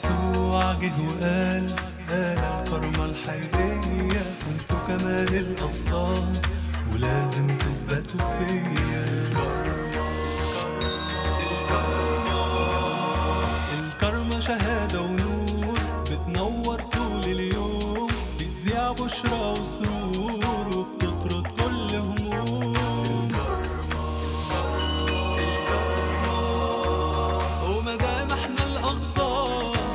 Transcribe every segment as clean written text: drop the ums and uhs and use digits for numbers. يسوع جه وقال الكرمة الحقيقية وانتوا كمان الأبصار ولازم تثبتوا فيا. الكرمة شهادة ونور بتنور طول اليوم، بتذيع بشرى وسرور وبتطرد كل هموم. ومدام احنا الأقصى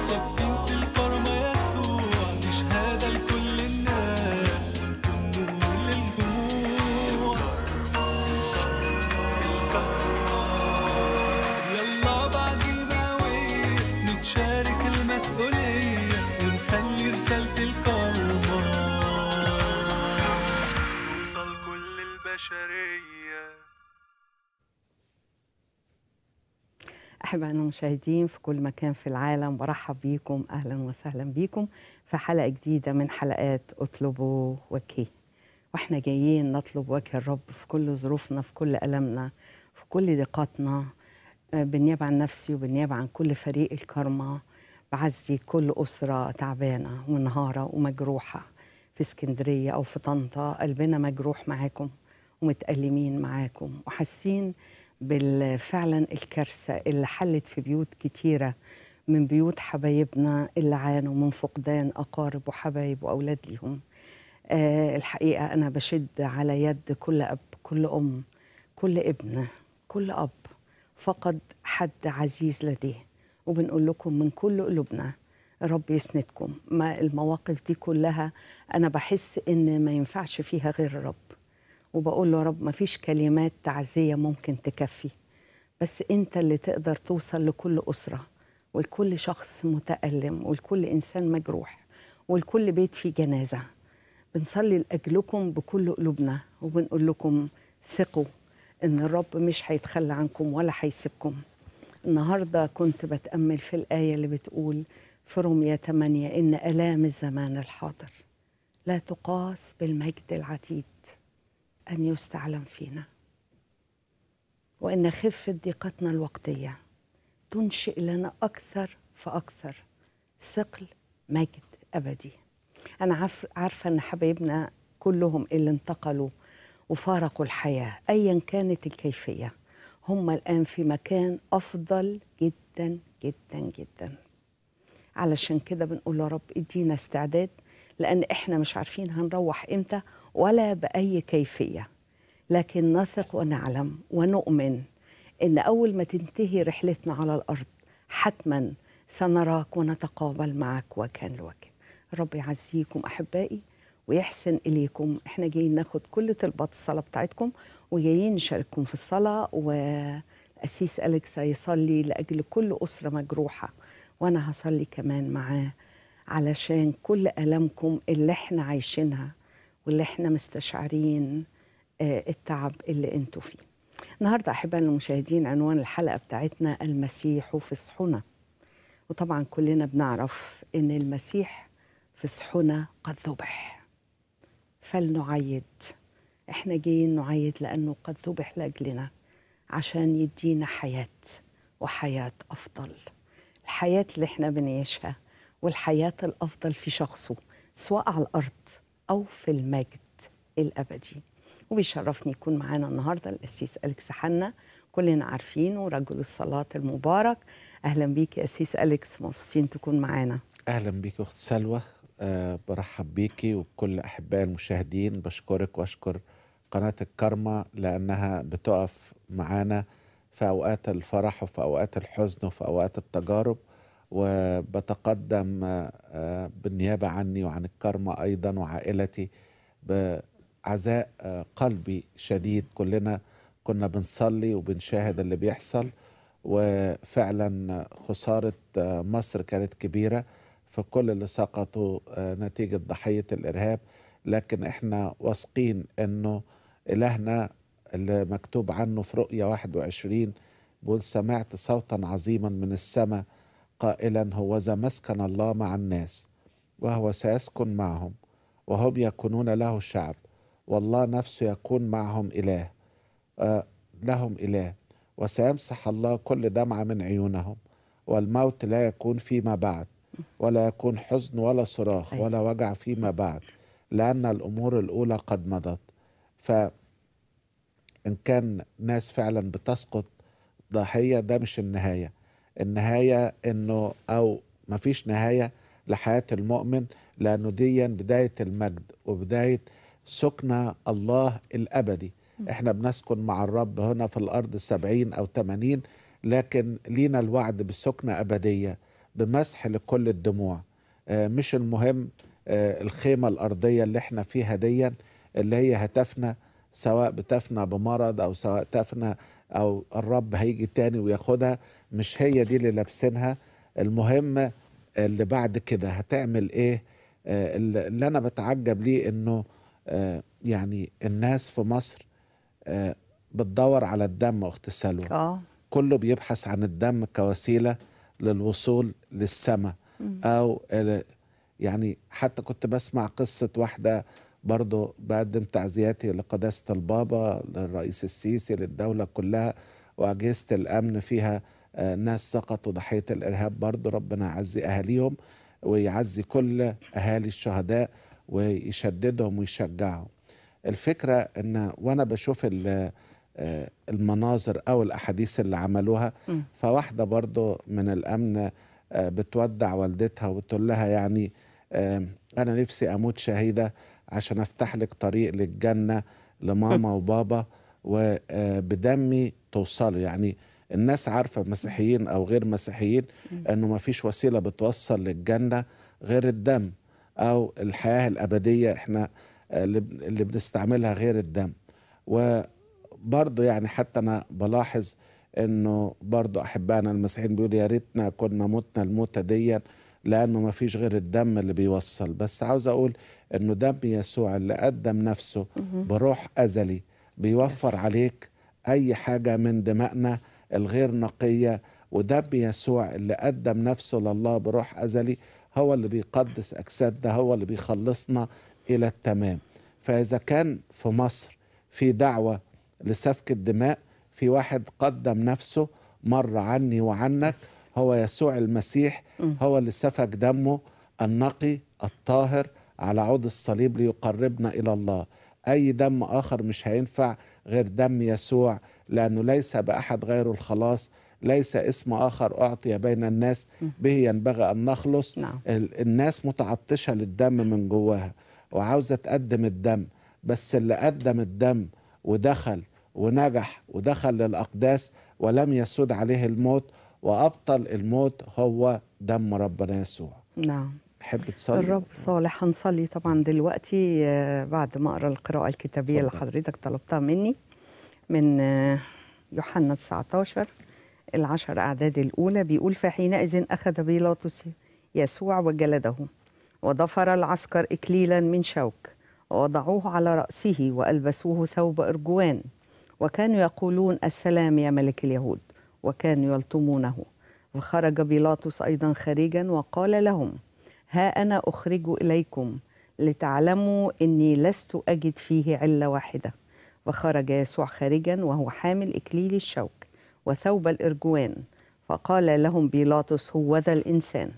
ثابتين في الكرمة يسوع، دي شهادة لكل الناس وانتم نور للجموع. يلا بعزيمة ونتشارك المسؤولية ونخلي رسالة الكرمة توصل كل البشرية. أحبائنا المشاهدين في كل مكان في العالم، برحب بيكم، أهلا وسهلا بيكم في حلقة جديدة من حلقات اطلبوا وجهي. واحنا جايين نطلب وجه الرب في كل ظروفنا، في كل ألمنا، في كل ضيقاتنا، بالنيابة عن نفسي وبالنيابة عن كل فريق الكرمة. بعزي كل أسرة تعبانة ومنهارة ومجروحة في اسكندرية أو في طنطا، قلبنا مجروح معاكم ومتألمين معاكم وحاسين بالفعلا الكارثة اللي حلت في بيوت كتيرة من بيوت حبايبنا اللي عانوا من فقدان أقارب وحبايب وأولاد ليهم. الحقيقة أنا بشد على يد كل أب، كل أم، كل ابنة، كل أب فقد حد عزيز لديه، وبنقول لكم من كل قلوبنا رب يسندكم. ما المواقف دي كلها أنا بحس إن ما ينفعش فيها غير الرب، وبقول له يا رب ما فيش كلمات تعزية ممكن تكفي، بس أنت اللي تقدر توصل لكل أسرة ولكل شخص متألم ولكل إنسان مجروح ولكل بيت فيه جنازة. بنصلي لأجلكم بكل قلوبنا وبنقول لكم ثقوا إن الرب مش هيتخلى عنكم ولا هيسيبكم. النهاردة كنت بتأمل في الآية اللي بتقول في رومية 8 إن آلام الزمان الحاضر لا تقاس بالمجد العتيد أن يستعلم فينا، وأن خفة ضيقتنا الوقتية تنشئ لنا أكثر فأكثر ثقل مجد أبدي. أنا عارفة أن حبايبنا كلهم اللي انتقلوا وفارقوا الحياة أيا كانت الكيفية هم الآن في مكان أفضل جدا جدا جدا. علشان كده بنقول يا رب ادينا استعداد، لأن إحنا مش عارفين هنروح إمتى ولا بأي كيفية، لكن نثق ونعلم ونؤمن إن أول ما تنتهي رحلتنا على الأرض حتما سنراك ونتقابل معك وجها لوجه. رب يعزيكم أحبائي ويحسن إليكم. إحنا جايين ناخد كل طلبات الصلاة بتاعتكم وجايين نشارككم في الصلاة، والأسيس أليكس هيصلي لأجل كل أسرة مجروحة، وأنا هصلي كمان معاه علشان كل ألمكم اللي إحنا عايشينها واللي احنا مستشعرين التعب اللي انتوا فيه. النهارده احبائنا المشاهدين عنوان الحلقه بتاعتنا المسيح فصحنا، وطبعا كلنا بنعرف ان المسيح فصحنا قد ذبح فلنعيد. احنا جايين نعيد لانه قد ذبح لاجلنا عشان يدينا حياه وحياه افضل. الحياه اللي احنا بنعيشها والحياه الافضل في شخصه سواء على الارض أو في المجد الأبدي. وبيشرفني يكون معانا النهاردة الأسيس أليكس حنا، كلنا عارفينه رجل الصلاة المبارك. أهلا بيك يا أسيس أليكس، مبسوطين تكون معانا. أهلا بيك أخت سلوى، برحب بيكي وبكل أحباء المشاهدين. بشكرك وأشكر قناة الكرمة لأنها بتقف معانا في أوقات الفرح وفي أوقات الحزن وفي أوقات التجارب، وبتقدم بالنيابة عني وعن الكرمة أيضا وعائلتي بعزاء قلبي شديد. كلنا كنا بنصلي وبنشاهد اللي بيحصل، وفعلا خسارة مصر كانت كبيرة في كل اللي سقطوا نتيجة ضحية الإرهاب، لكن احنا واثقين أنه إلهنا اللي مكتوب عنه في رؤيا 21 بيقول سمعت صوتا عظيما من السماء قائلا هوذا مسكن الله مع الناس وهو سيسكن معهم وهم يكونون له شعب والله نفسه يكون معهم إله لهم إله وسيمسح الله كل دمعة من عيونهم والموت لا يكون فيما بعد ولا يكون حزن ولا صراخ ولا وجع فيما بعد، لأن الأمور الأولى قد مضت. فإن كان ناس فعلا بتسقط ضحية، ده مش النهاية. النهاية إنه أو مفيش نهاية لحياة المؤمن، لأنه دي بداية المجد وبداية سكن الله الأبدي. إحنا بنسكن مع الرب هنا في الأرض 70 أو 80، لكن لينا الوعد بالسكنة أبدية بمسح لكل الدموع. مش المهم الخيمة الأرضية اللي احنا فيها دي اللي هي هتفنى، سواء بتفنى بمرض أو سواء تفنى أو الرب هيجي تاني وياخدها، مش هي دي اللي لابسينها. المهم اللي بعد كده هتعمل ايه. اللي أنا بتعجب ليه إنه يعني الناس في مصر بتدور على الدم. أخت سلوى كله بيبحث عن الدم كوسيلة للوصول للسماء، أو يعني حتى كنت بسمع قصة واحدة، برضو بقدم تعزياتي لقداسة البابا، للرئيس السيسي، للدولة كلها وأجهزة الأمن فيها ناس سقطوا ضحية الإرهاب، برضو ربنا يعزي أهاليهم ويعزي كل أهالي الشهداء ويشددهم ويشجعهم. الفكرة إن وأنا بشوف المناظر أو الأحاديث اللي عملوها، فواحدة برضو من الأمن بتودع والدتها وتقول لها يعني أنا نفسي أموت شهيدة عشان أفتح لك طريق للجنة لماما وبابا وبدمي توصلوا. يعني الناس عارفة مسيحيين أو غير مسيحيين أنه ما فيش وسيلة بتوصل للجنة غير الدم، أو الحياة الأبدية إحنا اللي بنستعملها غير الدم. وبرضو يعني حتى أنا بلاحظ أنه برضو أحبائنا المسيحيين بيقول يا ريتنا كنا متنا الموتة دي، لأنه ما فيش غير الدم اللي بيوصل. بس عاوز أقول أنه دم يسوع اللي قدم نفسه بروح أزلي بيوفر عليك أي حاجة من دمائنا الغير نقية، ودم يسوع اللي قدم نفسه لله بروح أزلي هو اللي بيقدس أجسادنا، هو اللي بيخلصنا إلى التمام. فإذا كان في مصر في دعوة لسفك الدماء، في واحد قدم نفسه مر عني وعنك، هو يسوع المسيح، هو اللي سفك دمه النقي الطاهر على عود الصليب ليقربنا إلى الله. أي دم آخر مش هينفع غير دم يسوع، لأنه ليس بأحد غير الخلاص، ليس اسم آخر أعطي بين الناس به ينبغي أن نخلص. الناس متعطشة للدم من جواها وعاوزة تقدم الدم، بس اللي قدم الدم ودخل ونجح ودخل للأقداس ولم يسود عليه الموت وأبطل الموت هو دم ربنا يسوع. نعم. حب تصلي الرب صالح. هنصلي طبعا دلوقتي بعد ما أقرأ القراءة الكتابية اللي حضرتك طلبتها مني، من يوحنا 19 العشر أعداد الأولى. بيقول فحينئذ أخذ بيلاطس يسوع وجلده، وضفر العسكر إكليلا من شوك ووضعوه على رأسه وألبسوه ثوب أرجوان، وكانوا يقولون السلام يا ملك اليهود، وكانوا يلطمونه. وخرج بيلاطس أيضا خارجا وقال لهم ها أنا أخرج إليكم لتعلموا إني لست أجد فيه علة واحدة. وخرج يسوع خارجا وهو حامل إكليل الشوك وثوب الإرجوان، فقال لهم بيلاطس هو ذا الإنسان.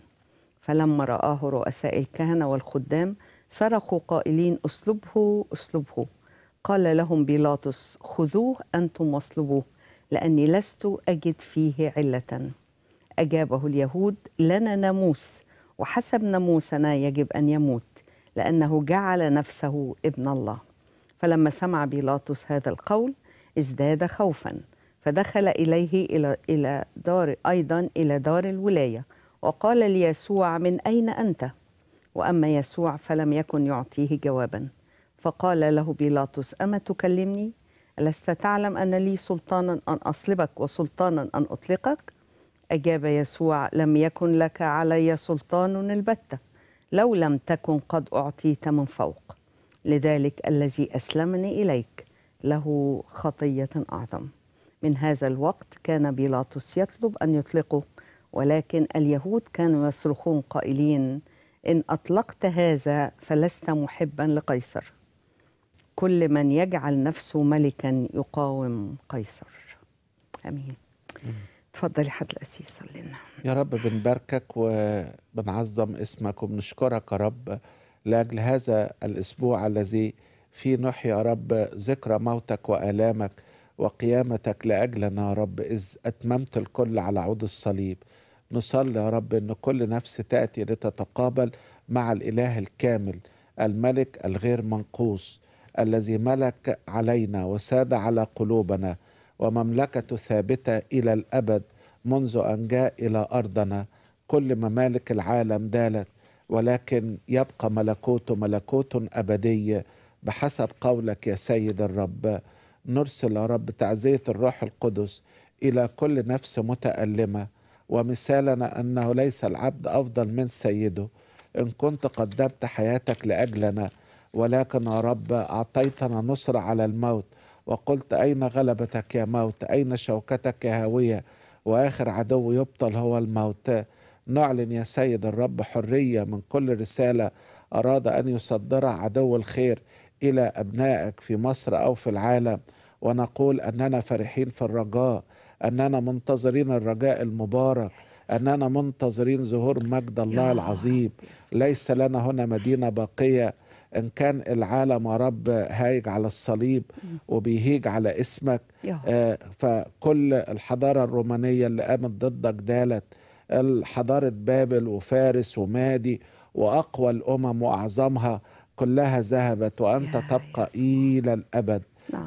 فلما رآه رؤساء الكهنة والخدام صرخوا قائلين أصلبه أصلبه. قال لهم بيلاطس خذوه أنتم واصلبوه، لأني لست أجد فيه علة. أجابه اليهود لنا ناموس، وحسب ناموسنا يجب أن يموت، لأنه جعل نفسه ابن الله. فلما سمع بيلاطس هذا القول ازداد خوفا، فدخل إليه إلى دار أيضا إلى دار الولاية، وقال ليسوع من أين أنت؟ وأما يسوع فلم يكن يعطيه جوابا. فقال له بيلاطس أما تكلمني؟ ألست تعلم أن لي سلطانا أن أصلبك وسلطانا أن أطلقك؟ أجاب يسوع لم يكن لك علي سلطان البتة، لو لم تكن قد أعطيت من فوق. لذلك الذي أسلمني إليك له خطية أعظم. من هذا الوقت كان بيلاطس يطلب أن يطلقه، ولكن اليهود كانوا يصرخون قائلين إن أطلقت هذا فلست محبا لقيصر، كل من يجعل نفسه ملكا يقاوم قيصر. آمين. تفضلي حضرة القسيس صلي لنا. يا رب بنباركك وبنعظم اسمك وبنشكرك يا رب لاجل هذا الاسبوع الذي فيه نحيا يا رب ذكرى موتك والامك وقيامتك لاجلنا يا رب، اذ اتممت الكل على عود الصليب. نصلي يا رب ان كل نفس تاتي لتتقابل مع الاله الكامل الملك الغير منقوص الذي ملك علينا وساد على قلوبنا، ومملكته ثابتة إلى الأبد منذ أن جاء إلى أرضنا. كل ممالك العالم دالت، ولكن يبقى ملكوته ملكوت أبدية بحسب قولك يا سيد الرب. نرسل يا رب تعزية الروح القدس إلى كل نفس متألمة، ومثالنا أنه ليس العبد أفضل من سيده. إن كنت قدمت حياتك لأجلنا، ولكن يا رب أعطيتنا نصر على الموت، وقلت أين غلبتك يا موت، أين شوكتك يا هاوية، وآخر عدو يبطل هو الموت. نعلن يا سيد الرب حرية من كل رسالة أراد أن يصدرها عدو الخير إلى أبنائك في مصر أو في العالم، ونقول أننا فرحين في الرجاء، أننا منتظرين الرجاء المبارك، أننا منتظرين ظهور مجد الله العظيم. ليس لنا هنا مدينة باقية. إن كان العالم يا رب هايج على الصليب وبيهيج على اسمك، فكل الحضارة الرومانية اللي قامت ضدك دالت، حضارة بابل وفارس ومادي وأقوى الأمم وأعظمها كلها ذهبت، وأنت تبقى إلى الأبد.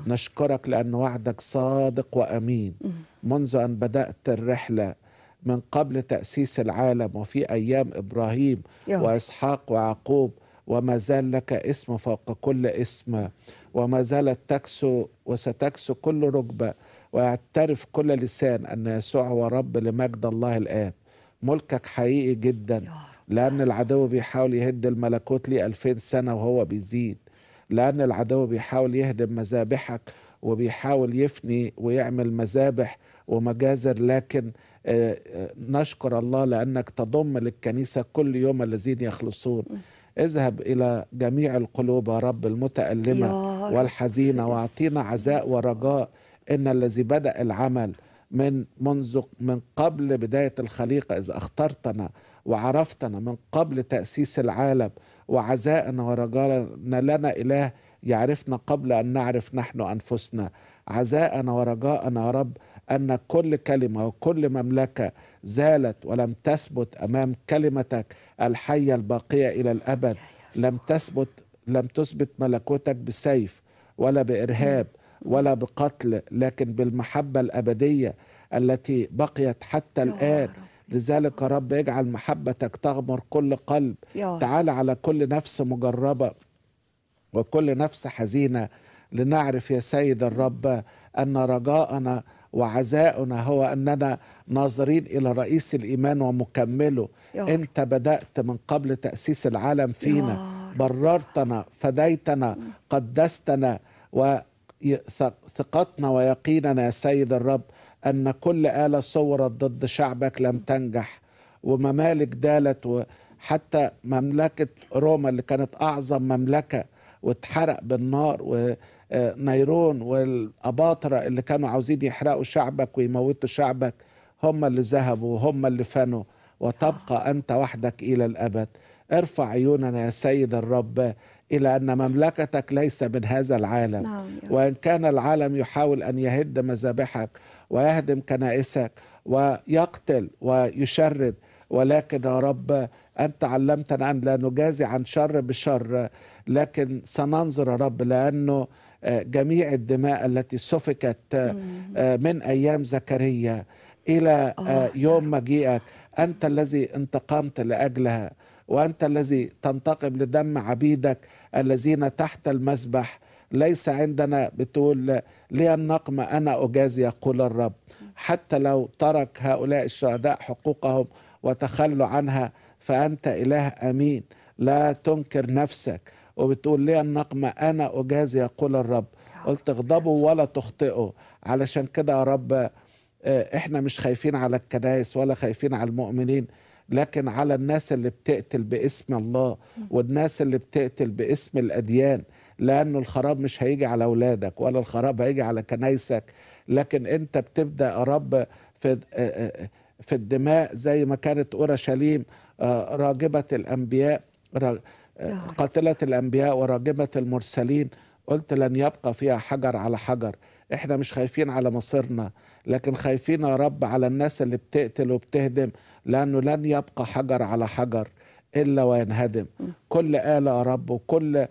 نشكرك لأن وعدك صادق وأمين. منذ أن بدأت الرحلة من قبل تأسيس العالم وفي أيام إبراهيم وإسحاق ويعقوب، وما زال لك اسم فوق كل اسم، وما زالت تكسو وستكسو كل ركبة، ويعترف كل لسان أن يسوع هو رب لمجد الله الآب. ملكك حقيقي جدا، لأن العدو بيحاول يهد الملكوت ليه 2000 سنة وهو بيزيد، لأن العدو بيحاول يهدم مذابحك وبيحاول يفني ويعمل مذابح ومجازر، لكن نشكر الله لأنك تضم للكنيسة كل يوم الذين يخلصون. اذهب إلى جميع القلوب يا رب المتألمة والحزينة، واعطينا عزاء ورجاء. إن الذي بدأ العمل من قبل بداية الخليقة، إذ اخترتنا وعرفتنا من قبل تأسيس العالم، وعزاءنا ورجاءنا لنا إله يعرفنا قبل أن نعرف نحن أنفسنا. عزاءنا ورجاءنا يا رب أن كل كلمة وكل مملكة زالت ولم تثبت أمام كلمتك الحية الباقية إلى الأبد. لم تثبت ملكوتك بالسيف ولا بإرهاب ولا بقتل، لكن بالمحبة الأبدية التي بقيت حتى الآن. لذلك يا رب اجعل محبتك تغمر كل قلب. تعال على كل نفس مجربة وكل نفس حزينة، لنعرف يا سيد الرب أن رجاءنا وعزاؤنا هو أننا ناظرين إلى رئيس الإيمان ومكمله. أنت بدأت من قبل تأسيس العالم فينا، بررتنا، فديتنا، قدستنا، وثقتنا ويقيننا يا سيد الرب أن كل آلة صورت ضد شعبك لم تنجح، وممالك دالت، وحتى مملكة روما اللي كانت أعظم مملكة واتحرق بالنار، ونيرون والأباطرة اللي كانوا عاوزين يحرقوا شعبك ويموتوا شعبك هم اللي ذهبوا وهم اللي فنوا، وتبقى أنت وحدك إلى الأبد. ارفع عيوننا يا سيد الرب إلى أن مملكتك ليس من هذا العالم، وإن كان العالم يحاول أن يهد مذابحك ويهدم كنائسك ويقتل ويشرد، ولكن يا رب أنت علمتنا أن لا نجازي عن شر بشر، لكن سننظر يا رب، لأنه جميع الدماء التي سفكت من أيام زكريا إلى يوم مجيئك أنت الذي انتقمت لأجلها، وأنت الذي تنتقم لدم عبيدك الذين تحت المسبح. ليس عندنا بتقول لي النقمة أنا أجازي يقول الرب. حتى لو ترك هؤلاء الشهداء حقوقهم وتخلوا عنها، فأنت إله أمين لا تنكر نفسك، وبتقول لي النقمة أنا أجازي يقول الرب. قلت اغضبوا ولا تخطئوا. علشان كده يا رب احنا مش خايفين على الكنائس ولا خايفين على المؤمنين، لكن على الناس اللي بتقتل باسم الله والناس اللي بتقتل باسم الأديان، لأنه الخراب مش هيجي على أولادك ولا الخراب هيجي على كنايسك، لكن أنت بتبدأ يا رب في الدماء زي ما كانت أورشليم راجبة الأنبياء، قاتلة الأنبياء وراجبة المرسلين، قلت لن يبقى فيها حجر على حجر. احنا مش خايفين على مصيرنا، لكن خايفين يا رب على الناس اللي بتقتل وبتهدم، لأنه لن يبقى حجر على حجر إلا وينهدم. كل آلة يا رب وكل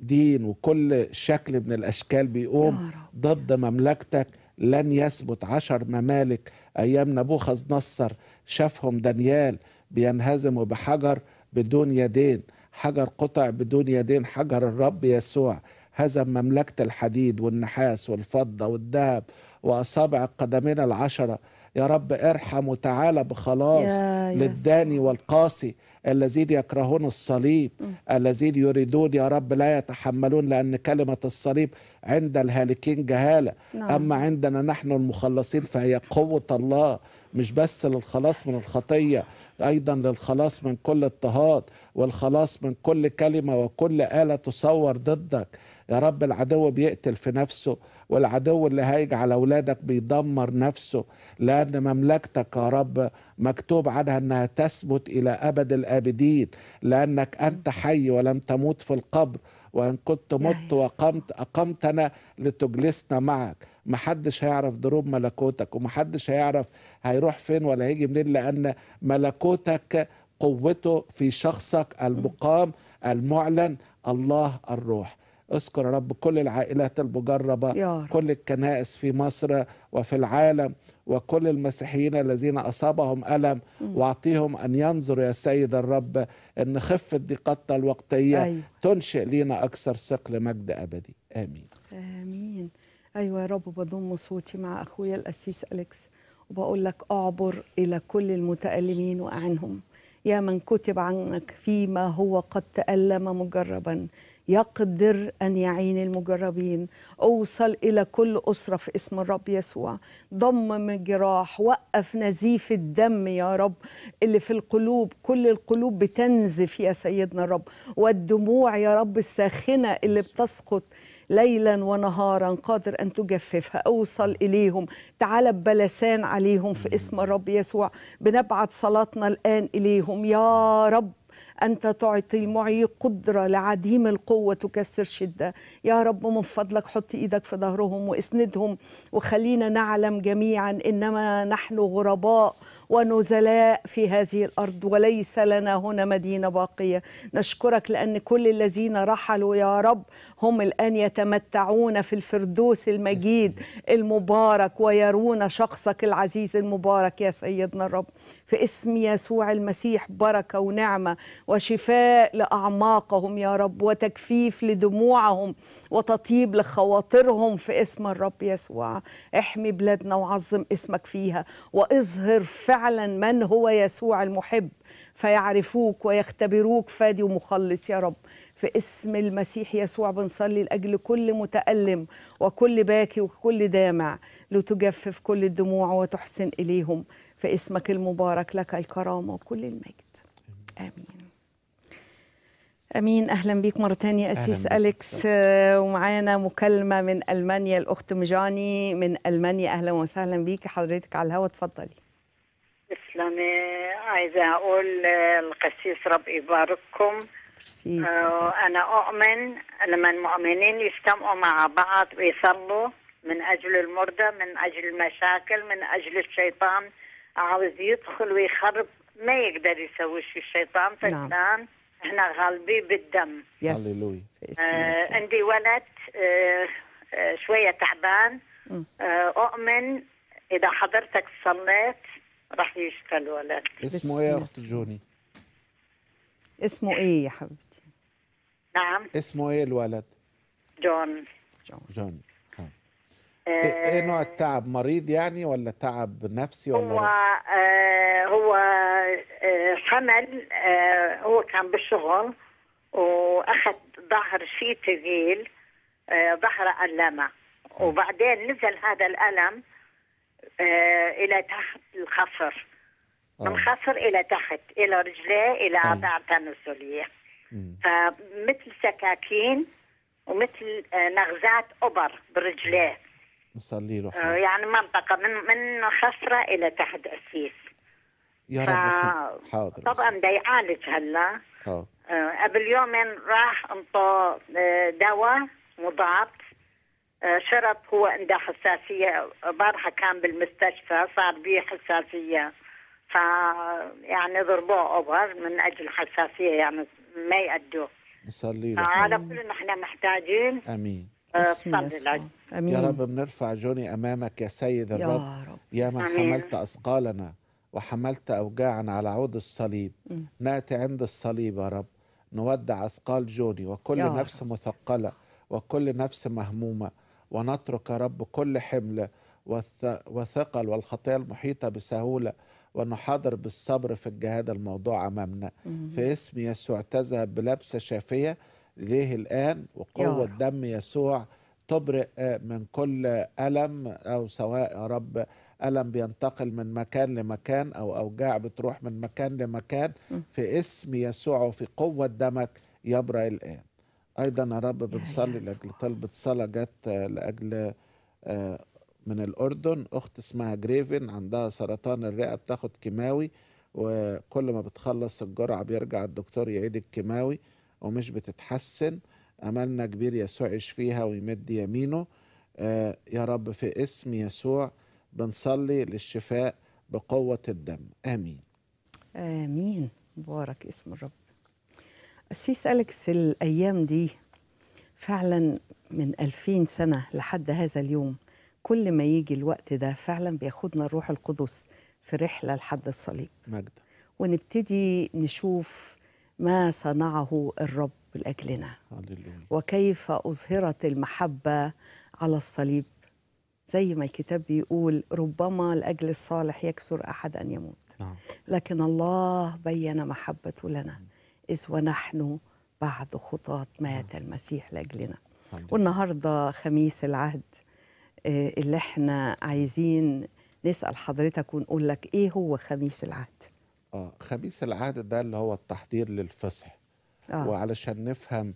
دين وكل شكل من الأشكال بيقوم ضد مملكتك لن يثبت. 10 ممالك أيام نبوخذ نصر شافهم دانيال بينهزموا بحجر بدون يدين، حجر قطع بدون يدين، حجر الرب يسوع هزم مملكة الحديد والنحاس والفضة والذهب وأصابع قدمنا ال10. يا رب ارحم وتعالى بخلاص للداني والقاسي الذين يكرهون الصليب، الذين يريدون يا رب لا يتحملون، لأن كلمة الصليب عند الهالكين جهالة، أما عندنا نحن المخلصين فهي قوة الله، مش بس للخلاص من الخطية، أيضا للخلاص من كل اضطهاد والخلاص من كل كلمة وكل آلة تصور ضدك. يا رب العدو بيقتل في نفسه، والعدو اللي هيجي على أولادك بيدمر نفسه، لأن مملكتك يا رب مكتوب عنها أنها تثبت إلى أبد الآبدين، لأنك أنت حي ولم تموت في القبر، وإن كنت مت وقمت أقمتنا لتجلسنا معك. محدش هيعرف دروب ملكوتك، ومحدش هيعرف هيروح فين ولا هيجي منين، لأن ملكوتك قوته في شخصك المقام المعلن الله الروح. اذكر يا رب كل العائلات المجربة، كل الكنائس في مصر وفي العالم، وكل المسيحيين الذين أصابهم ألم، واعطيهم أن ينظروا يا سيد الرب أن خفة ضيقتنا الوقتية تنشئ لينا أكثر ثقل مجد أبدي. آمين آمين. أيوة يا رب، بضم صوتي مع أخويا القسيس أليكس وبقول لك أعبر إلى كل المتألمين وأعنهم، يا من كتب عنك فيما هو قد تألم مجربا يقدر أن يعين المجربين. أوصل إلى كل أسرة في اسم الرب يسوع، ضم الجراح، وقف نزيف الدم يا رب اللي في القلوب، كل القلوب بتنزف يا سيدنا الرب، والدموع يا رب الساخنة اللي بتسقط ليلا ونهارا قادر أن تجففها. أوصل إليهم، تعال ببلسان عليهم في اسم الرب يسوع. بنبعت صلاتنا الآن إليهم يا رب، أنت تعطي المعي قدرة لعديم القوة تكسر شدة. يا رب من فضلك حط إيدك في ظهرهم واسندهم، وخلينا نعلم جميعا إنما نحن غرباء ونزلاء في هذه الأرض وليس لنا هنا مدينة باقية. نشكرك لأن كل الذين رحلوا يا رب هم الآن يتمتعون في الفردوس المجيد المبارك ويرون شخصك العزيز المبارك يا سيدنا الرب. في اسم يسوع المسيح بركة ونعمة وشفاء لأعماقهم يا رب، وتجفيف لدموعهم وتطيب لخواطرهم في اسم الرب يسوع. احمي بلادنا وعظم اسمك فيها، واظهر فعلا من هو يسوع المحب فيعرفوك ويختبروك فادي ومخلص يا رب. في اسم المسيح يسوع بنصلي لأجل كل متألم وكل باكي وكل دامع، لتجفف كل الدموع وتحسن إليهم. في اسمك المبارك لك الكرامة وكل المجد. آمين آمين. أهلا بيك مرة تانية أسيس أليكس، ومعانا مكالمة من ألمانيا، الأخت مجاني من ألمانيا. أهلا وسهلا بيك حضرتك على الهوا، اتفضلي. تسلمي. عايزة أقول القسيس رب يبارككم. أنا أؤمن لما المؤمنين يجتمعوا مع بعض ويصلوا من أجل المرضى، من أجل المشاكل، من أجل الشيطان عاوز يدخل ويخرب، ما يقدر يسوي شيء الشيطان، فالآن إحنا غالبين بالدم. عندي ولد شوية تعبان، أؤمن إذا حضرتك صليت راح يشفى الولد. اسمه ايه يا اختي جوني؟ اسمه ايه يا حبيبتي؟ نعم اسمه ايه الولد؟ جون. ايه نوع التعب؟ مريض يعني ولا تعب نفسي ولا هو حمل، هو كان بالشغل واخذ ظهر شيء ثقيل، ظهره ألمه، وبعدين نزل هذا الألم إلى تحت الخصر، من خصر إلى تحت إلى رجليه إلى أعضاء تناسلية، فمثل سكاكين ومثل مغزات ابر برجليه. نصلي له يعني منطقه من خصره الى تحت السيس. يا رب. حاضر. طبعا بده يعالج هلا. قبل يومين راح انطى دواء مضاد، شرب، هو عنده حساسيه، برحه كان بالمستشفى صار به حساسيه، ف يعني ضربوه اوبر من اجل حساسيه، يعني ما يأدوه. نصلي له. على كل نحن محتاجين. امين. امين يا رب. بنرفع جوني امامك يا سيد الرب، يا من حملت اثقالنا وحملت اوجاعنا على عود الصليب. ناتي عند الصليب يا رب، نودع اثقال جوني وكل نفس مثقله وكل نفس مهمومه، ونترك يا رب كل حمل وثقل والخطيه المحيطه بسهوله، ونحاضر بالصبر في الجهاد الموضوع امامنا. في اسم يسوع تذهب بلبسه شافيه ليه الآن، وقوة دم يسوع تبرئ من كل ألم، أو سواء يا رب ألم بينتقل من مكان لمكان أو أوجاع بتروح من مكان لمكان. في اسم يسوع وفي قوة دمك يبرئ الآن. أيضا يا رب بنصلي لأجل طلبة صلاة جت لأجل من الأردن، أخت اسمها جريفن عندها سرطان الرئة، بتاخد كيماوي وكل ما بتخلص الجرعة بيرجع الدكتور يعيد الكيماوي ومش بتتحسن. أملنا كبير يسوع يشفيها ويمد يمينه. يا رب في اسم يسوع بنصلي للشفاء بقوة الدم. آمين. آمين. مبارك اسم الرب. أسيس أليكس، الأيام دي فعلا من 2000 سنة لحد هذا اليوم، كل ما يجي الوقت ده فعلا بياخدنا الروح القدس في رحلة لحد الصليب مجد، ونبتدي نشوف ما صنعه الرب لأجلنا وكيف أظهرت المحبة على الصليب، زي ما الكتاب بيقول ربما لأجل الصالح يكسر أحد أن يموت، لكن الله بيّن محبته لنا إذ ونحن بعد خطاة مات المسيح لأجلنا. والنهاردة خميس العهد، اللي احنا عايزين نسأل حضرتك ونقول لك إيه هو خميس العهد؟ خميس العهد ده اللي هو التحضير للفصح. وعلشان نفهم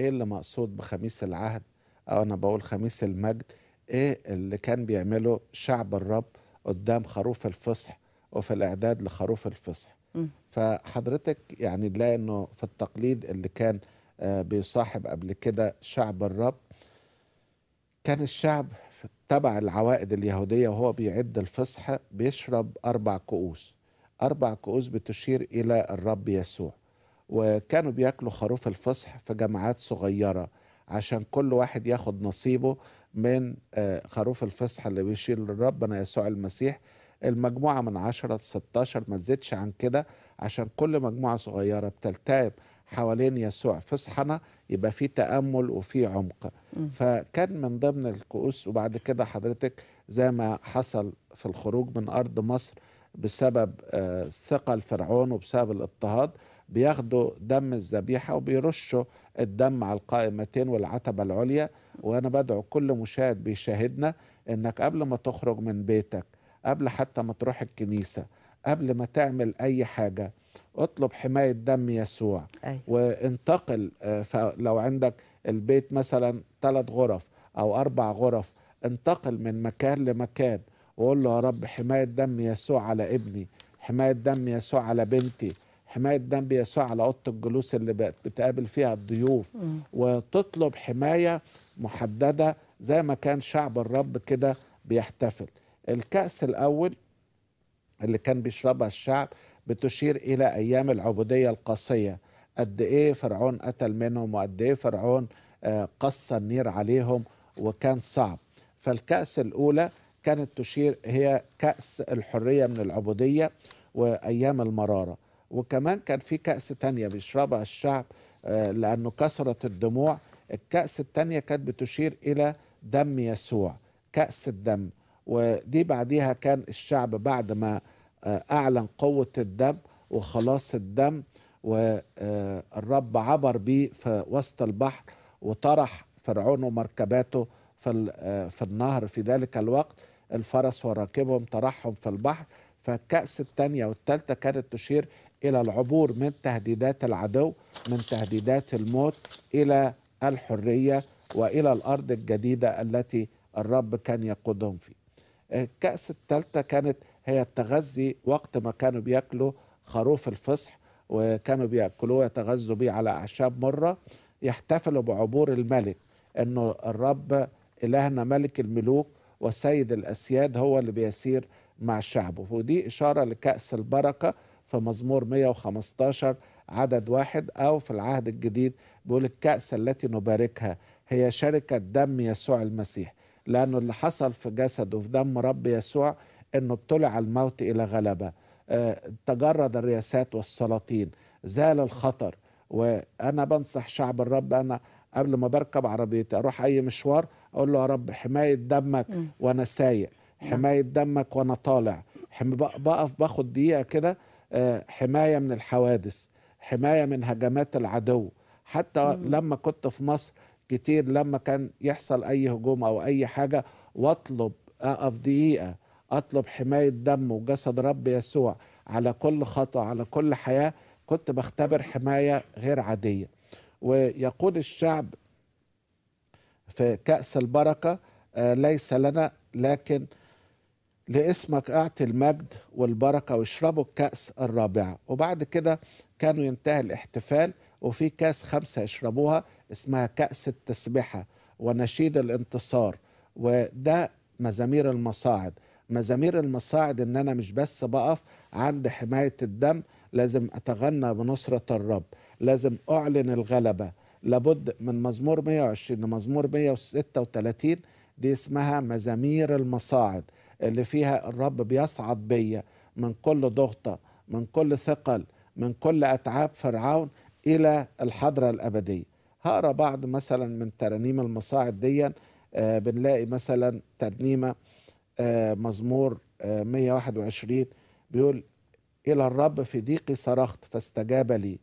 ايه اللي مقصود بخميس العهد، او انا بقول خميس المجد، ايه اللي كان بيعمله شعب الرب قدام خروف الفصح وفي الاعداد لخروف الفصح. فحضرتك يعني تلاقي انه في التقليد اللي كان بيصاحب قبل كده شعب الرب، كان الشعب تبع العوائد اليهودية وهو بيعد الفصح بيشرب 4 كؤوس، 4 كؤوس بتشير إلى الرب يسوع، وكانوا بياكلوا خروف الفصح في جماعات صغيرة عشان كل واحد ياخد نصيبه من خروف الفصح اللي بيشيل ربنا يسوع المسيح. المجموعة من 10 ل 16، ما تزيدش عن كده، عشان كل مجموعة صغيرة بتلتعب حوالين يسوع فصحنا يبقى في تأمل وفي عمق. فكان من ضمن الكؤوس. وبعد كده حضرتك زي ما حصل في الخروج من أرض مصر بسبب ثقل فرعون وبسبب الاضطهاد، بياخدوا دم الذبيحة وبيرشوا الدم على القائمتين والعتبة العليا. وأنا بدعو كل مشاهد بيشاهدنا إنك قبل ما تخرج من بيتك، قبل حتى ما تروح الكنيسة، قبل ما تعمل أي حاجة، اطلب حماية دم يسوع. وانتقل، لو عندك البيت مثلا 3 غرف أو 4 غرف، انتقل من مكان لمكان وقول له يا رب حماية دم يسوع على ابني، حماية دم يسوع على بنتي، حماية دم يسوع على أوضة الجلوس اللي بتقابل فيها الضيوف. وتطلب حماية محددة زي ما كان شعب الرب كده بيحتفل. الكأس الأول اللي كان بيشربها الشعب بتشير إلى أيام العبودية القاسية، قد إيه فرعون قتل منهم وقد إيه فرعون قص النير عليهم وكان صعب. فالكأس الأولى كانت تشير، هي كأس الحرية من العبودية وأيام المرارة. وكمان كان في كأس تانية بيشربها الشعب لأنه كسرت الدموع. الكأس التانية كانت بتشير إلى دم يسوع، كأس الدم. ودي بعديها كان الشعب بعد ما أعلن قوة الدم وخلاص الدم، والرب عبر بيه في وسط البحر وطرح فرعون ومركباته في النهر في ذلك الوقت، الفرس وراكبهم طرحهم في البحر. فالكأس الثانية والثالثة كانت تشير إلى العبور من تهديدات العدو، من تهديدات الموت، إلى الحرية وإلى الأرض الجديدة التي الرب كان يقودهم فيه. الكأس الثالثة كانت هي التغذي، وقت ما كانوا بيأكلوا خروف الفصح وكانوا بيأكلوه يتغذوا بيه على أعشاب مرة، يحتفلوا بعبور الملك، أنه الرب إلهنا ملك الملوك وسيد الأسياد هو اللي بيسير مع شعبه. ودي إشارة لكأس البركة في مزمور 115 عدد 1، أو في العهد الجديد بيقول الكأس التي نباركها هي شركة دم يسوع المسيح، لأنه اللي حصل في جسده وفي دم رب يسوع أنه ابتلع الموت إلى غلبة، تجرد الرياسات والسلاطين، زال الخطر. وأنا بنصح شعب الرب، أنا قبل ما بركب عربيتي أروح أي مشوار أقول له يا رب حماية دمك وأنا سايق، حماية دمك وأنا طالع، بقف باخد دقيقة كده، حماية من الحوادث، حماية من هجمات العدو. حتى لما كنت في مصر كتير لما كان يحصل أي هجوم أو أي حاجة وأطلب أقف دقيقة أطلب حماية دم وجسد رب يسوع على كل خطأ على كل حياة، كنت بختبر حماية غير عادية. ويقول الشعب في كأس البركة ليس لنا لكن لاسمك أعطي المجد والبركة، واشربوا الكأس الرابعة. وبعد كده كانوا ينتهي الاحتفال وفي كأس خمسة يشربوها اسمها كأس التسبحة ونشيد الانتصار، وده مزامير المصاعد. مزامير المصاعد ان انا مش بس بقف عند حماية الدم، لازم اتغنى بنصرة الرب، لازم اعلن الغلبة. لابد من مزمور 120 لمزمور 136 دي اسمها مزامير المصاعد، اللي فيها الرب بيصعد بيا من كل ضغطة من كل ثقل من كل أتعاب فرعون إلى الحضرة الأبدية. هقرأ بعض مثلا من ترانيم المصاعد دي. بنلاقي مثلا ترنيمة مزمور 121 بيقول إلى الرب في ضيقي صرخت فاستجاب لي،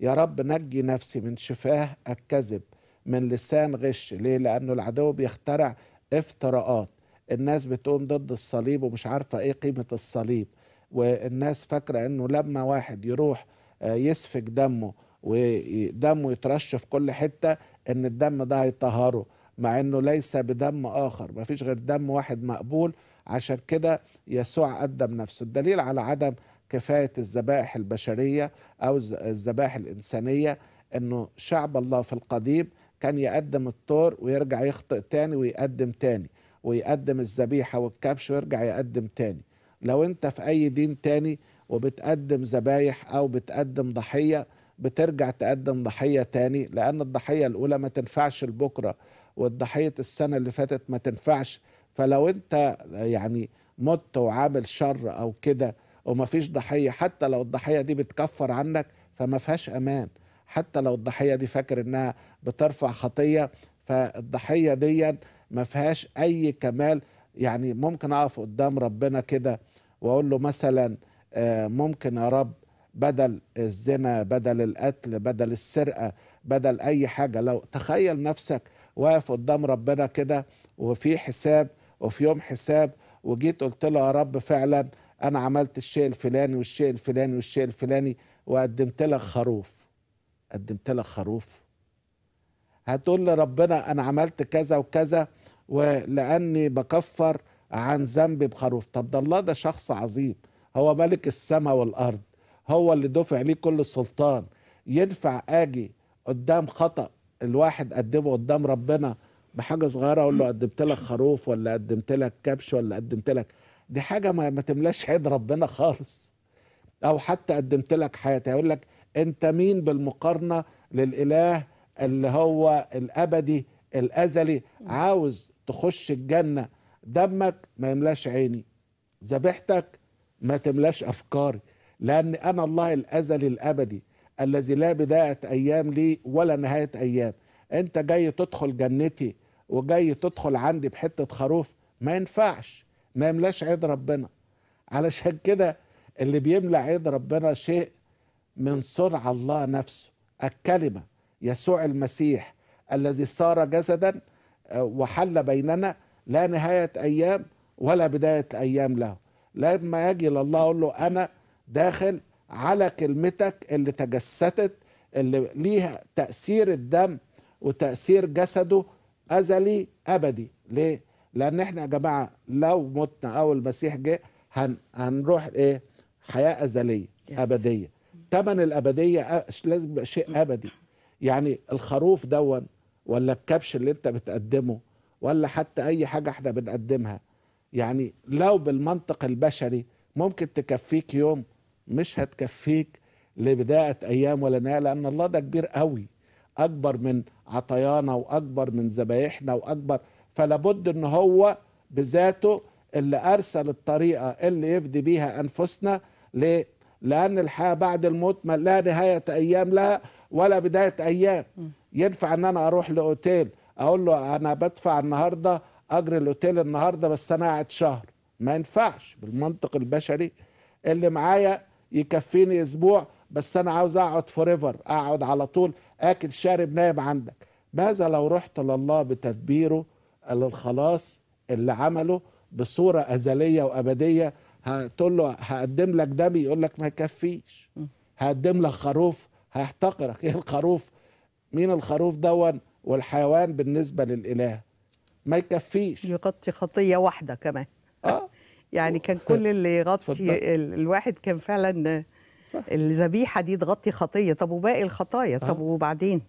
يا رب نجي نفسي من شفاه الكذب من لسان غش. ليه؟ لأنه العدو بيخترع افتراءات، الناس بتقوم ضد الصليب ومش عارفة ايه قيمة الصليب، والناس فاكرة انه لما واحد يروح يسفك دمه ودمه يترش في كل حتة ان الدم ده هيطهره، مع انه ليس بدم اخر، مفيش غير دم واحد مقبول. عشان كده يسوع قدم نفسه. الدليل على عدم كفاية الذبائح البشرية او الذبائح الانسانية انه شعب الله في القديم كان يقدم الطور ويرجع يخطئ تاني ويقدم تاني، ويقدم الذبيحة والكبش ويرجع يقدم تاني. لو انت في اي دين تاني وبتقدم ذبايح او بتقدم ضحية بترجع تقدم ضحية تاني، لان الضحية الاولى ما تنفعش لبكرة، والضحية السنة اللي فاتت ما تنفعش. فلو انت يعني مت وعامل شر او كده وما فيش ضحية، حتى لو الضحية دي بتكفر عنك فما فيهاش امان، حتى لو الضحية دي فاكر انها بترفع خطية، فالضحية دي ما فيهاش اي كمال. يعني ممكن اقف قدام ربنا كده واقول له مثلا ممكن يا رب بدل الزنا بدل القتل بدل السرقة بدل اي حاجة، لو تخيل نفسك واقف قدام ربنا كده وفي حساب وفي يوم حساب، وجيت قلت له يا رب فعلا انا عملت الشيء الفلاني والشيء الفلاني والشيء الفلاني وقدمت لك خروف، قدمت لك خروف. هتقول لربنا انا عملت كذا وكذا ولاني بكفر عن ذنبي بخروف. طب ده الله ده شخص عظيم، هو ملك السماء والارض، هو اللي دفع ليه كل سلطان. ينفع اجي قدام خطأ الواحد قدمه قدام ربنا بحاجه صغيره اقول له قدمت لك خروف ولا قدمت لك كبش ولا قدمت لك، دي حاجه ما تملاش عيد ربنا خالص. او حتى قدمت لك حياتي، هيقول لك انت مين بالمقارنه للاله اللي هو الابدي الازلي. عاوز تخش الجنه دمك ما يملاش عيني، ذبيحتك ما تملاش افكاري، لان انا الله الازلي الابدي الذي لا بداية أيام لي ولا نهاية أيام. أنت جاي تدخل جنتي وجاي تدخل عندي بحتة خروف، ما ينفعش، ما يملاش عيد ربنا. علشان كده اللي بيملى عيد ربنا شيء من صنع الله نفسه، الكلمة يسوع المسيح الذي صار جسدا وحل بيننا، لا نهاية أيام ولا بداية أيام له. لما أجي لله أقول له أنا داخل على كلمتك اللي تجسدت، اللي ليها تأثير الدم وتأثير جسده أزلي أبدي. ليه؟ لأن إحنا يا جماعة لو متنا أو المسيح جه هنروح إيه؟ حياة أزلية أبدية. تمن الأبدية لازم شيء أبدي. يعني الخروف دون ولا الكبش اللي أنت بتقدمه ولا حتى أي حاجة إحنا بنقدمها، يعني لو بالمنطق البشري ممكن تكفيك يوم، مش هتكفيك لبداية أيام ولا نهاية، لأن الله ده كبير قوي، أكبر من عطايانا وأكبر من ذبايحنا وأكبر، فلابد إن هو بذاته اللي أرسل الطريقة اللي يفدي بيها أنفسنا. ليه؟ لأن الحياة بعد الموت ما لا نهاية أيام لها ولا بداية أيام. ينفع إن أنا أروح لأوتيل أقول له أنا بدفع النهاردة أجر الأوتيل النهاردة بس أنا قاعد شهر، ما ينفعش بالمنطق البشري. اللي معايا يكفيني أسبوع بس أنا عاوز أقعد فوريفر، أقعد على طول آكل شارب نايم عندك. ماذا لو رحت لله بتدبيره للخلاص اللي عمله بصورة أزلية وأبدية؟ هتقول له هقدم لك دمي، يقول لك ما يكفيش. هقدم لك خروف هيحتقرك. إيه الخروف؟ مين الخروف دون والحيوان بالنسبة للإله؟ ما يكفيش، يغطي خطية واحدة كمان. يعني كان كل اللي يغطي الواحد كان فعلا صح. الذبيحة دي تغطي خطية، طب وباقي الخطايا، طب وبعدين؟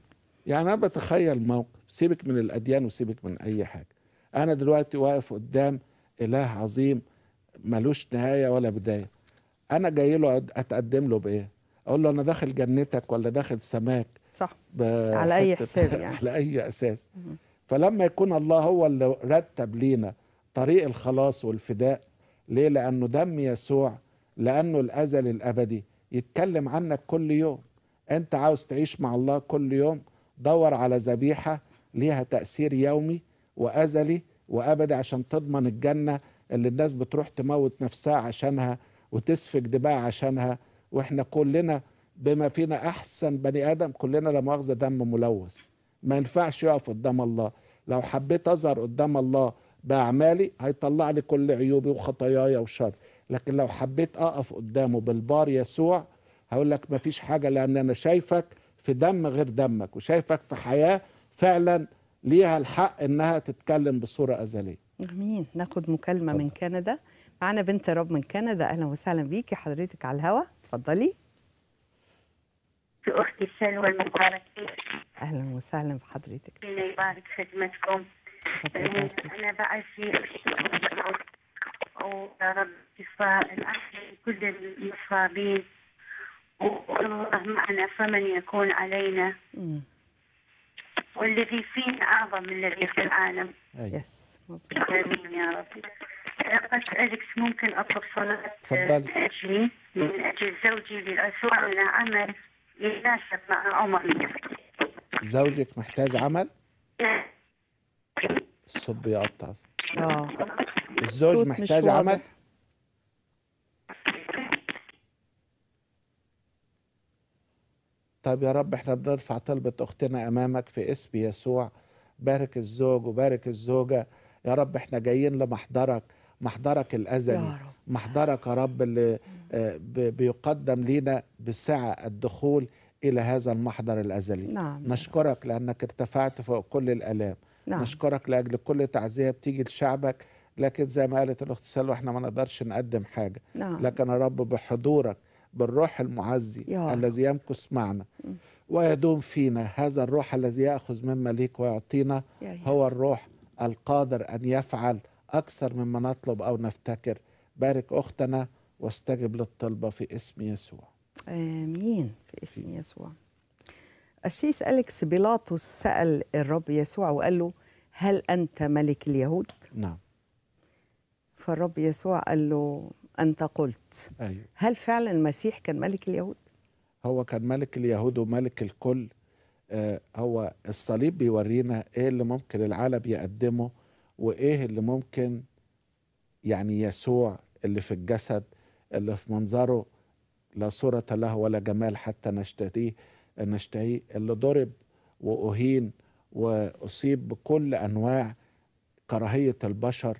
يعني أنا بتخيل موقف، سيبك من الأديان وسيبك من أي حاجة، أنا دلوقتي واقف قدام إله عظيم ملوش نهاية ولا بداية. أنا جاي له أتقدم له بإيه؟ أقول له أنا داخل جنتك ولا داخل سماك؟ صح، على أي حساب يعني، على أي أساس؟ فلما يكون الله هو اللي رتب لينا طريق الخلاص والفداء. ليه؟ لأنه دم يسوع، لأنه الأزل الأبدي يتكلم عنك كل يوم. أنت عاوز تعيش مع الله كل يوم، دور على ذبيحة ليها تأثير يومي وأزلي وأبدي عشان تضمن الجنة اللي الناس بتروح تموت نفسها عشانها وتسفك دماء عشانها. وإحنا كلنا بما فينا أحسن بني آدم كلنا لا مؤاخذة دم ملوث، ما ينفعش يقف قدام الله. لو حبيت أظهر قدام الله بأعمالي هيطلع لي كل عيوبي وخطاياي وشر، لكن لو حبيت أقف قدامه بالبار يسوع هقول لك مفيش حاجة، لأن أنا شايفك في دم غير دمك وشايفك في حياة فعلا ليها الحق إنها تتكلم بصورة أزلية. أمين. ناخد مكالمة من كندا، معنا بنت رب من كندا. أهلا وسهلا بيكي حضرتك على الهوا، اتفضلي. أختي سلوى المبارك. أهلا وسهلا بحضرتك، الله يبارك خدمتكم. أنا بقى شيء ويا رب شفاء الأحياء كل المصابين، والله معنا فمن يكون علينا، والذي فينا أعظم من الذي في العالم. يس مظبوط. آمين يا رب. أخت أليكس ممكن أطلب صلاة من أجلي، من أجل زوجي للأسوء على عمل يناسب مع عمري. زوجك محتاج عمل؟ الصوت بيقطع. الزوج محتاج عمل؟ طيب يا رب احنا بنرفع طلبة اختنا امامك في اسم يسوع. بارك الزوج وبارك الزوجة يا رب، احنا جايين لمحضرك، محضرك الازلي، محضرك يا رب اللي بيقدم لينا بسعة الدخول الى هذا المحضر الازلي. نعم. نشكرك لانك ارتفعت فوق كل الالام. نعم. نشكرك لاجل كل تعزيه بتيجي لشعبك، لكن زي ما قالت الاخت سلوى احنا ما نقدرش نقدم حاجه. نعم. لكن يا رب بحضورك بالروح المعزي الذي يمكث معنا ويدوم فينا، هذا الروح الذي ياخذ من مليك ويعطينا، هو الروح القادر ان يفعل اكثر مما نطلب او نفتكر. بارك اختنا واستجب للطلبه في اسم يسوع. امين في اسم يسوع. قسيس أليكس، بيلاطس سأل الرب يسوع وقال له هل أنت ملك اليهود؟ نعم. فالرب يسوع قال له أنت قلت. أيوه. هل فعلا المسيح كان ملك اليهود؟ هو كان ملك اليهود وملك الكل. هو الصليب بيورينا إيه اللي ممكن العالم يقدمه وإيه اللي ممكن، يعني يسوع اللي في الجسد اللي في منظره لا صورة له ولا جمال حتى نشتهيه، اللي ضرب وأهين وأصيب بكل أنواع كراهية البشر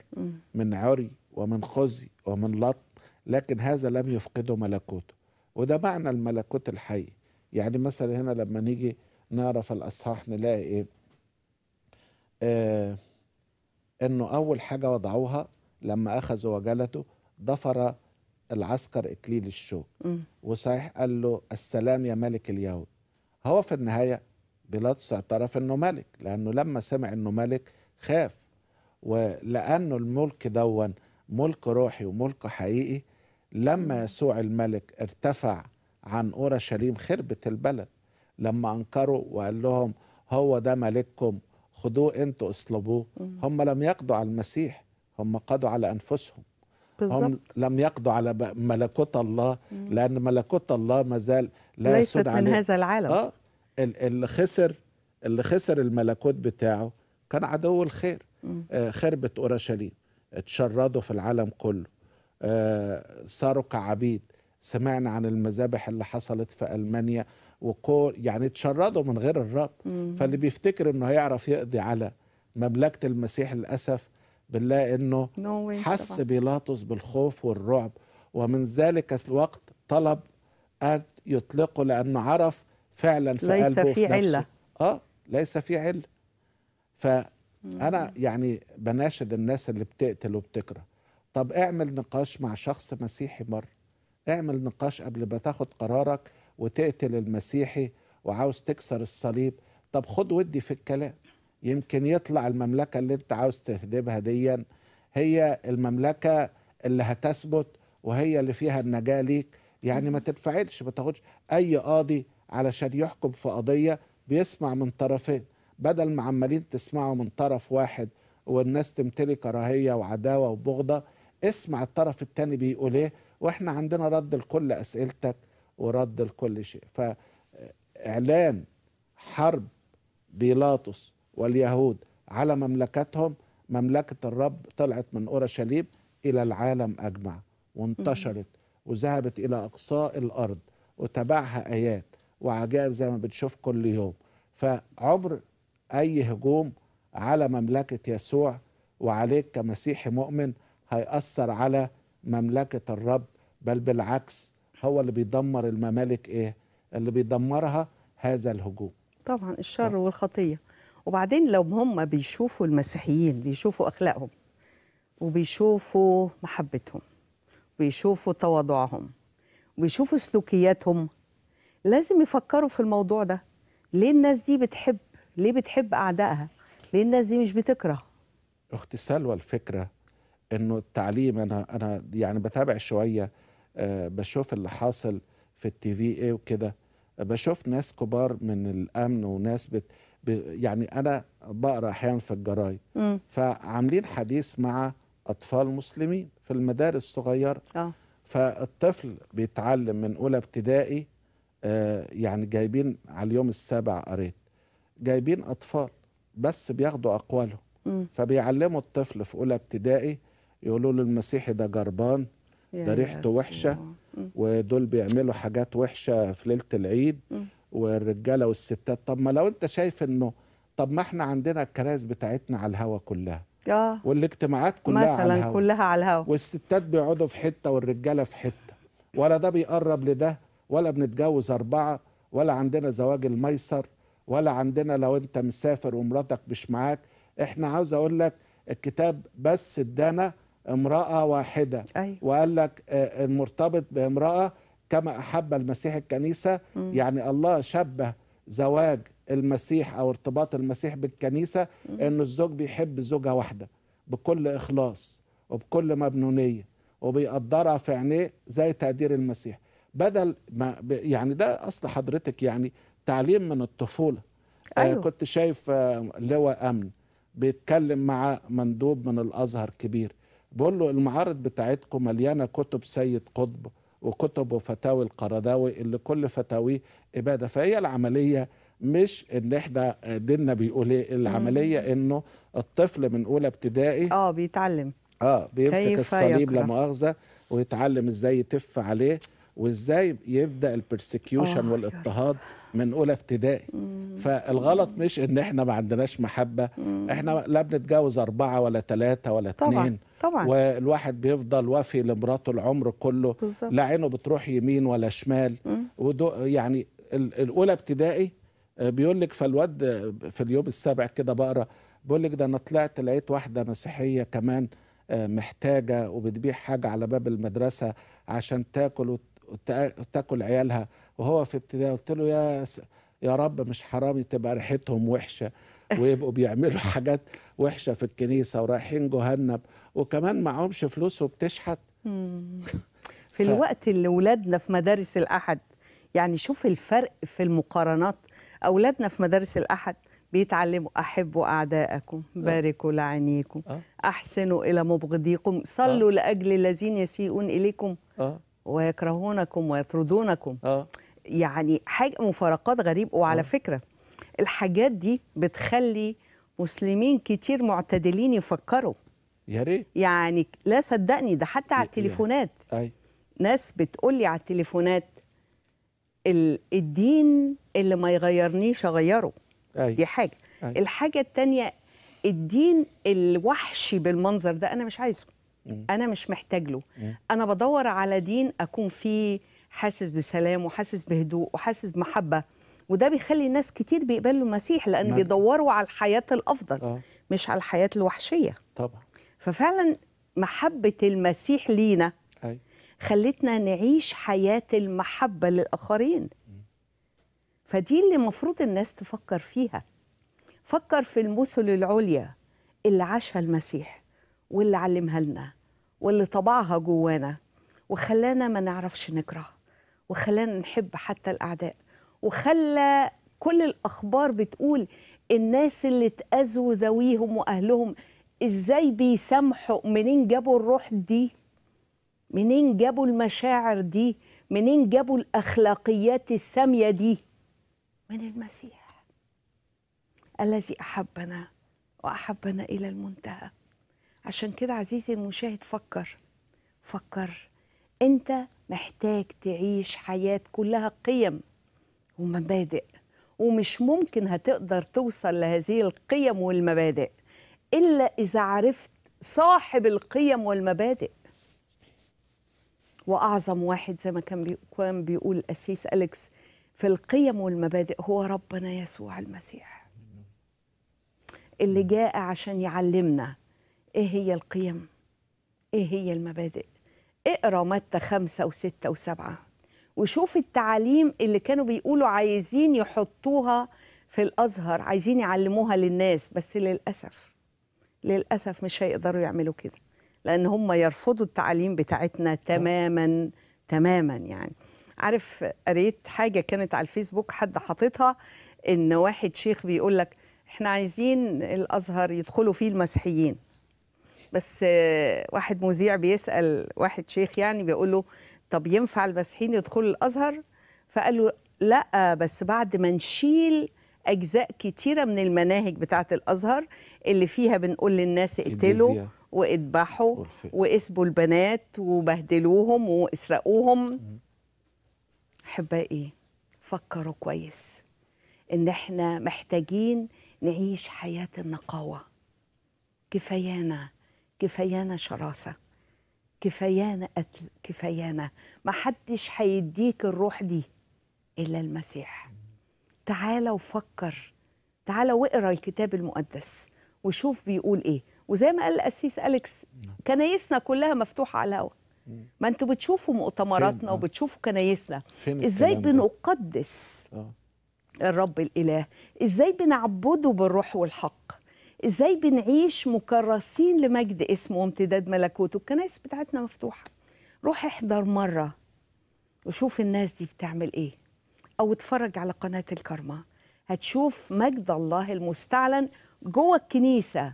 من عري ومن خزي ومن لطم، لكن هذا لم يفقده ملكوته. وده معنى الملكوت الحقيقي. يعني مثلا هنا لما نيجي نعرف الأصحاح نلاقي إيه؟ انه اول حاجه وضعوها لما اخذوا وجلته ضفر العسكر اكليل الشوك وصحيح قال له السلام يا ملك اليهود. هو في النهايه بيلاطس اعترف انه ملك، لانه لما سمع انه ملك خاف، ولانه الملك دون ملك روحي وملك حقيقي. لما يسوع الملك ارتفع عن اورشليم خربت البلد، لما انكروا وقال لهم هو ده ملككم خدوه انتوا اصلبوه، هم لم يقضوا على المسيح، هم قضوا على انفسهم بالزبط. هم لم يقضوا على ملكوت الله، لان ملكوت الله ما زال لا يسود عليه، ليست من هذا العالم. اللي خسر الملكوت بتاعه كان عدو الخير. خربت اورشليم، اتشردوا في العالم كله، صاروا كعبيد. سمعنا عن المذابح اللي حصلت في ألمانيا وكل، يعني اتشردوا من غير الرب. فاللي بيفتكر انه هيعرف يقضي على مملكة المسيح للأسف بالله انه حس بيلاطس بالخوف والرعب، ومن ذلك الوقت طلب ان يطلقه لانه عرف فعلا في قلبه ليس في علة. ليس في علة. فأنا يعني بناشد الناس اللي بتقتل وبتكره، طب اعمل نقاش مع شخص مسيحي مرة، اعمل نقاش قبل ما تاخد قرارك وتقتل المسيحي وعاوز تكسر الصليب. طب خد ودي في الكلام، يمكن يطلع المملكة اللي انت عاوز تهدمها ديا هي المملكة اللي هتثبت وهي اللي فيها النجاة ليك. يعني ما تنفعلش، ما تاخدش اي قاضي علشان يحكم في قضية بيسمع من طرفين، بدل ما عمالين تسمعوا من طرف واحد والناس تمتلي كراهية وعداوة وبغضة، اسمع الطرف التاني بيقول ايه، واحنا عندنا رد لكل اسئلتك ورد لكل شيء. فاعلان حرب بيلاطس واليهود على مملكتهم، مملكة الرب طلعت من اورشليم الى العالم اجمع وانتشرت وذهبت الى اقصاء الارض وتبعها ايات وعجائب زي ما بنشوف كل يوم. فعبر اي هجوم على مملكة يسوع وعليك كمسيحي مؤمن هيأثر على مملكة الرب، بل بالعكس هو اللي بيدمر الممالك. ايه اللي بيدمرها؟ هذا الهجوم طبعا، الشر والخطية. وبعدين لو هم بيشوفوا المسيحيين، بيشوفوا أخلاقهم وبيشوفوا محبتهم وبيشوفوا تواضعهم وبيشوفوا سلوكياتهم، لازم يفكروا في الموضوع ده. ليه الناس دي بتحب؟ ليه بتحب أعدائها؟ ليه الناس دي مش بتكره؟ أختي سلوى، الفكرة انه التعليم، انا يعني بتابع شويه، بشوف اللي حاصل في الTVA وكده، بشوف ناس كبار من الامن وناس يعني انا بقرا احيانا في الجرايد، فعاملين حديث مع اطفال مسلمين في المدارس الصغيره. فالطفل بيتعلم من اولى ابتدائي، يعني جايبين على اليوم السابع، قريت جايبين اطفال بس بياخدوا اقوالهم. فبيعلموا الطفل في اولى ابتدائي يقولوا له المسيحي ده جربان، ده ريحته وحشه، ودول بيعملوا حاجات وحشه في ليله العيد، والرجاله والستات. طب ما لو انت شايف انه، طب ما احنا عندنا الكراسي بتاعتنا على الهوا كلها، والاجتماعات كلها مثلا على الهوا، كلها على الهوا، والستات بيقعدوا في حته والرجاله في حته، ولا ده بيقرب لده، ولا بنتجوز 4، ولا عندنا زواج الميسر، ولا عندنا لو انت مسافر ومراتك مش معاك. احنا عاوز اقول لك الكتاب بس ادانا امرأة واحدة، وقال لك المرتبط بامرأة كما أحب المسيح الكنيسة. يعني الله شبه زواج المسيح أو ارتباط المسيح بالكنيسة، أنه الزوج بيحب زوجة واحدة بكل إخلاص وبكل مبنونية وبيقدرها في عينيه زي تقدير المسيح. بدل ما يعني ده أصل حضرتك يعني تعليم من الطفولة. كنت شايف لواء أمن بيتكلم مع مندوب من الازهر كبير، بيقول له المعارض بتاعتكم مليانه كتب سيد قطب وكتب وفتاوي القرداوي اللي كل فتاويه اباده. فهي العمليه مش ان احنا ديننا بيقول ايه، العمليه انه الطفل من اولى ابتدائي بيتعلم بيمسك الصليب لا مؤاخذه، ويتعلم ازاي يتف عليه وازاي يبدا البرسكيوشن والاضطهاد من اولى ابتدائي. فالغلط مش ان احنا ما عندناش محبه، احنا لا بنتجوز 4 ولا 3 ولا 2، طبعا والواحد بيفضل وافي لمراته العمر كله، لا عينه بتروح يمين ولا شمال. يعني الاولى ابتدائي بيقول لك، فالواد في اليوم السابع كده بقرا بيقول لك ده انا طلعت لقيت واحده مسيحيه كمان محتاجه وبتبيع حاجه على باب المدرسه عشان تاكل وتاكل عيالها وهو في ابتدائي. قلت له يا رب مش حرامي تبقى ريحتهم وحشه ويبقوا بيعملوا حاجات وحشه في الكنيسه ورايحين جهنم وكمان معهمش فلوس وبتشحت. في الوقت اللي اولادنا في مدارس الاحد، يعني شوف الفرق في المقارنات، اولادنا في مدارس الاحد بيتعلموا احبوا اعداءكم، باركوا لعينيكم، احسنوا الى مبغضيكم، صلوا لاجل الذين يسيئون اليكم ويكرهونكم ويطردونكم. يعني حاجه مفارقات غريبه. وعلى فكره الحاجات دي بتخلي مسلمين كتير معتدلين يفكروا. يا ريت يعني، لا صدقني ده حتى على التليفونات ناس بتقول لي على التليفونات الدين اللي ما يغيرنيش اغيره. دي حاجه. الحاجه الثانيه الدين الوحشي بالمنظر ده انا مش عايزه، انا مش محتاج له، انا بدور على دين اكون فيه حاسس بسلام وحاسس بهدوء وحاسس بمحبه، وده بيخلي الناس كتير بيقبلوا المسيح لان بيدوروا على الحياه الافضل مش على الحياه الوحشيه. طبعا. ففعلا محبه المسيح لينا خلتنا نعيش حياه المحبه للاخرين. فدي اللي المفروض الناس تفكر فيها. فكر في المثل العليا اللي عاشها المسيح واللي علمها لنا واللي طبعها جوانا وخلانا ما نعرفش نكره وخلانا نحب حتى الأعداء، وخلى كل الأخبار بتقول الناس اللي اتأذوا ذويهم وأهلهم إزاي بيسامحوا. منين جابوا الروح دي؟ منين جابوا المشاعر دي؟ منين جابوا الأخلاقيات السامية دي؟ من المسيح الذي أحبنا وأحبنا إلى المنتهى. عشان كده عزيزي المشاهد فكر أنت محتاج تعيش حياة كلها قيم ومبادئ، ومش ممكن هتقدر توصل لهذه القيم والمبادئ إلا إذا عرفت صاحب القيم والمبادئ. وأعظم واحد زي ما كان بيقول القسيس أليكس في القيم والمبادئ هو ربنا يسوع المسيح اللي جاء عشان يعلمنا إيه هي القيم، إيه هي المبادئ. اقرأ متى 5 و6 و7 وشوف التعاليم اللي كانوا بيقولوا عايزين يحطوها في الأزهر، عايزين يعلموها للناس، بس للأسف مش هيقدروا يعملوا كده لأن هم يرفضوا التعاليم بتاعتنا تماما تماما. يعني عارف قريت حاجة كانت على الفيسبوك حد حاططها إن واحد شيخ بيقول لك إحنا عايزين الأزهر يدخلوا فيه المسيحيين، بس واحد مذيع بيسأل واحد شيخ يعني بيقول له طب ينفع المسيحيين يدخلوا الأزهر؟ فقال له لأ، بس بعد ما نشيل أجزاء كتيرة من المناهج بتاعة الأزهر اللي فيها بنقول للناس اقتلوا واذبحوا واسبوا البنات وبهدلوهم واسرقوهم. أحبائي فكروا كويس إن إحنا محتاجين نعيش حياة النقاوة. كفايانا شراسة، كفايانا قتل، كفايانا. محدش هيديك الروح دي إلا المسيح. تعالى وفكر، تعالى واقرا الكتاب المقدس وشوف بيقول إيه. وزي ما قال القسيس أليكس كنايسنا كلها مفتوحة على الهوا. ما انتوا بتشوفوا مؤتمراتنا وبتشوفوا كنايسنا ازاي بنقدس الرب الإله، ازاي بنعبده بالروح والحق، ازاي بنعيش مكرسين لمجد اسمه وامتداد ملكوته. الكنايس بتاعتنا مفتوحة. روح احضر مرة وشوف الناس دي بتعمل ايه، او اتفرج على قناة الكرمة، هتشوف مجد الله المستعلن جوه الكنيسة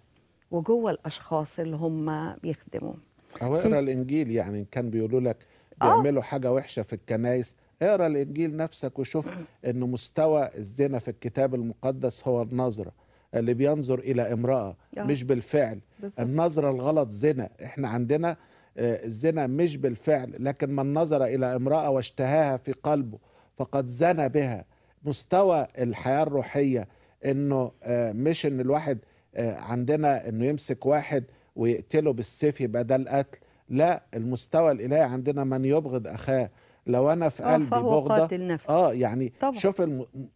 وجوه الاشخاص اللي هم بيخدموا. او اقرا الانجيل. يعني كان بيقولوا لك بيعملوا حاجه وحشه في الكنايس، اقرا الانجيل نفسك وشوف ان مستوى الزنا في الكتاب المقدس هو النظره اللي بينظر الى امراه مش بالفعل. النظره الغلط زنا. احنا عندنا الزنا مش بالفعل، لكن من نظر الى امراه واشتهاها في قلبه فقد زنى بها. مستوى الحياه الروحيه انه مش ان الواحد عندنا انه يمسك واحد ويقتله بالسيف يبقى ده القتل، لا. المستوى الالهي عندنا من يبغض اخاه. لو انا في قلبي بغضه فهو قاتل نفسي. يعني طبعا. شوف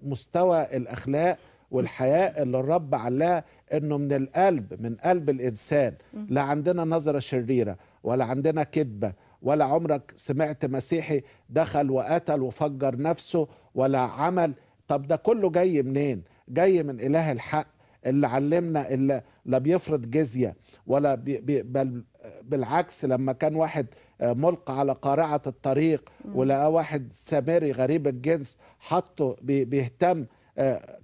مستوى الاخلاق والحياء اللي الرب علاه انه من القلب، من قلب الانسان. لا عندنا نظرة شريرة ولا عندنا كذبة، ولا عمرك سمعت مسيحي دخل وقتل وفجر نفسه ولا عمل. طب ده كله جاي منين؟ جاي من إله الحق اللي علمنا، اللي لا بيفرض جزية ولا بل بالعكس. لما كان واحد ملقى على قارعة الطريق ولقى واحد سامري غريب الجنس حطه بيهتم،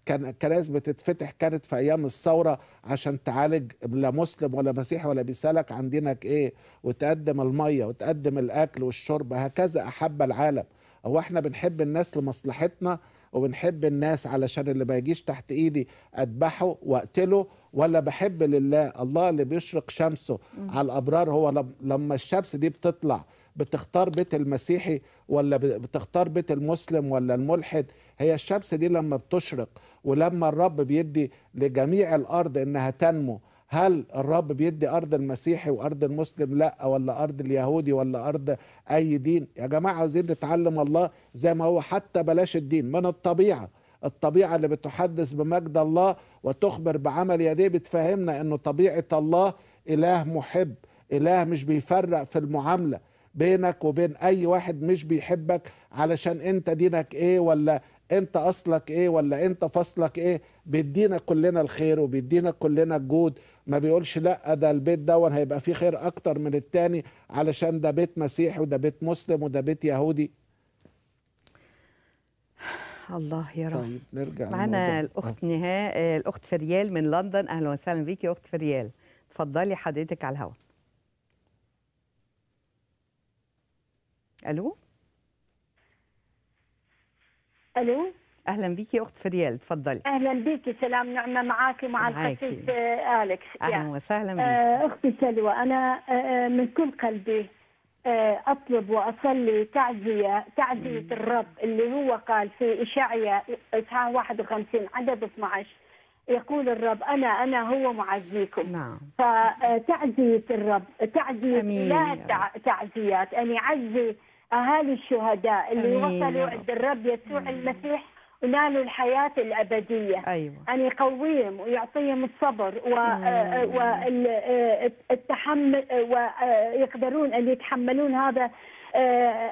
كان الكنائس بتتفتح، كانت في ايام الثوره عشان تعالج، لا مسلم ولا مسيحي ولا بيسالك عن دينك ايه، وتقدم الميه وتقدم الاكل والشرب. هكذا احب العالم. هو احنا بنحب الناس لمصلحتنا وبنحب الناس علشان اللي ما يجيش تحت ايدي اذبحه واقتله، ولا بحب لله؟ الله اللي بيشرق شمسه على الابرار. هو لما الشمس دي بتطلع بتختار بيت المسيحي ولا بتختار بيت المسلم ولا الملحد؟ هي الشمس دي لما بتشرق ولما الرب بيدي لجميع الأرض إنها تنمو، هل الرب بيدي أرض المسيحي وأرض المسلم لأ، ولا أرض اليهودي ولا أرض أي دين؟ يا جماعة عايزين نتعلم الله زي ما هو، حتى بلاش الدين، من الطبيعة. الطبيعة اللي بتحدث بمجد الله وتخبر بعمل يديه بتفهمنا إنه طبيعة الله إله محب، إله مش بيفرق في المعاملة بينك وبين أي واحد مش بيحبك علشان أنت دينك إيه ولا أنت أصلك إيه ولا أنت فصلك إيه. بيدينا كلنا الخير وبيدينا كلنا الجود، ما بيقولش لأ ده البيت دون هيبقى فيه خير أكتر من التاني علشان ده بيت مسيحي وده بيت مسلم وده بيت يهودي. الله يا رب. طيب نرجع معانا الأخت نهاء، الأخت فريال من لندن. أهلا وسهلا بيكي يا أخت فريال، اتفضلي حضرتك على الهواء. الو الو، اهلا بيكي يا اخت فريال، اتفضلي. اهلا بيكي، سلام نعمه معاكي ومع القسيس اليكس. اهلا وسهلا بيكي اختي سلوى. انا من كل قلبي اطلب واصلي تعزيه الرب اللي هو قال في إشعياء اصحاح 51 عدد 12، يقول الرب أنا هو معزيكم. نعم. فتعزية الرب، تعزية لا تعزيات، أن يعزي أهالي الشهداء اللي وصلوا عند الرب يسوع المسيح ونالوا الحياة الأبدية. أيوة. أن يقويهم ويعطيهم الصبر والتحمل، ويقدرون أن يتحملون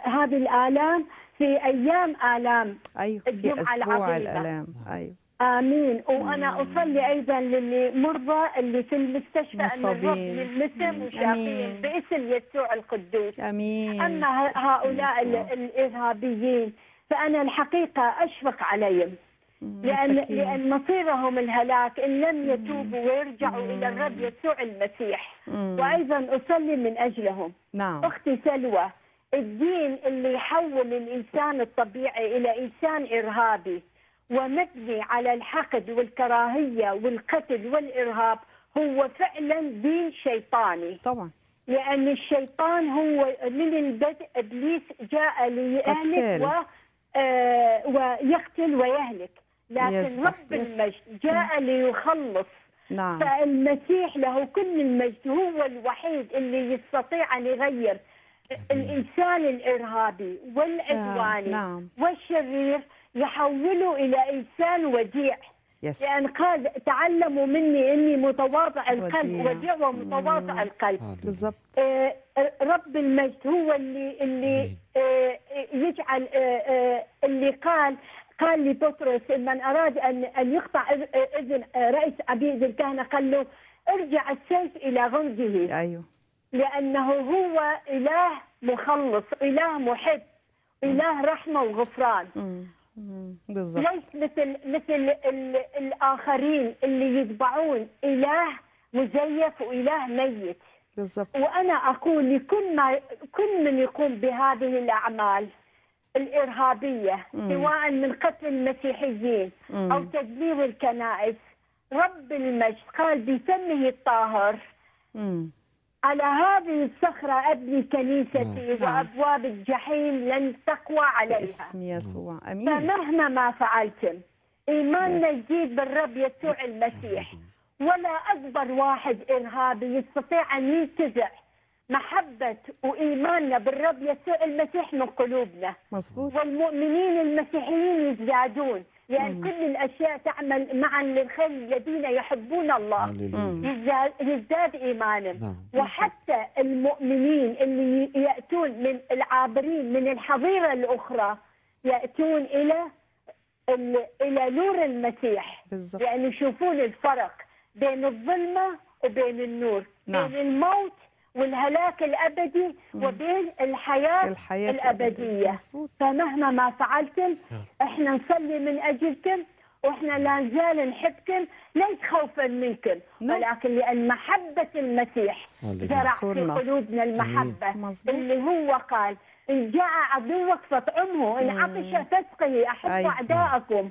هذه الآلام في أيام آلام. أيوة. في أسبوع الآلام. أيوه. آمين. وأنا أصلي أيضا للمرضى اللي في المستشفى، المصابين للمسم وشافين باسم يسوع القدوس. آمين. أما هؤلاء الإرهابيين فأنا الحقيقة أشفق عليهم، لأن مصيرهم الهلاك إن لم يتوبوا ويرجعوا إلى الرب يسوع المسيح. وأيضا أصلي من أجلهم. نعم. أختي سلوى، الدين اللي يحول الإنسان الطبيعي إلى إنسان إرهابي ومبني على الحقد والكراهية والقتل والإرهاب هو فعلا دين شيطاني. طبعا. لأن الشيطان هو من البدء إبليس جاء ليهلك ويقتل ويهلك، لكن رب المجد جاء ليخلص. نعم. فالمسيح له كل المجد، هو الوحيد اللي يستطيع أن يغير الإنسان الإرهابي والعدواني والشرير، يحولوا إلى إنسان وديع. لأن قال تعلموا مني إني متواضع القلب، وديع ومتواضع القلب. بالضبط. رب المجد هو اللي يجعل اللي قال لبطرس من أراد أن يقطع إذن رئيس عبيد الكهنة، قال له ارجع السيف إلى غمزه. أيوه. لأنه هو إله مخلص، إله محب، إله رحمة وغفران. بالظبط. ليس مثل الآخرين اللي يتبعون إله مزيف وإله ميت. بالظبط. وأنا أقول لكل من يقوم بهذه الأعمال الإرهابية، سواء من قتل المسيحيين أو تدمير الكنائس، رب المجد قال بفمه الطاهر على هذه الصخرة أبني كنيستي وأبواب الجحيم لن تقوى عليها. باسم يسوع. أمين. فمهما ما فعلتم إيماننا يزيد بالرب يسوع المسيح. ولا أكبر واحد إرهابي يستطيع أن ينتزع محبة وإيماننا بالرب يسوع المسيح من قلوبنا. مظبوط. والمؤمنين المسيحيين يزدادون لأن كل الأشياء تعمل معا للخير الذين يحبون الله يزداد إيمانا. وحتى المؤمنين اللي يأتون من العابرين من الحظيرة الأخرى يأتون إلى نور المسيح، يعني يشوفون الفرق بين الظلمة وبين النور، بين الموت والهلاك الأبدي وبين الحياة الأبدية. فمهما ما فعلتم احنا نصلي من أجلكم، واحنا لا نزال نحبكم ليس خوفا منكم ولكن لأن محبة المسيح زرع في قلوبنا المحبة، اللي هو قال إن جاء عدوك فاطعمه، إن عطش فاسقه، أحبوا أعداءكم.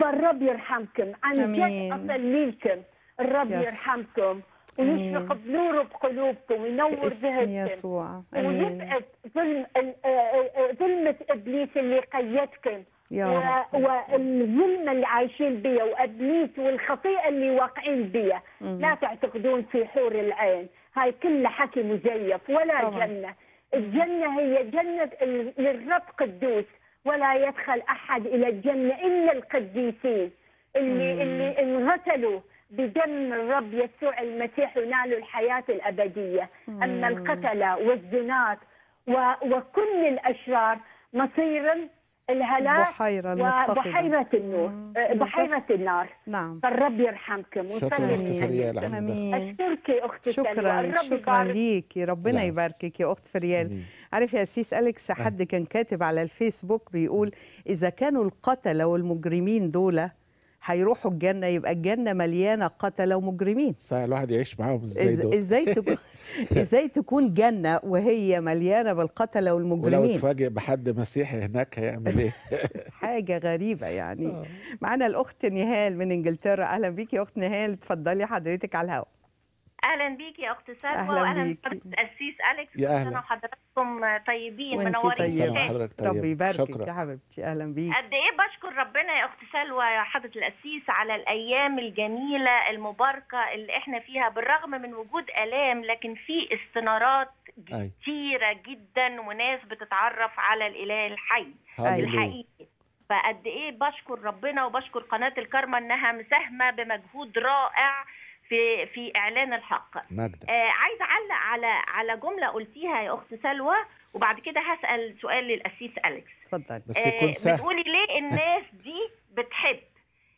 فالرب يرحمكم عن جد، أصليكم الرب يرحمكم ويشرق بنوره بقلوبكم وينور ذهنكم ويبعد ظلمة إبليس اللي قيدكم والظلمة اللي عايشين بيها وإبليس والخطيئة اللي واقعين بيها. لا تعتقدون في حور العين، هاي كلها حكي مزيف ولا جنة. الجنة هي جنة للرب قدوس، ولا يدخل أحد إلى الجنة إلا القديسين اللي انغسلوا بدم الرب يسوع المسيح ونالوا الحياة الأبدية. أما القتلة والزنات وكل الأشرار مصير الهلاك وبحيرة النور بحيرة النار. فالرب يرحمكم ويسلمكم. أشكرك يا أختي، شكرا ليكي، ربنا يباركك يا أخت فريال. عارف يا أسيس أليكس، حد كان كاتب على الفيسبوك بيقول إذا كانوا القتلة والمجرمين دول هيروحوا الجنة يبقى الجنة مليانة قتلة ومجرمين. صحيح، الواحد يعيش معاهم ازاي دول؟ ازاي تكون جنة وهي مليانة بالقتلة والمجرمين؟ ولو اتفاجئ بحد مسيحي هناك هيعمل ايه؟ حاجة غريبة يعني. معانا الأخت نهال من إنجلترا، أهلا بيكي يا أخت نهال، اتفضلي حضرتك على الهواء. أهلا بيكي يا أخت سلوى، وأهلا بحضرتك أسيس أليكس، كل سنة وحضراتكم طيبين منورين. ربي يباركك يا حبيبتي، أهلا بيكي. قد إيه بشكر ربنا يا أخت سلوى يا حضرة الأسيس على الأيام الجميلة المباركة اللي إحنا فيها، بالرغم من وجود آلام لكن في استنارات كتيرة جدا وناس بتتعرف على الإله الحي الحقيقي. فقد إيه بشكر ربنا وبشكر قناة الكارما إنها مساهمة بمجهود رائع في إعلان الحق. عايز أعلق على جملة قلتيها يا أخت سلوى، وبعد كده هسأل سؤال للأسيس أليكس. اتفضل. بس يكون سهل. بتقولي ليه الناس دي بتحب؟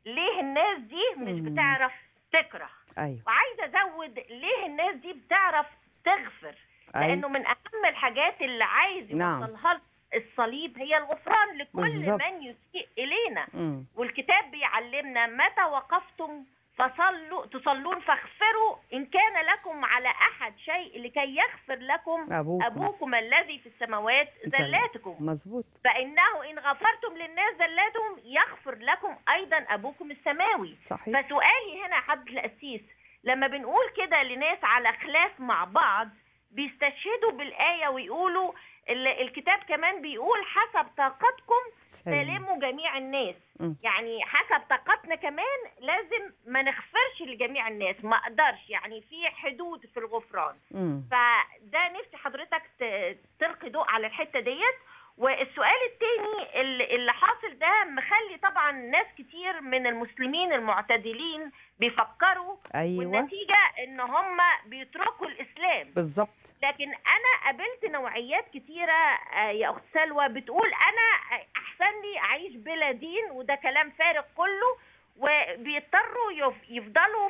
ليه الناس دي مش بتعرف تكره؟ أيوه. وعايزة أزود ليه الناس دي بتعرف تغفر؟ أيوه. لأنه من أهم الحاجات اللي عايز يوصلها الصليب هي الغفران لكل من يسيء إلينا. والكتاب بيعلمنا متى وقفتم فصلوا تصلون فاغفروا إن كان لكم على أحد شيء لكي يغفر لكم أبوكم الذي في السماوات زلاتكم. مظبوط. فإنه إن غفرتم للناس زلاتهم يغفر لكم أيضا أبوكم السماوي. صحيح. فسؤالي هنا يا حضرة القسيس، لما بنقول كده لناس على خلاف مع بعض بيستشهدوا بالآية ويقولوا الكتاب كمان بيقول حسب طاقتكم سلموا جميع الناس. يعني حسب طاقتنا كمان لازم ما نغفرش لجميع الناس، ما اقدرش، يعني في حدود في الغفران. فده نفسي حضرتك تلقي ضوء على الحتة ديت. والسؤال التاني اللي حاصل ده مخلي طبعا ناس كتير من المسلمين المعتدلين بيفكروا. أيوة. والنتيجة ان هم بيتركوا الاسلام. بالظبط. لكن انا قابلت نوعيات كتيرة يا اخت سلوى بتقول انا احسن لي اعيش بلا دين، وده كلام فارغ كله، وبيضطروا يفضلوا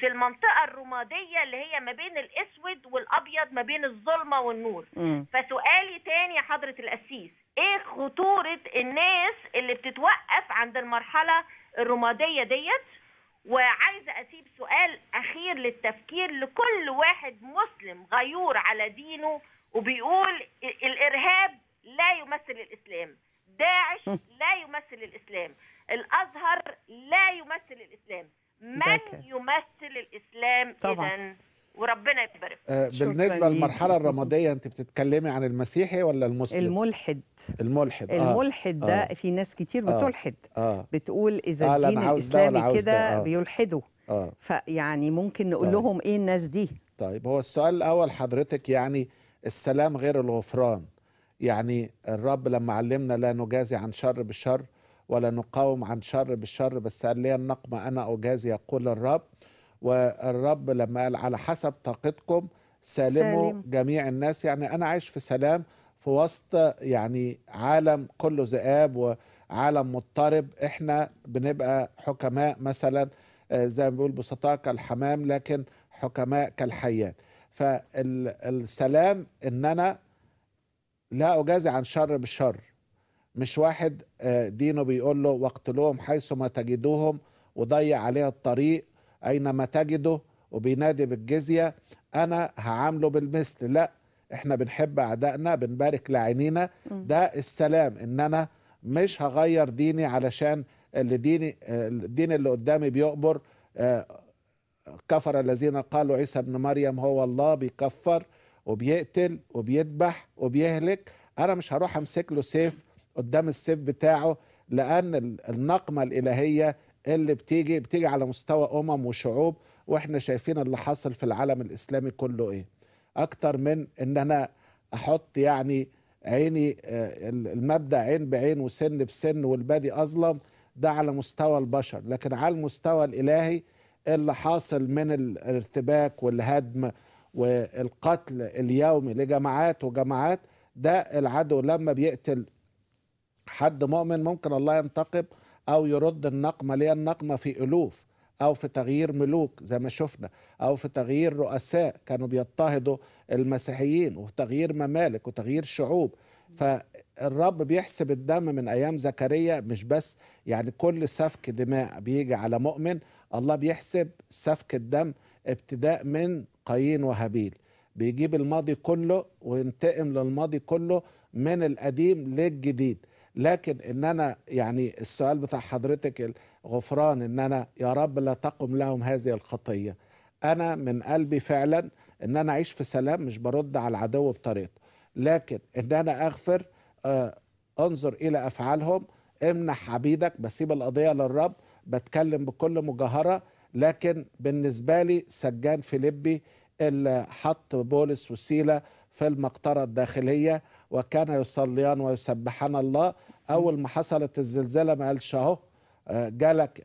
في المنطقة الرمادية اللي هي ما بين الأسود والأبيض، ما بين الظلمة والنور. فسؤالي تاني يا حضرة القسيس، إيه خطورة الناس اللي بتتوقف عند المرحلة الرمادية ديت؟ وعايزة أسيب سؤال أخير للتفكير لكل واحد مسلم غيور على دينه وبيقول الإرهاب لا يمثل الإسلام، داعش لا يمثل الإسلام، الأزهر لا يمثل الإسلام، من يمثل الإسلام إذن؟ وربنا يبارك. بالنسبة للمرحلة الرمادية أنت بتتكلمي عن المسيحي ولا المسلم؟ الملحد. الملحد. الملحد ده في ناس كتير بتلحد، بتقول إذا الدين الإسلامي كده بيلحدوا. فيعني ممكن نقول لهم إيه الناس دي؟ طيب، هو السؤال الأول حضرتك يعني السلام غير الغفران، يعني الرب لما علمنا لا نجازي عن شر بالشر ولا نقاوم عن شر بالشر، بس قال لي النقمة أنا أجازي يقول الرب. والرب لما قال على حسب طاقتكم سالموا جميع الناس، يعني أنا عايش في سلام في وسط يعني عالم كله ذئاب وعالم مضطرب. إحنا بنبقى حكماء مثلا زي ما بيقول بسطاء كالحمام لكن حكماء كالحيات. فالسلام إن أنا لا أجازي عن شر بالشر، مش واحد دينه بيقول له واقتلوهم حيث ما تجدوهم وضيع عليه الطريق أينما تجده وبينادي بالجزية، أنا هعامله بالمثل. لا، إحنا بنحب أعدائنا، بنبارك لعينينا، ده السلام. إن أنا مش هغير ديني علشان اللي الدين اللي قدامي بيقبر، كفر الذين قالوا عيسى ابن مريم هو الله، بيكفر وبيقتل وبيذبح وبيهلك. أنا مش هروح أمسك له سيف قدام السيف بتاعه، لأن النقمة الإلهية اللي بتيجي على مستوى وشعوب، وإحنا شايفين اللي حصل في العالم الإسلامي كله إيه. أكتر من إن أنا أحط يعني عيني المبدأ عين بعين وسن بسن والبادي أظلم، ده على مستوى البشر، لكن على المستوى الإلهي اللي حاصل من الارتباك والهدم والقتل اليومي لجماعات وجماعات، ده العدو لما بيقتل حد مؤمن ممكن الله ينتقم أو يرد النقمة ليه النقمة في ألوف، أو في تغيير ملوك زي ما شفنا، أو في تغيير رؤساء كانوا بيضطهدوا المسيحيين، وفي تغيير ممالك وتغيير شعوب. فالرب بيحسب الدم من أيام زكريا، مش بس يعني كل سفك دماء بيجي على مؤمن، الله بيحسب سفك الدم ابتداء من قايين وهابيل، بيجيب الماضي كله وينتقم للماضي كله من القديم للجديد. لكن إن أنا يعني السؤال بتاع حضرتك الغفران، إن أنا يا رب لا تقم لهم هذه الخطية، أنا من قلبي فعلا إن أنا أعيش في سلام، مش برد على العدو بطريقته، لكن إن أنا أغفر، أنظر إلى أفعالهم، امنح عبيدك، بسيب القضية للرب، بتكلم بكل مجاهرة. لكن بالنسبة لي سجان فيليبي اللي حط بولس وسيلة في المقطرة الداخلية وكان يصليان ويسبحان الله، أول ما حصلت الزلزلة ما قالش أهو جالك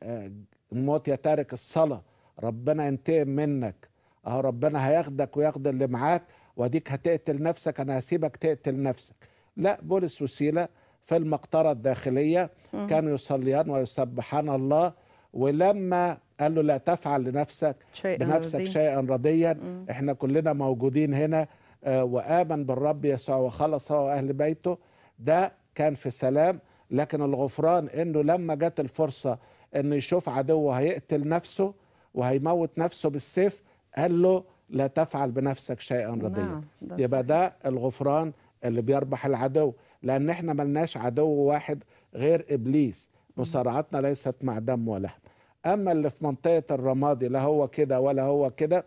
الموت يا تارك الصلاة، ربنا ينتقم منك، أهو ربنا هياخدك وياخد اللي معاك، وأديك هتقتل نفسك، أنا هسيبك تقتل نفسك. لا، بولس وسيلة في المقطرة الداخلية كانوا يصليان ويسبحان الله، ولما قال له لا تفعل لنفسك بنفسك شيئا رديا، احنا كلنا موجودين هنا، وآمن بالرب يسوع وخلص هو أهل بيته، ده كان في سلام. لكن الغفران إنه لما جت الفرصة إنه يشوف عدوه هيقتل نفسه وهيموت نفسه بالسيف، قال له لا تفعل بنفسك شيئا رديا. يبقى ده الغفران اللي بيربح العدو، لأن احنا ملناش عدو واحد غير إبليس، مصارعتنا ليست مع دم ولحم. أما اللي في منطقة الرمادي لا هو كده ولا هو كده،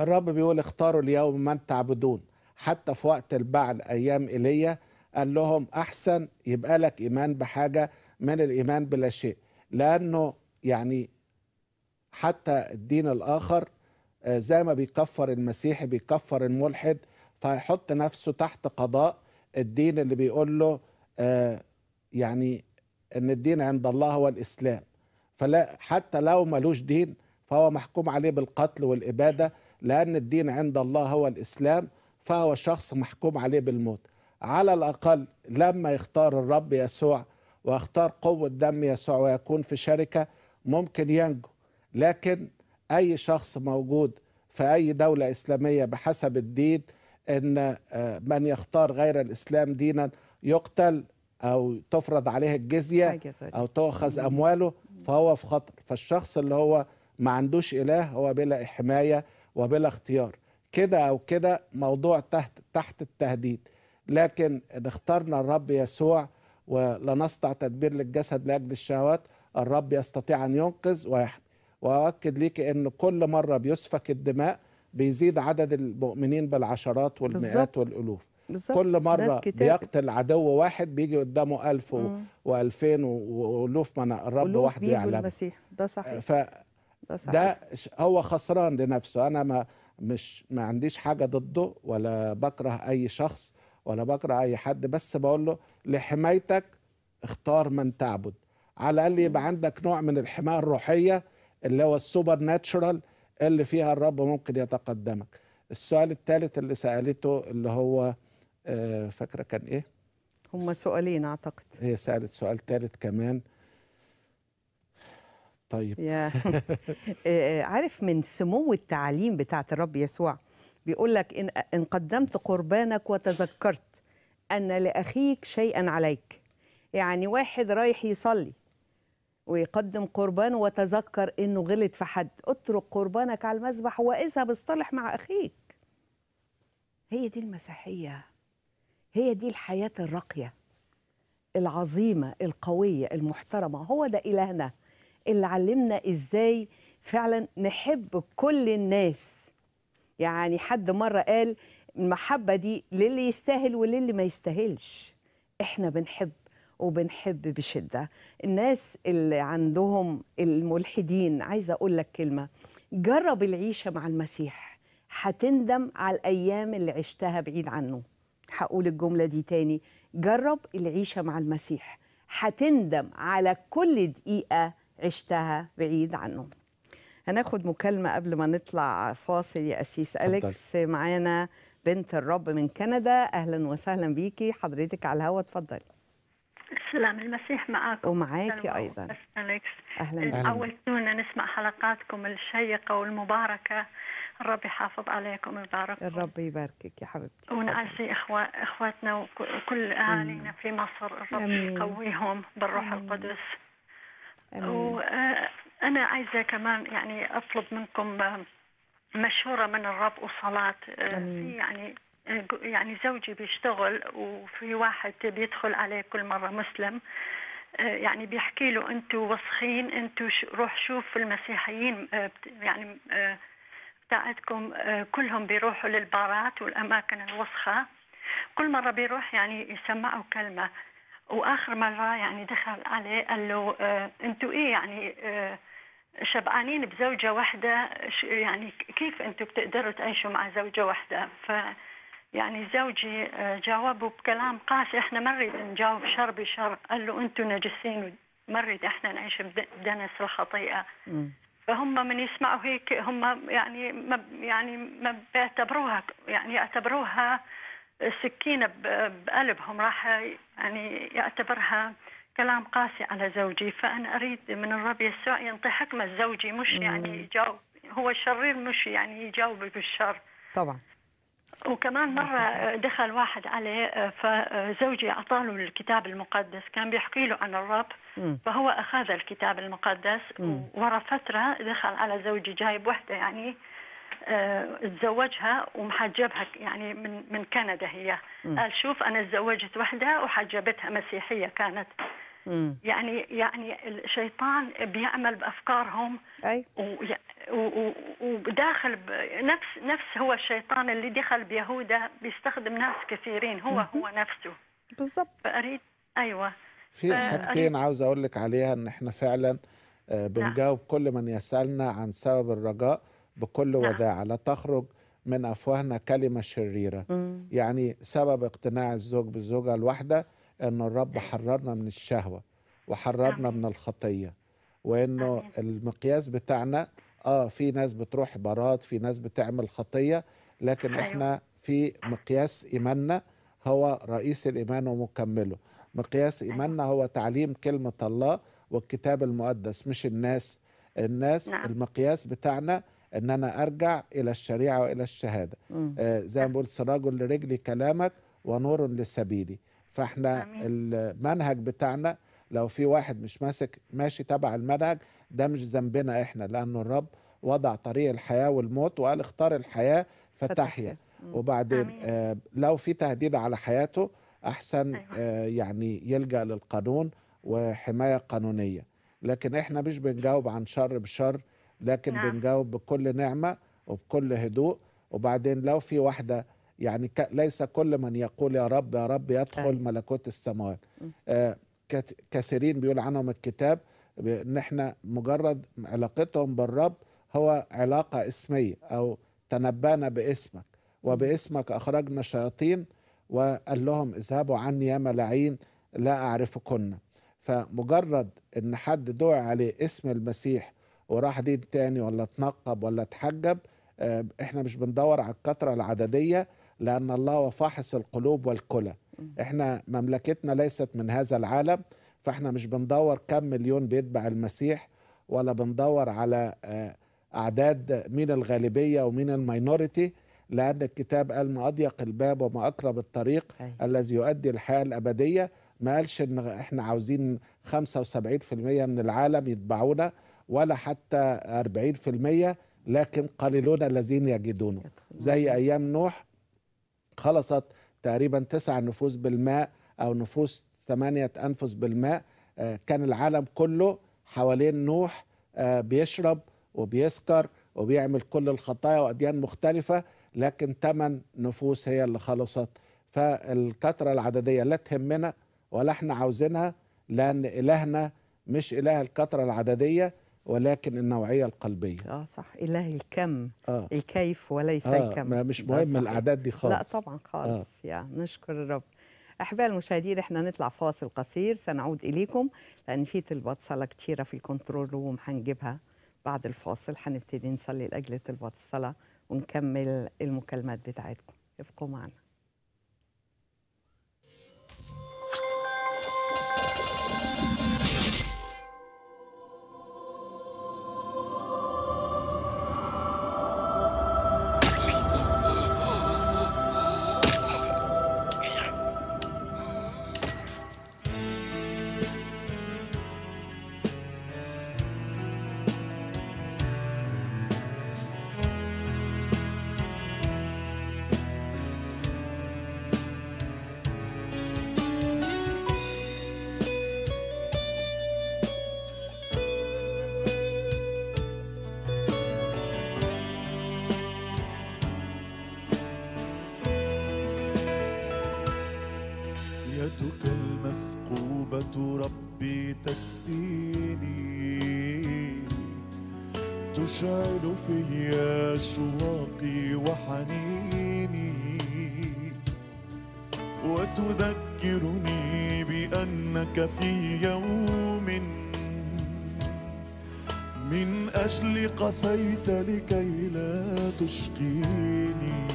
الرب بيقول اختاروا اليوم من تعبدون. حتى في وقت البعل أيام إيليا قال لهم أحسن يبقى لك إيمان بحاجة من الإيمان بلا شيء، لأنه يعني حتى الدين الآخر زي ما بيكفر المسيحي بيكفر الملحد، فيحط نفسه تحت قضاء الدين اللي بيقول له يعني إن الدين عند الله هو الإسلام، فلا حتى لو ملوش دين فهو محكوم عليه بالقتل والإبادة، لأن الدين عند الله هو الإسلام، فهو شخص محكوم عليه بالموت. على الأقل لما يختار الرب يسوع ويختار قوة دم يسوع ويكون في شركة ممكن ينجو. لكن أي شخص موجود في أي دولة إسلامية بحسب الدين، إن من يختار غير الإسلام دينا يقتل أو تفرض عليه الجزية أو تؤخذ أمواله، فهو في خطر. فالشخص اللي هو ما عندوش إله هو بلا حماية وبلا اختيار، كده أو كده موضوع تحت التهديد. لكن إن اخترنا الرب يسوع ولا نستطيع تدبير للجسد لأجل الشهوات، الرب يستطيع أن ينقذ ويحمي. وأؤكد ليك أن كل مرة بيسفك الدماء بيزيد عدد المؤمنين بالعشرات والمئات والألوف. بالزبط. كل مرة بيقتل عدو واحد بيجي قدامه 1000 و2000 وألوف من الرب واحد يعلم. ده صحيح. ده هو خسران لنفسه. أنا ما عنديش حاجة ضده، ولا بكره أي شخص، ولا بكره أي حد، بس بقول له لحمايتك اختار من تعبد، على الأقل يبقى عندك نوع من الحماية الروحية اللي هو السوبر ناتشورال اللي فيها الرب ممكن يتقدمك. السؤال الثالث اللي سألته اللي هو فاكرة كان إيه؟ هما سؤالين أعتقد. هي سألت سؤال ثالث كمان. طيب عارف من سمو التعليم بتاعت الرب يسوع بيقول لك إن قدمت قربانك وتذكرت أن لأخيك شيئا عليك. يعني واحد رايح يصلي ويقدم قربان وتذكر إنه غلط في حد، اترك قربانك على المذبح واذهب اصطلح مع أخيك. هي دي المسيحية، هي دي الحياة الراقية العظيمة القوية المحترمة. هو ده إلهنا اللي علمنا إزاي فعلا نحب كل الناس. يعني حد مرة قال المحبة دي للي يستاهل وللي ما يستاهلش. إحنا بنحب وبنحب بشدة. الناس اللي عندهم الملحدين، عايزة أقول لك كلمة، جرب العيشة مع المسيح، هتندم على الأيام اللي عشتها بعيد عنه. هقول الجملة دي تاني، جرب العيشة مع المسيح هتندم على كل دقيقة عشتها بعيد عنه. هناخد مكالمة قبل ما نطلع فاصل يا أسيس أليكس. معانا بنت الرب من كندا، أهلا وسهلا بيكي حضرتك على الهوا، اتفضلي. السلام، المسيح معاكم ومعاكي أيضا أليكس. أهلا. أول تونا نسمع حلقاتكم الشيقة والمباركة، الرب يحافظ عليكم ويبارككم. الرب يباركك يا حبيبتي ونعزي إخواتنا وكل أهالينا في مصر، الرب يقويهم بالروح القدس. وأنا عايزة كمان يعني أطلب منكم مشورة من الرب وصلاة. يعني زوجي بيشتغل وفي واحد بيدخل عليه كل مرة مسلم، يعني بيحكي له أنتوا وسخين، أنتوا روح شوف المسيحيين يعني بتاعتكم كلهم بيروحوا للبارات والأماكن الوسخة. كل مرة بيروح يعني يسمعوا كلمة، وآخر مرة يعني دخل عليه قال له أنتوا إيه يعني شبعانين بزوجة واحدة، يعني كيف أنتوا بتقدروا تعيشوا مع زوجة واحدة؟ يعني زوجي جاوبه بكلام قاسي، إحنا ما نريد نجاوب شر بشر. قال له أنتوا نجسين، ما نريد إحنا نعيش بدنس الخطيئة. فهم من يسمعوا هيك هم يعني ما بيعتبروها، يعني يعتبروها سكينة بقلبهم، راح يعني يعتبرها كلام قاسي على زوجي. فأنا أريد من الرب يسوع ينطي حكمة زوجي، مش يعني يجاوب هو شرير، مش يعني يجاوب بالشر طبعا. وكمان مرة دخل واحد عليه، فزوجي أعطاله الكتاب المقدس، كان بيحكي له عن الرب، فهو أخذ الكتاب المقدس. ورا فترة دخل على زوجي جايب وحدة يعني اتزوجها ومحجبها، يعني من كندا هي. قال شوف أنا اتزوجت وحدة وحجبتها، مسيحية كانت. يعني الشيطان بيعمل بأفكارهم. أي. وداخل نفس هو الشيطان اللي دخل بيهودا بيستخدم ناس كثيرين، هو نفسه بالظبط. فأريد أيوة في حاجتين عاوز أقول لك عليها، إن إحنا فعلا بنجاوب كل من يسألنا عن سبب الرجاء بكل وداعة. لا تخرج من أفواهنا كلمة شريرة. يعني سبب اقتناع الزوج بالزوجة الواحدة أن الرب حررنا من الشهوة وحررنا من الخطية، وأنه المقياس بتاعنا في ناس بتروح برات، في ناس بتعمل خطية، لكن إحنا في مقياس إيماننا هو رئيس الإيمان ومكمله. مقياس إيماننا هو تعليم كلمة الله والكتاب المقدس، مش الناس. المقياس بتاعنا أن أنا أرجع إلى الشريعة وإلى الشهادة. زي ما بقول سراج لرجلي كلامك ونور لسبيلي. فإحنا المنهج بتاعنا، لو في واحد مش ماشي تبع المنهج ده مش ذنبنا إحنا، لأنه الرب وضع طريق الحياة والموت وقال اختار الحياة فتحيا. وبعدين لو في تهديد على حياته أحسن يعني يلجأ للقانون وحماية قانونية. لكن إحنا مش بنجاوب عن شر بشر، لكن بنجاوب بكل نعمة وبكل هدوء. وبعدين لو في واحدة يعني ليس كل من يقول يا رب يا رب يدخل ملكوت السماوات. كثيرين بيقول عنهم الكتاب ان احنا مجرد علاقتهم بالرب هو علاقة اسمية، او تنبانا باسمك وباسمك اخرجنا شياطين، وقال لهم اذهبوا عني يا ملاعين لا اعرفكن. فمجرد ان حد دعى عليه اسم المسيح وراح دين تاني ولا اتنقب ولا اتحجب، احنا مش بندور على الكثرة العددية، لأن الله هو فاحص القلوب والكلى. احنا مملكتنا ليست من هذا العالم، فاحنا مش بندور كم مليون بيتبع المسيح، ولا بندور على أعداد مين الغالبية ومين الماينوريتي، لأن الكتاب قال ما أضيق الباب وما أقرب الطريق الذي يؤدي الحياة الأبدية. ما قالش إن احنا عاوزين 75% من العالم يتبعونا، ولا حتى 40%، لكن قليلون الذين يجدونه. زي أيام نوح خلصت تقريبا 9 نفوس بالماء، أو نفوس 8 أنفس بالماء. كان العالم كله حوالين نوح بيشرب وبيسكر وبيعمل كل الخطايا وأديان مختلفة، لكن 8 نفوس هي اللي خلصت. فالكثرة العددية لا تهمنا ولا احنا عاوزينها، لأن إلهنا مش إله الكثرة العددية، ولكن النوعية القلبية. صح، إله الكم، الكيف وليس الكم. مش مهم الأعداد دي خالص، لا طبعا خالص. يعني نشكر الرب. أحباء المشاهدين، احنا نطلع فاصل قصير، سنعود إليكم لأن في طلبات صلاة كتيرة في الكنترول روم، هنجيبها بعد الفاصل. هنبتدي نصلي لأجل طلبات الصلاة ونكمل المكالمات بتاعتكم، ابقوا معنا. تشعل فيا شواقي وحنيني، وتذكرني بأنك في يوم من أجل قسيت لكي لا تشقيني.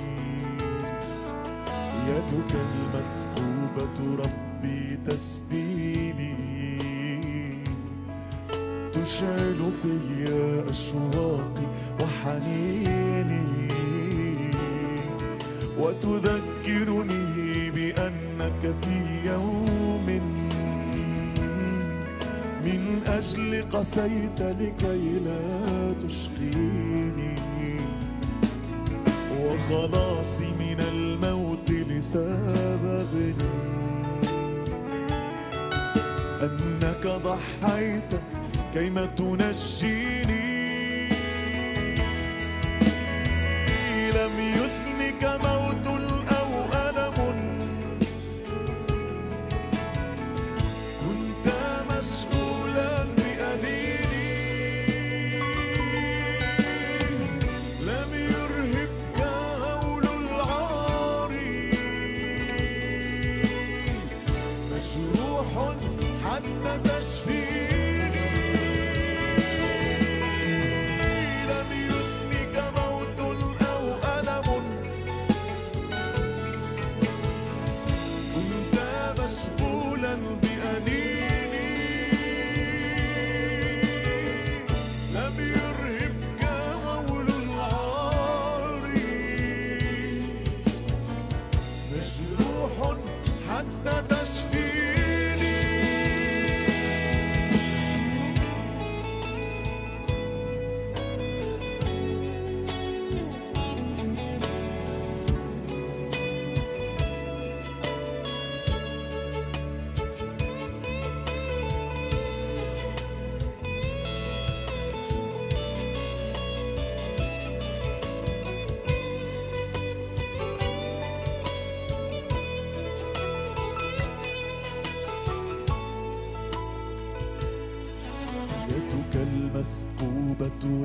يدك المثقوبة ربي تسقيني، تشعل فيا أشواقي وحنيني، وتذكرني بأنك في يوم من أجل قسيت لكي لا تشقيني. وخلاصي من الموت لسبب أنك ضحيت كيما تنجيني. لم يثنك موت أو ألم، كنت مشغولا بأديني. لم يرهبك هول العار، مجروح حتى تشفي.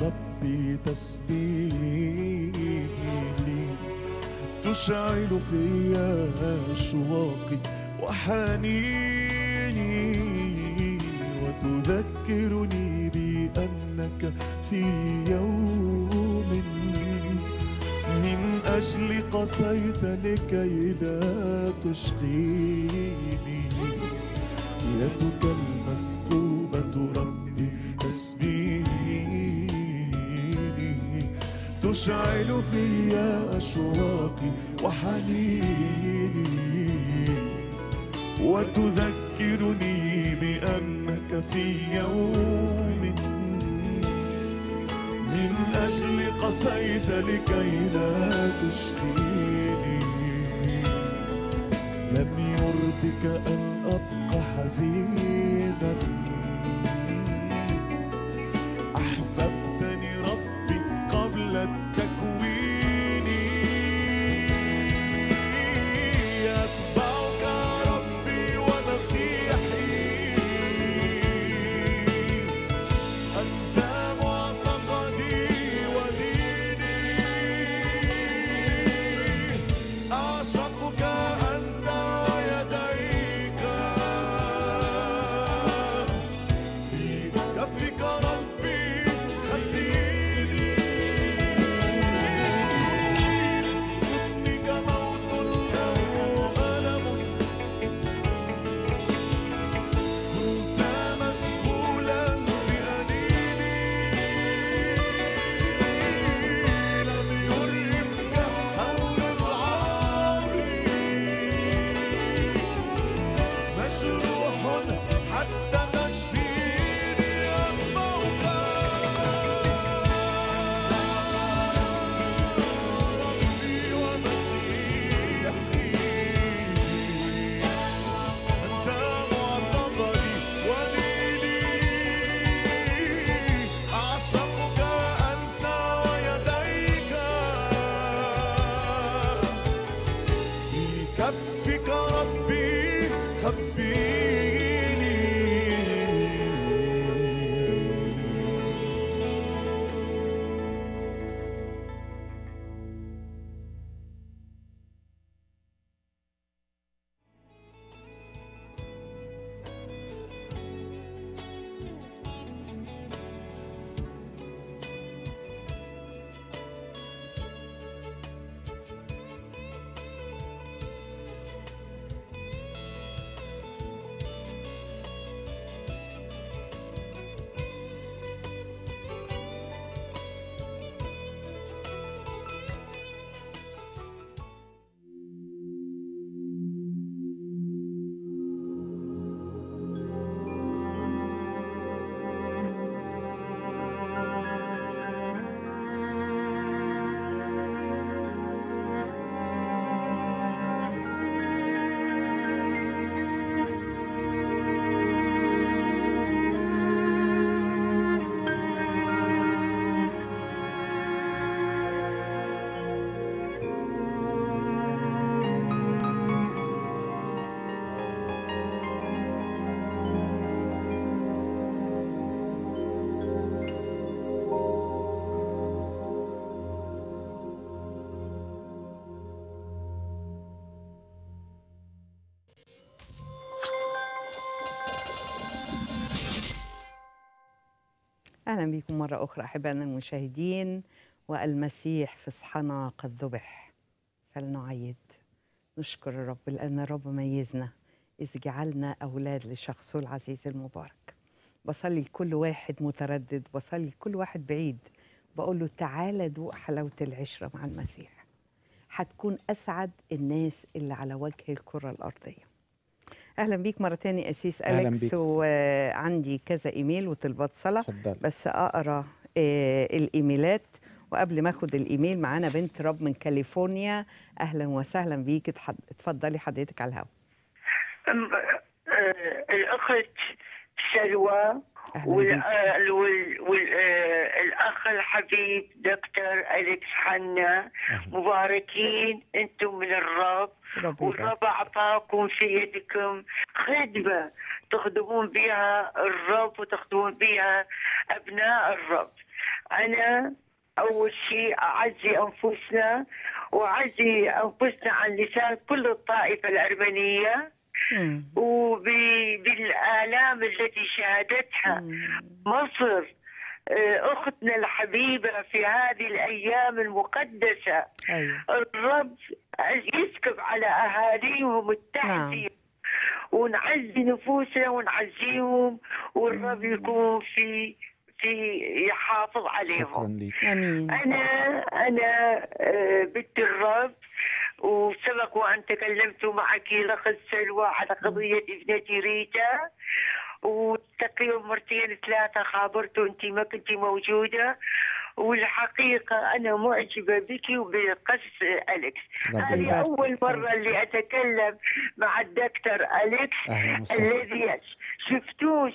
ربي تسبيحي، تشعل فيا شواقي وحنيني، بأنك في يوم من أجل قصيت لكي لا تشقيني. يدك المثقوبة ربي تسبيني تشعل في أشواقي وحنيني وتذكرني بأنك في يوم من أجل قصيت لكي لا تشقيني. لم يرضك أن أبقى حزينا، أحببتني ربي قبل التكوين. يتبعك ربي ونصيحي، أنت معتقدي وديني. أعشقك كفك ربي خبيني. أهلا بكم مرة أخرى أحبائنا المشاهدين. والمسيح في صحنا قد ذبح فلنعيد نشكر الرب لأن الرب ميزنا إذ جعلنا أولاد لشخصه العزيز المبارك. بصلي لكل واحد متردد، بصلي لكل واحد بعيد، بقول له تعالى دوق حلاوة العشرة مع المسيح، هتكون أسعد الناس اللي على وجه الكرة الأرضية. اهلا بيك مره تاني قسيس أليكس، وعندي كذا ايميل وطلبات صلاه بس اقرا الايميلات. وقبل ما اخد الايميل معانا بنت رب من كاليفورنيا، اهلا وسهلا بيك، اتفضلي حضرتك على الهواء. الاخت سلوى والاخ الحبيب دكتور أليكس حنا، مباركين انتم من الرب، والرب اعطاكم في يدكم خدمه تخدمون بها الرب وتخدمون بها ابناء الرب. انا اول شيء اعزي انفسنا عن لسان كل الطائفه الارمنيه وبالآلام التي شهدتها مصر أختنا الحبيبة في هذه الأيام المقدسة. الرب يسكب على أهاليهم التعزية، ونعزي نفوسنا ونعزيهم، والرب يكون في يحافظ عليهم. أنا بنت الرب، وسبق وأن تكلمت معك لقد سلوى على قضية ابنتي ريتا، وتقريبا مرتين ثلاثة خابرته أنت ما كنت موجودة، والحقيقة أنا معجبة بك وبقس أليكس. هذه أول مرة اللي أتكلم مع الدكتور أليكس الذي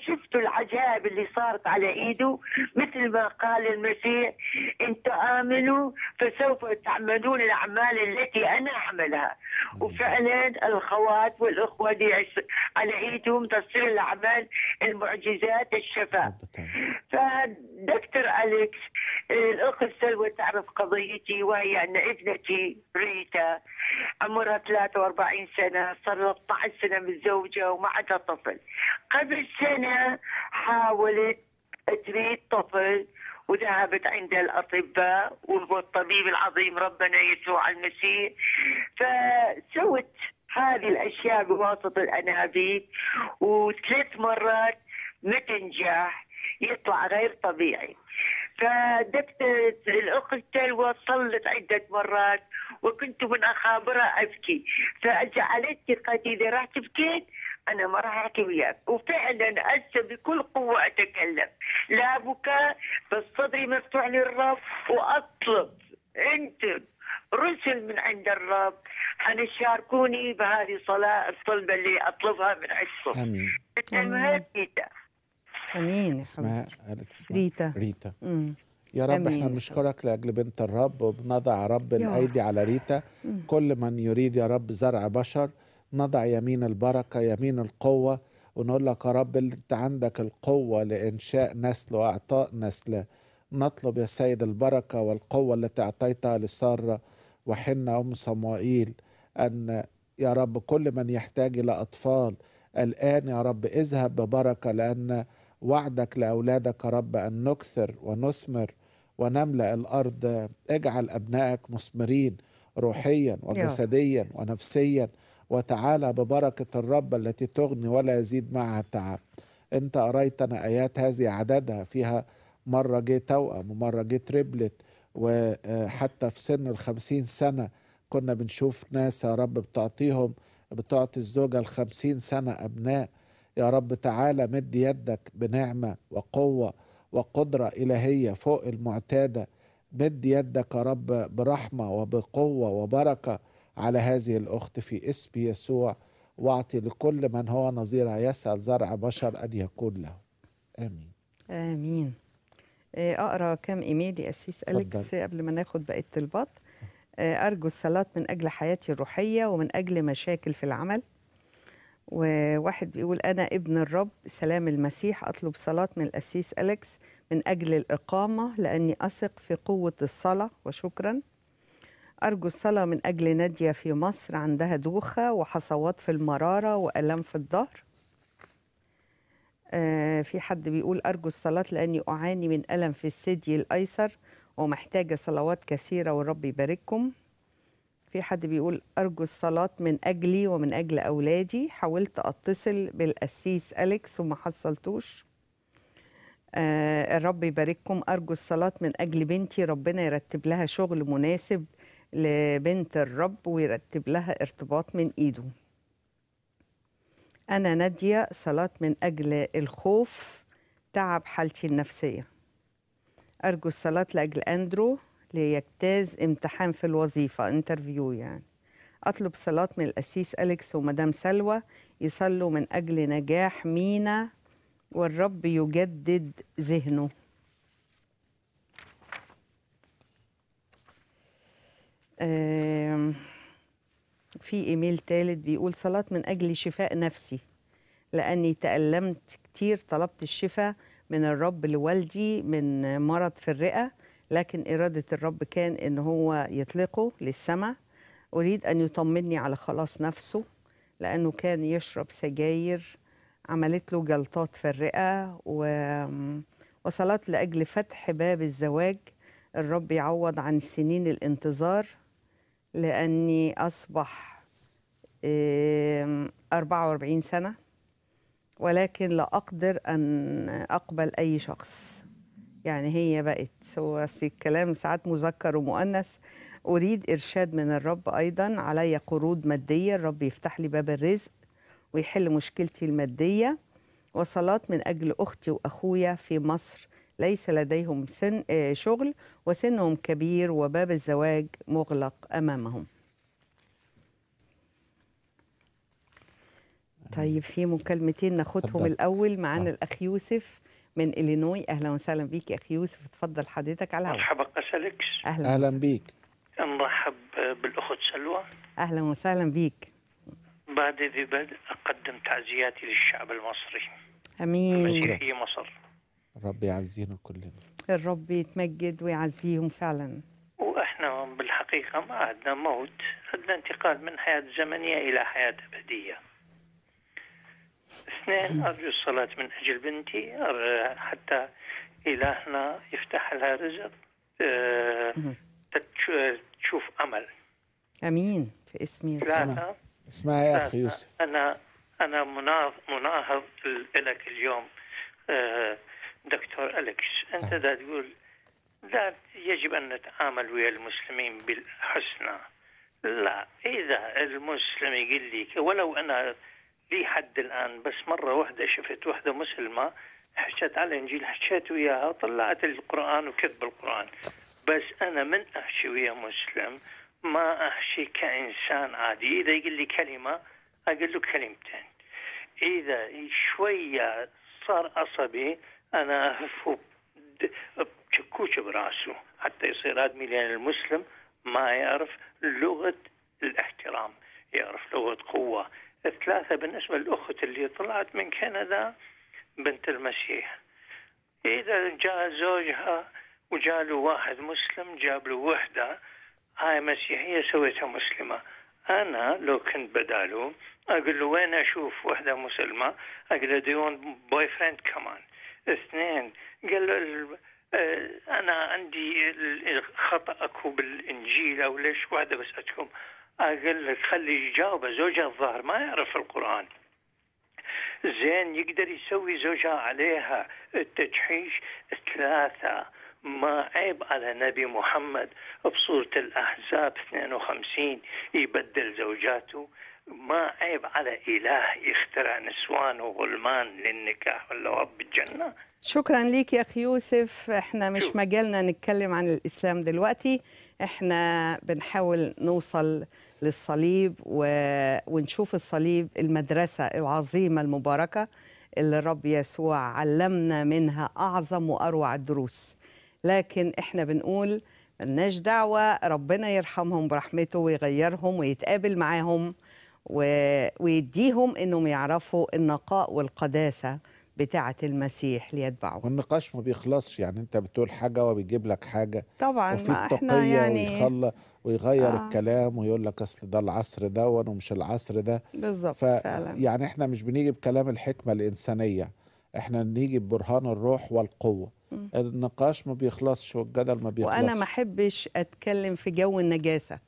شفتوا العجائب اللي صارت على إيده، مثل ما قال المسيح إن تآمنوا فسوف تعملون الأعمال التي أنا أعملها. وفعلا الخوات والأخوة على إيدهم تصير الأعمال، المعجزات، الشفاء. فدكتور أليكس، الأخت سلوى تعرف قضيتي، وهي أن ابنتي ريتا عمرها 43 سنة، صار 12 سنة متزوجة وما عندها طفل. قبل سنة حاولت تريد طفل وذهبت عند الأطباء والطبيب العظيم ربنا يسوع المسيح، فسوت هذه الأشياء بواسطة الأنابيب، وثلاث مرات ما تنجح، يطلع غير طبيعي. فدكتور الأخت سلوى صلت عدة مرات، وكنت من أخابرها أبكي، فجعلتني قد إذا راح تبكي أنا ما راح أحكي وياك. وفعلا هسه بكل قوة أتكلم، لا بكاء، بس صدري مفتوح للرب، وأطلب أنتم رسل من عند الرب أن تشاركوني بهذه الصلاة الطلبة اللي أطلبها من عندكم. آمين. أمين. اسمها ريتا. يا رب احنا بنشكرك لاجل بنت الرب، وبنضع رب الايدي على ريتا. كل من يريد يا رب زرع بشر، نضع يمين البركه، يمين القوه، ونقول لك يا رب انت عندك القوه لانشاء نسل واعطاء نسل. نطلب يا سيد البركه والقوه التي اعطيتها لساره وحنه ام صموئيل، ان يا رب كل من يحتاج الى اطفال الان يا رب اذهب ببركه، لان وعدك لأولادك يا رب أن نكثر ونثمر ونملأ الأرض. اجعل أبنائك مثمرين روحيا وجسديا ونفسيا، وتعالى ببركة الرب التي تغني ولا يزيد معها تعب. أنت أريتنا آيات هذه عددها، فيها مرة جه توأم ومرة جه تريبلت، وحتى في سن 50 سنة كنا بنشوف ناس يا رب بتعطي الزوجة 50 سنة أبناء. يا رب تعالى مد يدك بنعمة وقوة وقدرة إلهية فوق المعتادة، مد يدك يا رب برحمة وبقوة وبركة على هذه الأخت في اسم يسوع، واعطي لكل من هو نظيرها يسأل زرع بشر أن يكون له. آمين. آمين. أقرأ كم إيميل يا أسيس أليكس قبل ما ناخد بقية البط. أرجو الصلاة من أجل حياتي الروحية ومن أجل مشاكل في العمل. وواحد بيقول أنا ابن الرب سلام المسيح، أطلب صلاة من الأسيس أليكس من أجل الإقامة لأني أثق في قوة الصلاة، وشكرا. أرجو الصلاة من أجل نادية في مصر، عندها دوخة وحصوات في المرارة وألم في الظهر. في حد بيقول أرجو الصلاة لأني أعاني من ألم في الثدي الأيسر ومحتاجة صلوات كثيرة والرب يبارككم. في حد بيقول أرجو الصلاة من أجلي ومن أجل أولادي، حاولت أتصل بالقسيس أليكس وما حصلتوش. الرب يبارككم. أرجو الصلاة من أجل بنتي، ربنا يرتب لها شغل مناسب لبنت الرب ويرتب لها ارتباط من إيده. أنا نادية، صلاة من أجل الخوف، تعب حالتي النفسية. أرجو الصلاة لأجل أندرو ليجتاز امتحان في الوظيفة، انترفيو يعني. أطلب صلاة من القسيس أليكس ومدام سلوى يصلوا من أجل نجاح مينا والرب يجدد ذهنه. في إيميل ثالث بيقول صلاة من أجل شفاء نفسي لأني تألمت كتير، طلبت الشفاء من الرب لوالدي من مرض في الرئة، لكن إرادة الرب كان إن هو يطلقه للسماء. أريد أن يطمني على خلاص نفسه لأنه كان يشرب سجاير عملت له جلطات في الرئة، وصلت لأجل فتح باب الزواج. الرب يعوض عن سنين الانتظار، لأني أصبح 44 سنة ولكن لا أقدر أن أقبل أي شخص. يعني هي بقت هو الكلام ساعات مذكر ومؤنث. أريد إرشاد من الرب أيضاً. علي قروض مادية، الرب يفتح لي باب الرزق ويحل مشكلتي المادية. وصلات من أجل أختي وأخويا في مصر ليس لديهم شغل وسنهم كبير وباب الزواج مغلق أمامهم. طيب في مكالمتين ناخدهم. الأول معانا الأخ يوسف من إلينوي. أهلا وسهلا بيك يا أخي يوسف، اتفضل حضرتك على الهواء. مرحبا أسألكش. أهلا بيك. نرحب بالأخت سلوى. أهلا وسهلا بيك. بعد ذي بدء أقدم تعزياتي للشعب المصري. أمين. مسيحي مصر. الرب يعزيهم كلنا. الرب يتمجد ويعزيهم فعلا. وإحنا بالحقيقة ما عندنا موت، عندنا انتقال من حياة زمنية إلى حياة أبدية. اثنين، أرجو الصلاة من أجل بنتي حتى إلهنا يفتح لها رزق تشوف أمل. أمين في اسم يسوع. اسمع يا أخي يوسف، أنا مناهض لك اليوم دكتور أليكس. أنت دا تقول لا يجب أن نتعامل ويا المسلمين بالحسنى. لا، إذا المسلم يقول لي ولو أنا لي حد الآن بس مرة واحدة شفت واحدة مسلمة حشت على الإنجيل، حشت وياها طلعت القرآن وكتب القرآن، بس أنا من أحشي ويا مسلم ما أحشي كإنسان عادي. إذا يقول لي كلمة أقول له كلمتين، إذا شوية صار عصبي أنا أهفه بشكوش براسه حتى يصير آدمي. لأن المسلم ما يعرف لغة الاحترام، يعرف لغة قوة. الثلاثة بالنسبة للأخت اللي طلعت من كندا بنت المسيح، إذا جاء زوجها وجاء له واحد مسلم جاب له وحدة هاي مسيحية سويتها مسلمة، أنا لو كنت بداله أقول له وين أشوف وحدة مسلمة؟ أقول له ديون بوي فريند كمان. اثنين، قال له أنا عندي خطأ أكو بالإنجيل أو ليش وحدة بس أتكم؟ أقول لك خلي يجاوبه. زوجها الظاهر ما يعرف القرآن زين، يقدر يسوي زوجها عليها التجحيش. ثلاثة، ما عيب على نبي محمد بصورة الأحزاب 52 يبدل زوجاته. ما عيب على إله يخترع نسوان وغلمان للنكاح ولا رب الجنة. شكرا ليك يا أخي يوسف. احنا مش مجالنا نتكلم عن الإسلام دلوقتي، احنا بنحاول نوصل للصليب ونشوف الصليب المدرسة العظيمة المباركة اللي الرب يسوع علمنا منها أعظم وأروع الدروس. لكن احنا بنقول ملناش دعوة، ربنا يرحمهم برحمته ويغيرهم ويتقابل معاهم ويديهم انهم يعرفوا النقاء والقداسة بتاعة المسيح ليتبعوه. والنقاش ما بيخلصش، يعني انت بتقول حاجة وبيجيب لك حاجة طبعا. وفي التقية يعني ويغير الكلام ويقول لك اصل ده العصر ده ومش العصر ده بالظبط. يعني احنا مش بنيجي بكلام الحكمة الإنسانية، احنا نيجي ببرهان الروح والقوة. النقاش ما بيخلصش والجدل ما بيخلصش. وانا ما احبش اتكلم في جو النجاسه.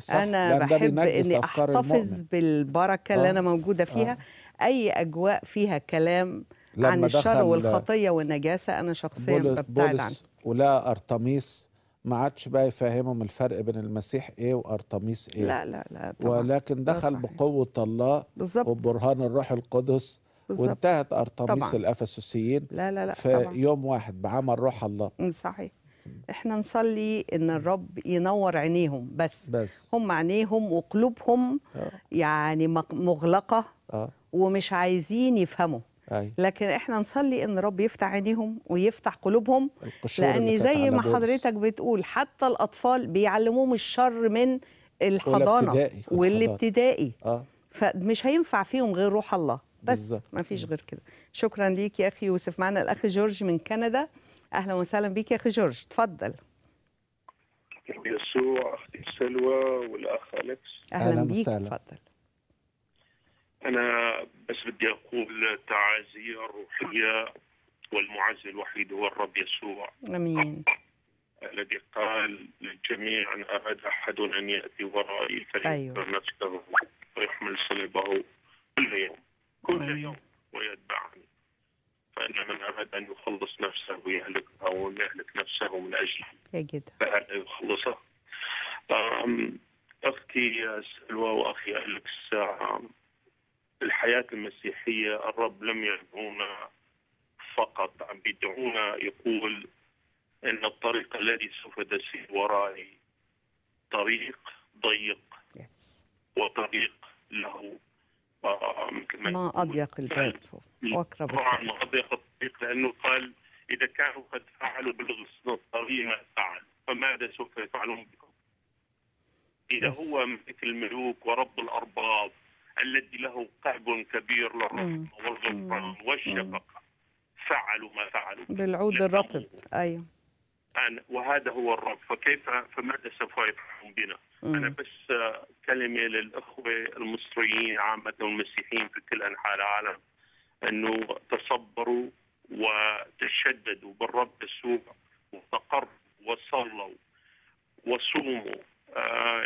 صح. انا بحب اني احتفظ بالبركه اللي انا موجوده فيها. اي اجواء فيها كلام عن الشر والخطيه والنجاسه انا شخصيا ببتعد عنها. ولا ارطميس ما عادش بقى يفهمهم الفرق بين المسيح ايه وارطميس ايه. لا لا لا طبعا. ولكن دخل بقوه الله وبرهان الروح القدس بالزبط. وانتهت أرطميس الأفسسيين في يوم واحد بعمل روح الله. صحيح. احنا نصلي ان الرب ينور عينيهم بس. هم عينيهم وقلوبهم يعني مغلقة ومش عايزين يفهموا. لكن احنا نصلي ان الرب يفتح عينيهم ويفتح قلوبهم، لأن زي ما حضرتك بتقول حتى الأطفال بيعلموهم الشر من الحضانة والابتدائي، فمش هينفع فيهم غير روح الله بس، ما فيش غير كده. شكرا ليك يا أخي يوسف. معنا الأخ جورج من كندا. أهلا وسهلا بيك يا أخي جورج، تفضل. رب يسوع، أختي سلوى والأخ أليكس. أهلا بيك، تفضل. أنا بس بدي أقول تعازي الروحية، والمعز الوحيد هو الرب يسوع. آمين. الذي قال للجميع: أن أراد أحد أن يأتي ورائي فليذر نفسه ويحمل صليبه كل يوم، كل يوم، ويتبعني. فإن من أراد أن يخلص نفسه ويهلكها ويهلك نفسه من أجله فهل يخلصها؟ أختي سلوى وأخي أليكس، الحياة المسيحية الرب لم يدعونا فقط، عم بيدعونا، يقول إن الطريق الذي سوف تسير ورائي طريق ضيق وطريق له ما أضيق الباب وأقرب الطريق. ما أضيق الطريق، لأنه قال إذا كانوا قد فعلوا بالغصن الطريق ما فعلوا فماذا سوف يفعلون بكم؟ إذا هو ملك الملوك ورب الأرباب الذي له قعب كبير للرحمة والغفران والشفقة فعلوا ما فعلوا بالعود الرطب. أيوه، وهذا هو الرب، فكيف فماذا سوف يفعلون بنا؟ أنا بس كلمة للأخوة المصريين عامة والمسيحيين في كل أنحاء العالم، أنه تصبروا وتشددوا بالرب يسوع وتقربوا وصلوا وصوموا،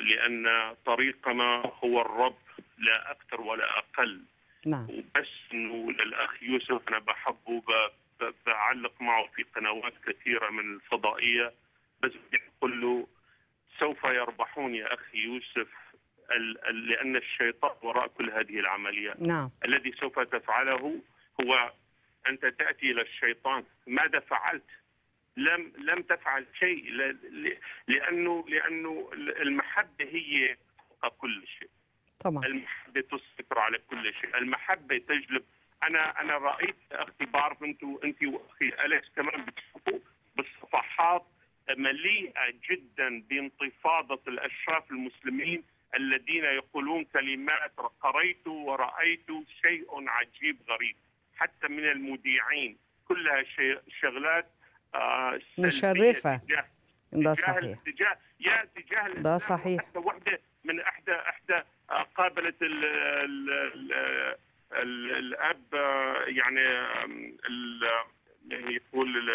لأن طريقنا هو الرب لا أكثر ولا أقل. وبس أنه للأخ يوسف أنا بحبه، بعلق معه في قنوات كثيرة من الفضائية، بس بقول له سوف يربحون يا أخي يوسف، لأن الشيطان وراء كل هذه العملية. الذي سوف تفعله هو أنت تأتي إلى الشيطان: ماذا فعلت؟ لم تفعل شيء، لأنه المحبة هي كل شيء. طبعا المحبة تسيطر على كل شيء، المحبة تجلب. أنا رأيت أختي، بعرف أنت وأخي أليكس كمان بتشوفوا بالصفحات مليئة جدا بانتفاضة الأشراف المسلمين الذين يقولون كلمات: قريت ورأيت شيء عجيب غريب، حتى من المذيعين، كلها شغلات مشرفة. ده صحيح، ده صحيح. حتى واحدة من إحدى قابلت الأب، يعني يقول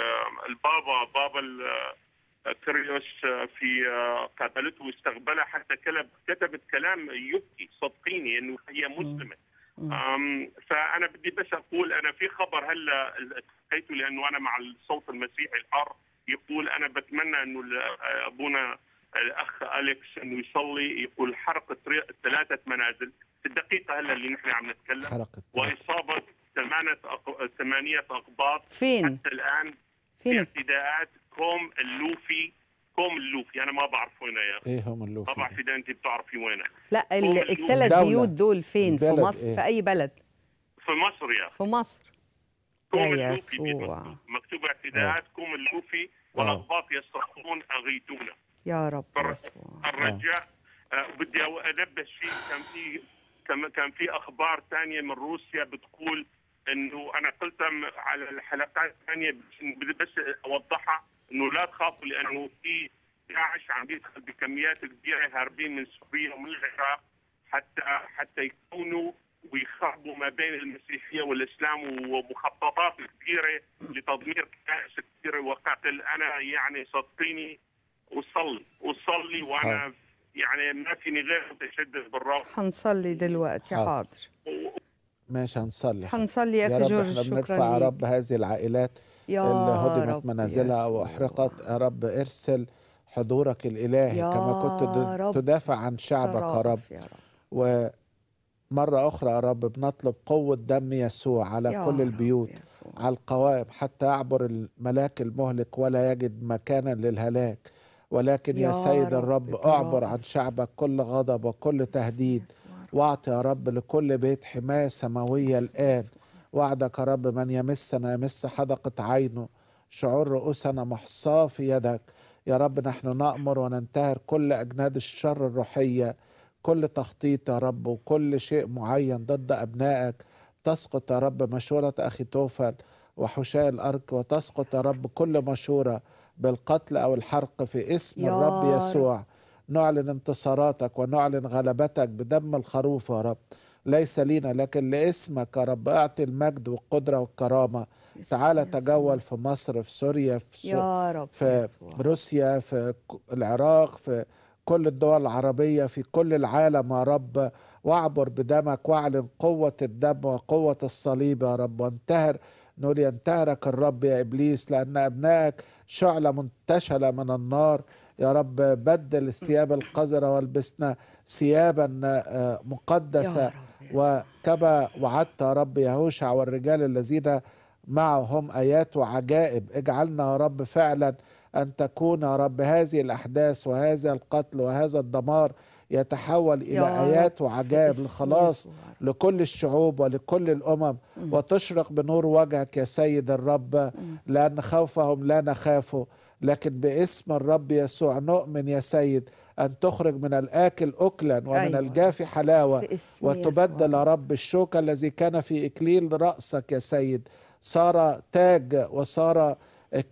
البابا كريوس، في قابلته واستقبلها، حتى كتبت كلام يبكي، صدقيني انه هي مسلمه. فانا بدي بس اقول، انا في خبر هلا التقيته، لانه انا مع الصوت المسيحي الحر، يقول انا بتمنى انه ابونا الاخ أليكس انه يصلي، يقول حرقه 3 منازل في الدقيقه هلا اللي نحن عم نتكلم، واصابه 8 اقباط حتى الان في اعتداءات كوم اللوفي. انا ما بعرف وين يا اخي. ايه هم اللوفي؟ ما بعرف اذا انت بتعرفي وينها. لا، الثلاث بيوت دول فين؟ في مصر؟ في اي بلد؟ في مصر يا اخي، في مصر. كوم اللوفي مكتوب اعتداءات كوم اللوفي والاقباط يصرخون اغيثونا. يا رب يسوع. الرجاء. بدي انبه شيء، كان في اخبار ثانيه من روسيا بتقول انه، انا قلتها على الحلقات الثانيه بس اوضحها، انه لا تخافوا لانه في داعش عم يدخل بكميات كبيره، هاربين من سوريا ومن العراق حتى يكونوا ويخربوا ما بين المسيحيه والاسلام، ومخططات كبيره لتدمير كنائس كثيره وقتل. انا يعني صدقيني اصلي وانا يعني ما فيني غير اتشدد بالرغم. حنصلي دلوقتي. حاضر، ماشي، هنصلي يا اخي جورج. شكرا لك. يا رب احنا بنرفع يا رب هذه العائلات اللي هدمت منازلها واحرقت. يا رب ارسل حضورك الالهي كما كنت تدافع عن شعبك يا رب. ومره اخرى يا رب بنطلب قوه دم يسوع على كل البيوت، على القوائم، حتى يعبر الملاك المهلك ولا يجد مكانا للهلاك. ولكن يا سيد الرب اعبر عن شعبك كل غضب وكل تهديد، واعطي يا رب لكل بيت حمايه سماويه الان. وعدك يا رب: من يمسنا يمس حدقة عينه، شعور رؤوسنا محصاة في يدك. يا رب نحن نأمر وننتهر كل أجناد الشر الروحية، كل تخطيط يا رب، وكل شيء معين ضد أبنائك. تسقط يا رب مشورة أخي توفل وحشاء الأرك، وتسقط يا رب كل مشورة بالقتل أو الحرق في اسم الرب يسوع. نعلن انتصاراتك ونعلن غلبتك بدم الخروف يا رب. ليس لينا لكن لاسمك يا رب. اعطي المجد والقدرة والكرامة. تعالى تجول في مصر، في سوريا، في روسيا، في العراق، في كل الدول العربية، في كل العالم يا رب، واعبر بدمك واعلن قوة الدم وقوة الصليب يا رب. وانتهر، نقول ينتهرك الرب يا إبليس، لأن أبنائك شعلة منتشلة من النار يا رب. بدل الثياب القذرة والبسنا ثيابا مقدسة، وكما وعدت يا رب يهوشع والرجال الذين معهم آيات وعجائب. اجعلنا يا رب فعلا أن تكون يا رب هذه الأحداث وهذا القتل وهذا الدمار يتحول إلى آيات وعجائب للخلاص لكل الشعوب ولكل الأمم، وتشرق بنور وجهك يا سيد الرب، لأن خوفهم لا نخافه لكن باسم الرب يسوع نؤمن يا سيد أن تخرج من الآكل أكلا ومن الجافي حلاوة، وتبدل يا رب الشوك الذي كان في إكليل رأسك يا سيد صار تاج، وصار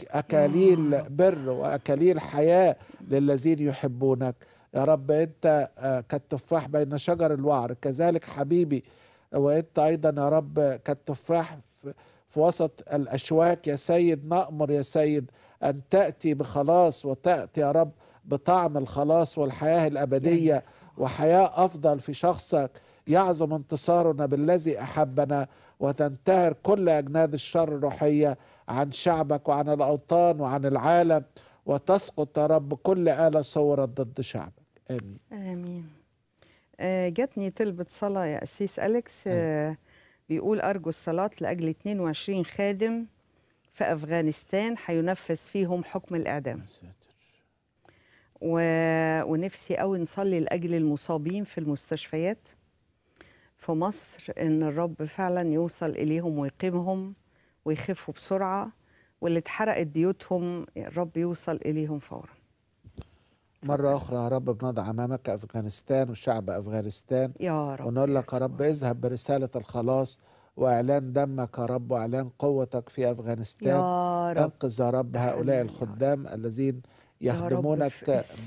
أكاليل بر وأكاليل حياة للذين يحبونك يا رب. أنت كالتفاح بين شجر الوعر، كذلك حبيبي وأنت أيضا يا رب كالتفاح في وسط الأشواك يا سيد. نأمر يا سيد أن تأتي بخلاص، وتأتي يا رب بطعم الخلاص والحياة الأبدية وحياة أفضل في شخصك. يعظم انتصارنا بالذي أحبنا، وتنتهر كل أجناد الشر الروحية عن شعبك وعن الأوطان وعن العالم، وتسقط يا رب كل آلة صورت ضد شعبك. آمين آمين. جاتني طلبة صلاة يا أسيس أليكس، بيقول أرجو الصلاة لأجل 22 خادم في أفغانستان هينفذ فيهم حكم الإعدام، ونفسي قوي نصلي لأجل المصابين في المستشفيات في مصر، إن الرب فعلا يوصل إليهم ويقيمهم ويخفوا بسرعة، واللي اتحرقت بيوتهم الرب يوصل إليهم فورا. مرة أخرى يا رب بنضع أمامك أفغانستان وشعب أفغانستان يا رب، ونقول لك يا رب اذهب برسالة الخلاص وإعلان دمك يا رب وإعلان قوتك في أفغانستان. أنقذ يا رب هؤلاء الخدام الذين يخدمونك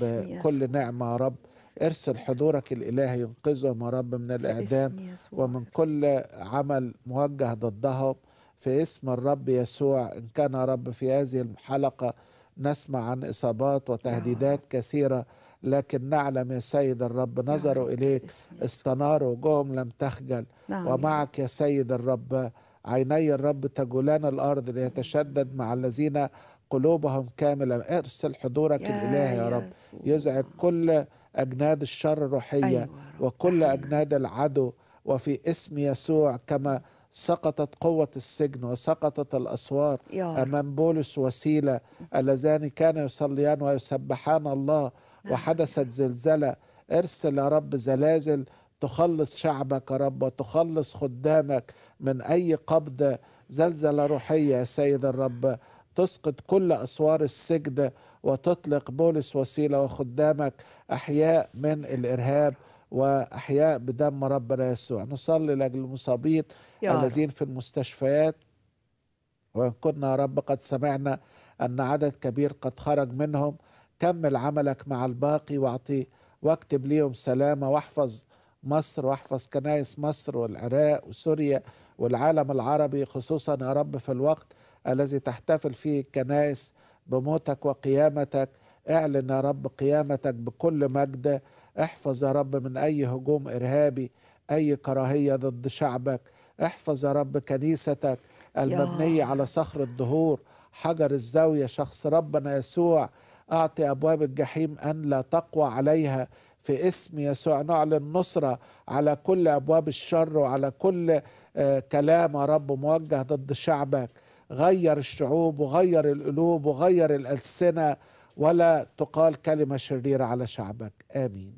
بكل نعمة يا رب. ارسل حضورك الإلهي ينقذهم يا رب من الإعدام ومن كل عمل موجه ضدهم في اسم الرب يسوع. إن كان يا رب في هذه الحلقة نسمع عن إصابات وتهديدات كثيرة، لكن نعلم يا سيد الرب نظروا إليك استناروا وجوههم لم تخجل، ومعك يا سيد الرب. عيني الرب تجولان الأرض ليتشدد مع الذين قلوبهم كاملة. ارسل حضورك الإلهي يا رب يزعج كل أجناد الشر الروحية وكل أجناد العدو، وفي اسم يسوع كما سقطت قوة السجن وسقطت الأسوار أمام بولس وسيلة اللذان كانوا يصليان ويسبحان الله، وحدثت زلزلة. ارسل يا رب زلازل تخلص شعبك يا رب وتخلص خدامك من أي قبض. زلزلة روحية يا سيد الرب تسقط كل أسوار السجن، وتطلق بولس وسيلة وخدامك أحياء من الإرهاب وأحياء بدم ربنا يسوع. نصلي لأجل المصابين الذين في المستشفيات، وإن كنا يا رب قد سمعنا أن عدد كبير قد خرج منهم، كمل عملك مع الباقي واعطي واكتب ليهم سلامة، واحفظ مصر واحفظ كنائس مصر والعراق وسوريا والعالم العربي، خصوصا يا رب في الوقت الذي تحتفل فيه الكنائس بموتك وقيامتك. اعلن يا رب قيامتك بكل مجد. احفظ يا رب من أي هجوم إرهابي، أي كراهية ضد شعبك. احفظ يا رب كنيستك المبنية على صخر الدهور حجر الزاوية شخص ربنا يسوع. أعطي أبواب الجحيم أن لا تقوى عليها في اسم يسوع. نعلن نصرة على كل أبواب الشر وعلى كل كلام يا رب موجه ضد شعبك. غير الشعوب وغير القلوب وغير الألسنة، ولا تقال كلمة شريرة على شعبك. آمين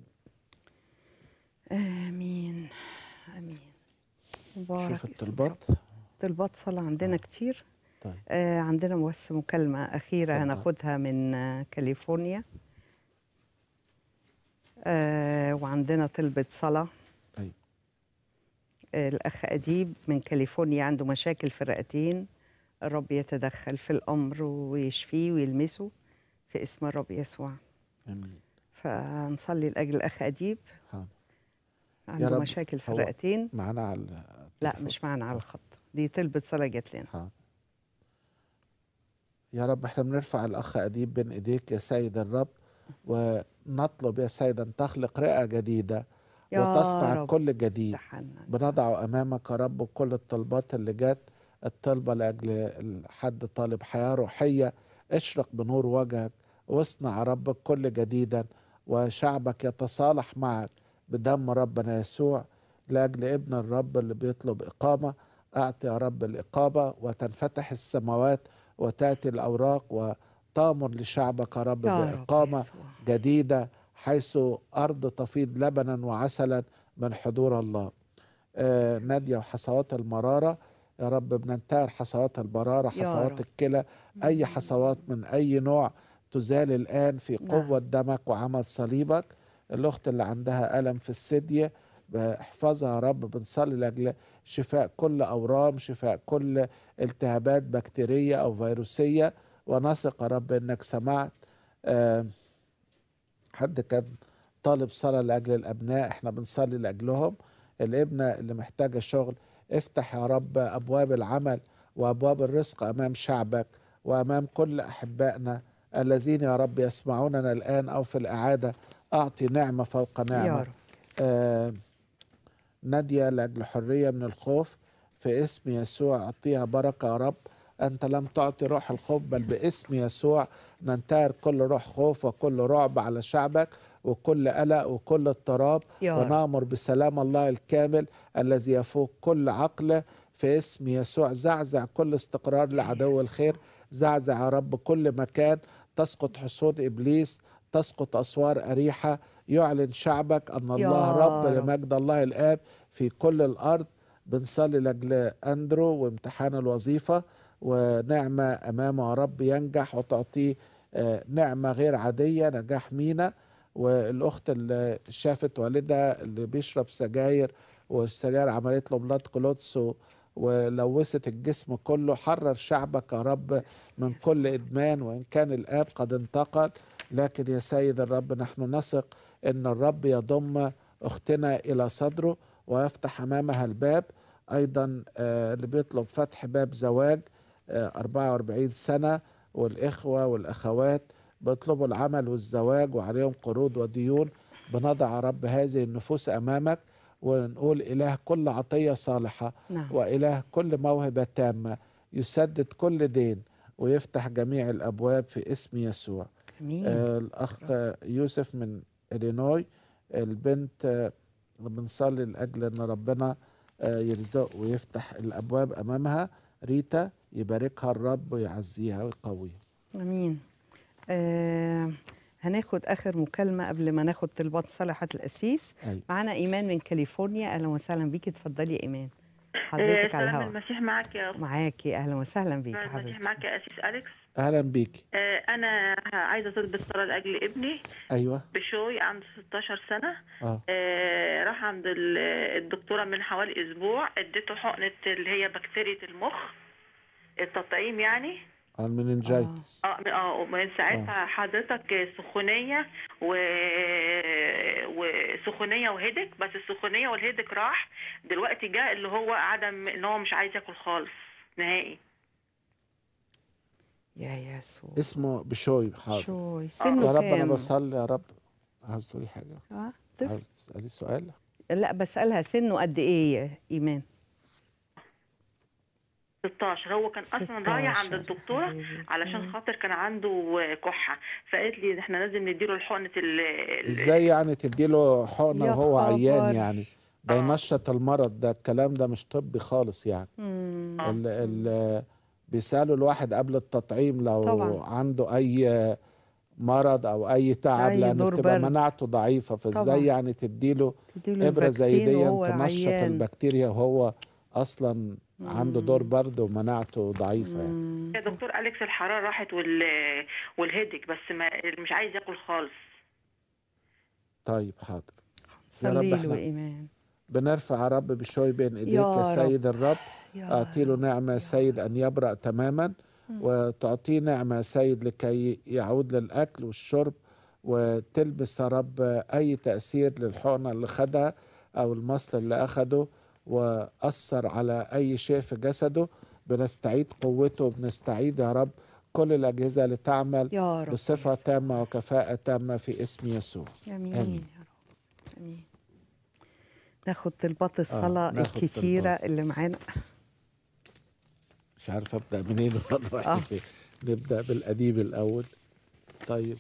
آمين آمين. شوف الطلبات، طلبات صلاة عندنا كتير. طيب. عندنا بس مكالمة أخيرة هناخدها من كاليفورنيا، وعندنا طلبة صلاة. طيب. الأخ أديب من كاليفورنيا عنده مشاكل في الرئتين، الرب يتدخل في الأمر ويشفيه ويلمسه في اسم الرب يسوع. آمين. فنصلي لأجل الأخ أديب. حاضر. عنده مشاكل في الرئتين. معانا على التلفون؟ لا مش معانا على الخط، دي طلبة صلاة جات لنا. يا رب احنا بنرفع الاخ اديب بين ايديك يا سيد الرب، ونطلب يا سيد ان تخلق رئة جديدة وتصنع كل جديد. بنضع امامك يا رب كل الطلبات اللي جت، الطلبه لاجل حد طالب حياه روحيه، اشرق بنور وجهك واصنع يا رب كل جديدا، وشعبك يتصالح معك بدم ربنا يسوع. لاجل ابن الرب اللي بيطلب اقامه، اعطي يا رب الاقامه وتنفتح السماوات وتاتي الاوراق، وتامر لشعبك يا رب باقامه جديده، حيث أرض تفيض لبنا وعسلا من حضور الله. نادية وحصوات المرارة، يا رب بننتهر حصوات المرارة، حصوات الكلى، أي حصوات من أي نوع تزال الآن في قوة دمك وعمل صليبك. الأخت اللي عندها ألم في الثدي احفظها يا رب، بنصلي لأجل شفاء كل أورام، شفاء كل التهابات بكتيرية أو فيروسية، ونثق يا رب إنك سمعت. حد كان طالب صلاة لأجل الأبناء، احنا بنصلي لأجلهم. الابنة اللي محتاجة شغل، افتح يا رب أبواب العمل وأبواب الرزق أمام شعبك وأمام كل أحبائنا الذين يا رب يسمعوننا الآن أو في الإعادة. أعطي نعمة فوق نعمة. نادية لأجل حرية من الخوف في اسم يسوع، أعطيها بركة يا رب. أنت لم تعطي روح الخوف، بل باسم يسوع ننتهر كل روح خوف وكل رعب على شعبك وكل قلق وكل اضطراب، ونأمر بسلام الله الكامل الذي يفوق كل عقل في اسم يسوع. زعزع كل استقرار لعدو الخير، زعزع يا رب كل مكان، تسقط حصون إبليس، تسقط أسوار أريحة. يعلن شعبك أن الله رب لمجد الله الآب في كل الأرض. بنصلي لأجل أندرو وامتحان الوظيفة، ونعمة أمامه يا رب ينجح، وتعطيه نعمة غير عادية، نجاح مينا. والأخت اللي شافت والدها اللي بيشرب سجاير، والسجاير عملت له بلاد كلوتس ولوثت الجسم كله، حرر شعبك يا رب من كل إدمان. وإن كان الآب قد انتقل، لكن يا سيد الرب نحن نثق إن الرب يضم أختنا إلى صدره ويفتح أمامها الباب. أيضا اللي بيطلب فتح باب زواج 44 سنة، والإخوة والأخوات بيطلبوا العمل والزواج وعليهم قروض وديون، بنضع يا رب هذه النفوس أمامك، ونقول إله كل عطية صالحة وإله كل موهبة تامة، يسدد كل دين ويفتح جميع الأبواب في اسم يسوع. الأخ يوسف من إلينوي، البنت بنصلي لأجل أن ربنا يرزق ويفتح الأبواب أمامها. ريتا، يباركها الرب ويعزيها ويقويها. امين. هناخد اخر مكالمه قبل ما ناخد طلبات صالحه القسيس. معانا ايمان من كاليفورنيا، اهلا وسهلا بيكي، اتفضلي يا ايمان حضرتك على الهواء. المسيح معاك يا رب. معاكي، اهلا وسهلا بيكي حضرتك. المسيح معاك يا قسيس اليكس. اهلا بيكي. انا عايزه طلبة صلاة لاجل ابني بشوي عنده 16 سنه. راح عند الدكتوره من حوالي اسبوع، اديته حقنه اللي هي بكتيريا المخ، التطعيم يعني المننجايتس. ومن ساعتها حضرتك سخونيه وسخونيه وهيدك، بس السخونيه والهيدك راح، دلوقتي جاء اللي هو عدم ان هو مش عايز ياكل خالص نهائي. يا يسوع. اسمه بشوي. حاضر. بشوي سنه كام؟ يا رب انا بصلي يا رب. عاوز تقولي حاجه؟ طفل. عاوز تسالي سؤال؟ لا بسالها سنه قد ايه يا ايمان؟ 16. هو كان اصلا رايح عند الدكتوره علشان خاطر كان عنده كحه، فقالت لي احنا لازم نديله الحقنه. ازاي يعني تديله حقنه وهو عيان؟ يعني ده ينشط المرض، ده الكلام ده مش طبي خالص يعني. بيسألوا الواحد قبل التطعيم لو عنده أي مرض أو أي تعب، لأن بتبقى مناعته ضعيفة، فإزاي يعني تديله إبرة زي دي تنشط البكتيريا وهو أصلا عنده دور برد ومناعته ضعيفة يعني. يا دكتور أليكس الحرارة راحت والهيدك، بس مش عايز ياكل خالص. طيب حاضر. يا رب احنا بنرفع يا رب بشوي بين ايديك يا سيد الرب، اعطي له نعمه يا سيد ان يبرأ تماما، وتعطيه نعمه يا سيد لكي يعود للاكل والشرب، وتلبس يا رب اي تأثير للحقنه اللي خدها أو المصل اللي أخده وأثر على أي شيء في جسده، بنستعيد قوته، بنستعيد يا رب كل الأجهزة لتعمل بصفة تامة وكفاءة تامة في اسم يسوع. أمين يا رب. أمين. ناخد طلبات الصلاة الكتيرة اللي معانا. مش عارف أبدأ منين ولا رايح فين. نبدأ بالقديم الأول. طيب،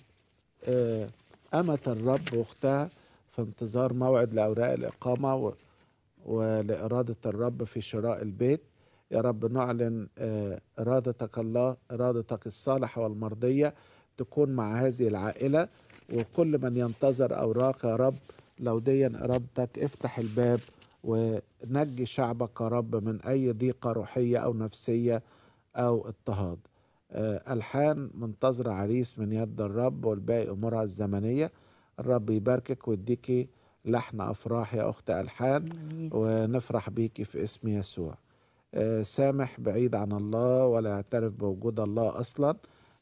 أمة الرب وأختها في انتظار موعد لأوراق الإقامة ولإرادة الرب في شراء البيت. يا رب نعلن إرادتك الله، إرادتك الصالحة والمرضية تكون مع هذه العائلة وكل من ينتظر أوراق. يا رب لو دين إرادتك افتح الباب ونجي شعبك يا رب من أي ضيقة روحية أو نفسية أو اضطهاد. ألحان منتظر عريس من يد الرب، والباقي أمورها الزمنية. الرب يباركك ويديكي لحن أفراح يا أخت ألحان، ونفرح بيكي في اسم يسوع. سامح بعيد عن الله ولا يعترف بوجود الله أصلا.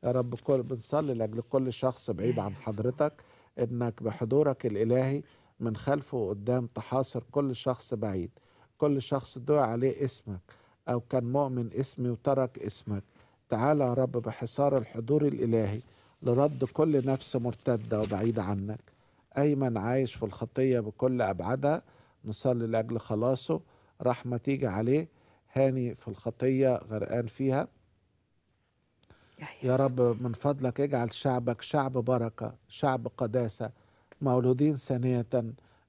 يا رب بنصلي لأجل كل شخص بعيد عن حضرتك، إنك بحضورك الإلهي من خلفه وقدام تحاصر كل شخص بعيد، كل شخص دعى عليه اسمك أو كان مؤمن اسمي وترك اسمك. تعالى يا رب بحصار الحضور الإلهي لرد كل نفس مرتدة وبعيدة عنك. أي من عايش في الخطية بكل أبعادها نصلي لأجل خلاصه، رحمة تيجي عليه. هاني في الخطية غرقان فيها، يا رب من فضلك اجعل شعبك شعب بركة، شعب قداسة، مولودين ثانية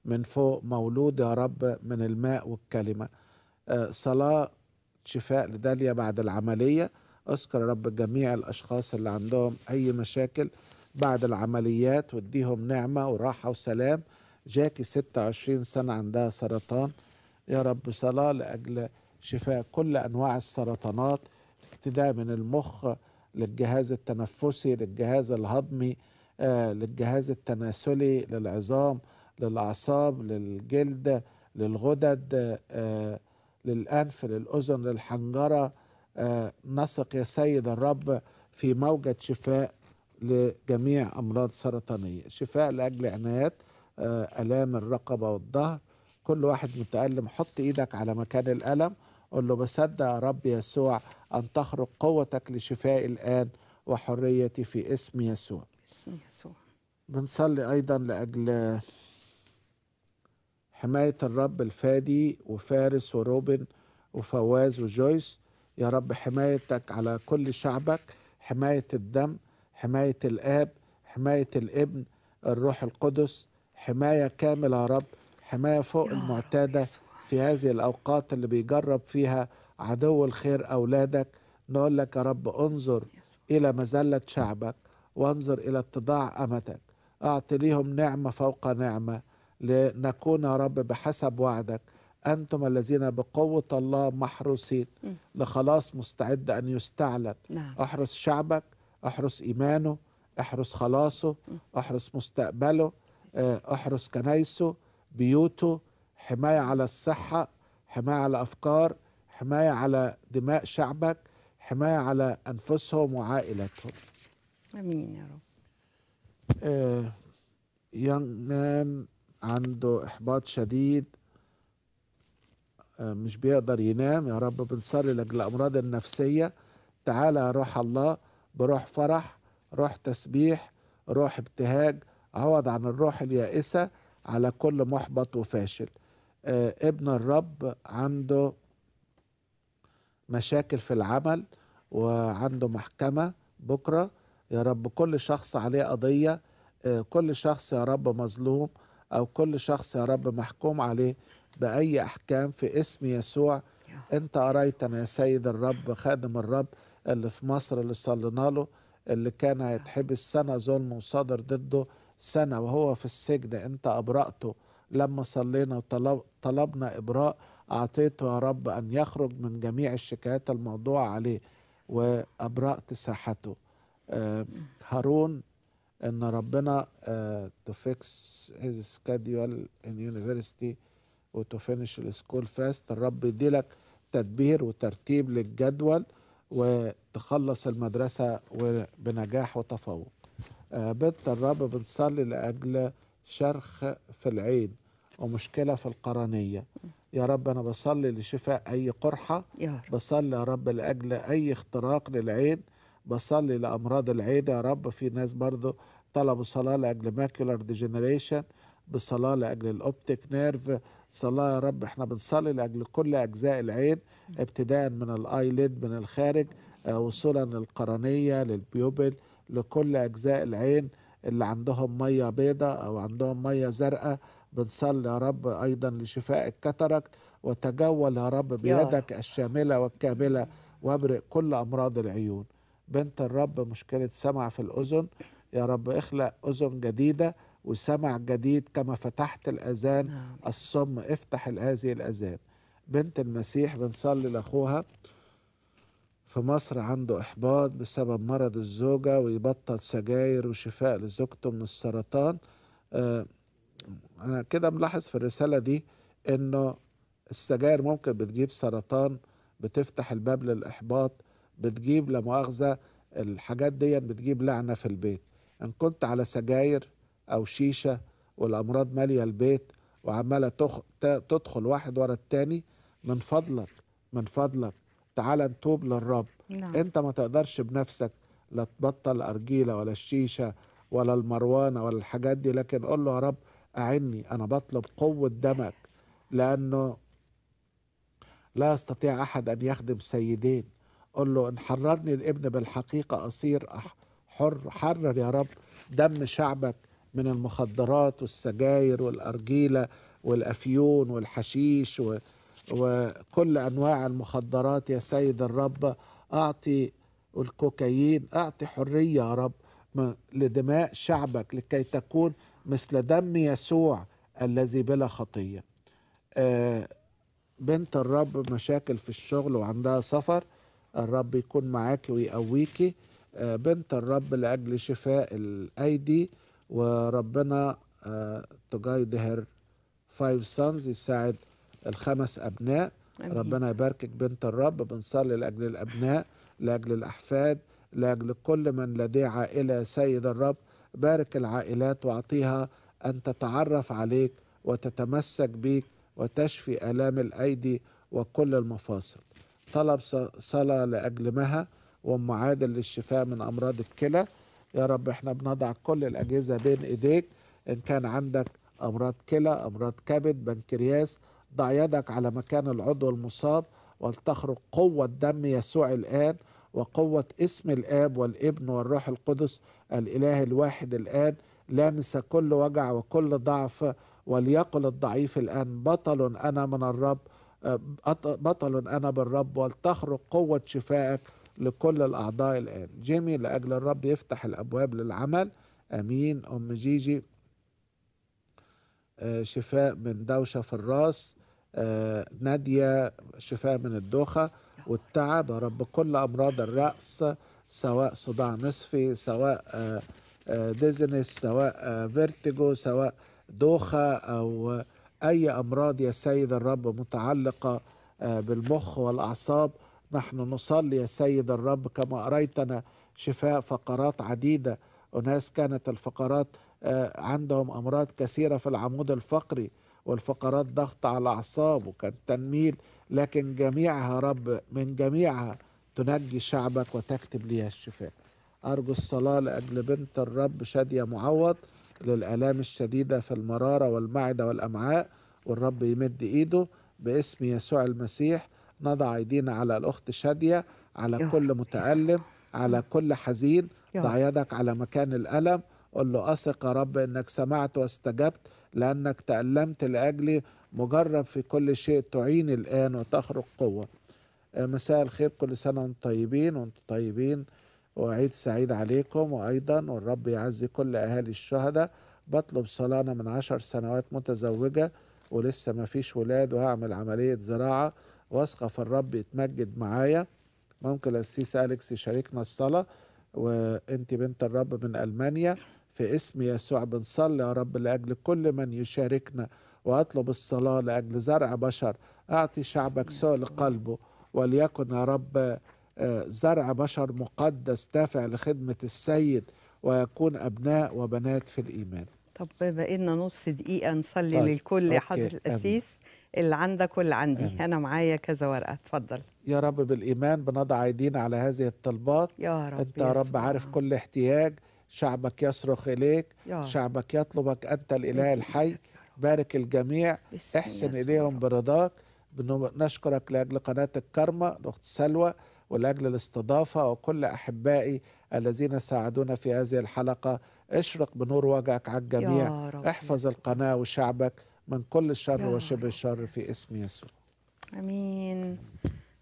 من فوق، مولود يا رب من الماء والكلمة. صلاة شفاء لداليا بعد العملية. اذكر يا رب جميع الأشخاص اللي عندهم أي مشاكل بعد العمليات واديهم نعمة وراحة وسلام. جاكي 26 سنة عندها سرطان. يا رب صلاة لأجل شفاء كل أنواع السرطانات، ابتداء من المخ للجهاز التنفسي للجهاز الهضمي للجهاز التناسلي للعظام للأعصاب للجلد للغدد للأنف للأذن للحنجرة. نثق يا سيد الرب في موجة شفاء لجميع أمراض سرطانية، شفاء لأجل عنايات آلام الرقبة والظهر. كل واحد متألم حط إيدك على مكان الألم، قل له بصدق يا رب يسوع أن تخرج قوتك لشفائي الآن وحريتي في اسم يسوع. اسم يسوع. بنصلي أيضا لأجل حماية الرب الفادي وفارس وروبن وفواز وجويس. يا رب حمايتك على كل شعبك، حماية الدم، حماية الآب، حماية الابن، الروح القدس، حماية كاملة يا رب، حماية فوق المعتادة في هذه الأوقات اللي بيجرب فيها عدو الخير أولادك. نقول لك يا رب انظر إلى مذلة شعبك وانظر إلى اتضاع أمتك، أعطي ليهم نعمة فوق نعمة لنكون يا رب بحسب وعدك. أنتم الذين بقوة الله محروسين لخلاص مستعد أن يستعلن. أحرس شعبك، أحرس إيمانه، أحرس خلاصه، أحرس مستقبله، أحرس كنايسه، بيوته. حماية على الصحة، حماية على أفكار، حماية على دماء شعبك، حماية على أنفسهم وعائلتهم. أمين يا رب. يونغ مان عنده إحباط شديد، مش بيقدر ينام. يا رب بنصلي لأجل الأمراض النفسية. تعالى يا روح الله بروح فرح، روح تسبيح، روح ابتهاج، عوض عن الروح اليائسة على كل محبط وفاشل. ابن الرب عنده مشاكل في العمل وعنده محكمة بكرة. يا رب كل شخص عليه قضية، كل شخص يا رب مظلوم أو كل شخص يا رب محكوم عليه بأي أحكام في اسم يسوع. أنت أريتنا يا سيد الرب خادم الرب اللي في مصر اللي صلينا له، اللي كان هيتحبس سنة ظلم وصدر ضده سنة وهو في السجن، أنت أبرأته لما صلينا وطلبنا إبراء، أعطيته يا رب أن يخرج من جميع الشكايات الموضوعة عليه وأبرأت ساحته. هارون أن ربنا to fix his schedule in university to finish the school fast. الرب يديلك تدبير وترتيب للجدول وتخلص المدرسة بنجاح وتفوق. بنت الرب بنصلي لأجل شرخ في العين ومشكلة في القرنية. يا رب أنا بصلي لشفاء أي قرحة، بصلي يا رب لأجل أي اختراق للعين، بصلي لأمراض العين يا رب. في ناس برضو طلبوا صلاة لأجل ماكيولار ديجنريشن، بصلاة لأجل الأوبتيك نيرف، صلاة يا رب. احنا بنصلي لأجل كل أجزاء العين، ابتداء من الآيليد من الخارج وصولا للقرنية للبيوبل، لكل أجزاء العين اللي عندهم مية بيضاء أو عندهم مية زرقاء. بنصلي يا رب أيضا لشفاء الكاتاراكت، وتجول يا رب بيدك الشاملة والكاملة وابرئ كل أمراض العيون. بنت الرب مشكلة سمع في الأذن، يا رب اخلق أذن جديدة وسمع جديد كما فتحت الأذان الصم، افتح هذه الأذان. بنت المسيح بنصلي لأخوها في مصر عنده إحباط بسبب مرض الزوجة، ويبطل سجاير، وشفاء لزوجته من السرطان. أنا كده ملاحظ في الرسالة دي إنه السجاير ممكن بتجيب سرطان، بتفتح الباب للإحباط، بتجيب لمؤاخذة الحاجات دي بتجيب لعنة في البيت. إن كنت على سجاير أو شيشة والأمراض مالية البيت وعمالة تدخل واحد ورا التاني، من فضلك من فضلك تعال نتوب للرب. أنت ما تقدرش بنفسك لا تبطل أرجيلة ولا الشيشة ولا المروانة ولا الحاجات دي، لكن قول له يا رب أعني، أنا بطلب قوة دمك، لأنه لا يستطيع أحد أن يخدم سيدين. قول له إن حررني الابن بالحقيقة أصير حر. حرر يا رب دم شعبك من المخدرات والسجاير والأرجيلة والأفيون والحشيش وكل أنواع المخدرات يا سيد الرب. أعطي الكوكايين، أعطي حرية يا رب لدماء شعبك لكي تكون مثل دم يسوع الذي بلا خطية. بنت الرب مشاكل في الشغل وعندها سفر، الرب يكون معاك ويقويكي. بنت الرب لأجل شفاء الأيدي، وربنا تجايد هير 5 sons، يساعد ال5 أبناء. أمين. ربنا يباركك بنت الرب. بنصلي لأجل الأبناء، لأجل الأحفاد، لأجل كل من لديه عائلة سيد الرب. بارك العائلات واعطيها أن تتعرف عليك وتتمسك بيك وتشفي آلام الأيدي وكل المفاصل. طلب صلاة لأجل مها وأم عادل للشفاء من أمراض الكلى. يا رب احنا بنضع كل الأجهزة بين إيديك، إن كان عندك أمراض كلى، أمراض كبد، بنكرياس، ضع يدك على مكان العضو المصاب ولتخرج قوة دم يسوع الآن، وقوة اسم الآب والابن والروح القدس الإله الواحد الآن. لامس كل وجع وكل ضعف، وليقل الضعيف الآن بطل أنا من الرب، بطل أنا بالرب، ولتخرج قوة شفائك لكل الأعضاء الآن. جيمي لأجل الرب يفتح الأبواب للعمل. أمين. أم جيجي شفاء من دوشة في الراس. نادية شفاء من الدوخة والتعب. يا رب كل أمراض الرأس، سواء صداع نصفي، سواء ديزنس، سواء فيرتيجو، سواء دوخة أو أي أمراض يا سيد الرب متعلقة بالمخ والأعصاب. نحن نصلي يا سيد الرب كما أريتنا شفاء فقرات عديدة. أناس كانت الفقرات عندهم أمراض كثيرة في العمود الفقري، والفقرات ضغط على الأعصاب وكان تنميل، لكن جميعها رب من جميعها تنجي شعبك وتكتب ليها الشفاء. أرجو الصلاة لأجل بنت الرب شادية معوض للآلام الشديدة في المرارة والمعدة والأمعاء، والرب يمد إيده باسم يسوع المسيح. نضع أيدينا على الأخت شادية، على كل متألم، على كل حزين. ضع يدك على مكان الألم، قل له أثق يا رب إنك سمعت واستجبت، لأنك تألمت لأجلي، مجرب في كل شيء، تعيني الآن وتخرج قوة. مساء الخير، كل سنة وانتم طيبين وعيد سعيد عليكم. وأيضا والرب يعزي كل أهالي الشهداء. بطلب صلاة من 10 سنوات متزوجة ولسه ما فيش ولاد، وهعمل عملية زراعة، واثقة في الرب يتمجد معايا. ممكن القسيس أليكس يشاركنا الصلاة؟ وانت بنت الرب من ألمانيا، في اسم يسوع بنصلي يا رب لأجل كل من يشاركنا، وأطلب الصلاة لأجل زرع بشر. أعطي شعبك سؤل قلبه، وليكن يا رب زرع بشر مقدس دافع لخدمة السيد، ويكون أبناء وبنات في الإيمان. طب بقينا نص دقيقة نصلي طيب. للكل حضرة القسيس اللي عندك واللي عندي أنا معايا كذا ورقة، اتفضل. يا رب بالإيمان بنضع أيدينا على هذه الطلبات. يا رب أنت يا رب عارف كل احتياج، شعبك يصرخ إليك، شعبك يطلبك، أنت الإله الحي. بارك الجميع، احسن إليهم برضاك. نشكرك لأجل قناة الكرمة، الأخت سلوى، ولأجل الاستضافة، وكل أحبائي الذين ساعدونا في هذه الحلقة. اشرق بنور وجهك على الجميع، احفظ القناة وشعبك من كل شر وشبه الشر في اسم يسوع. امين.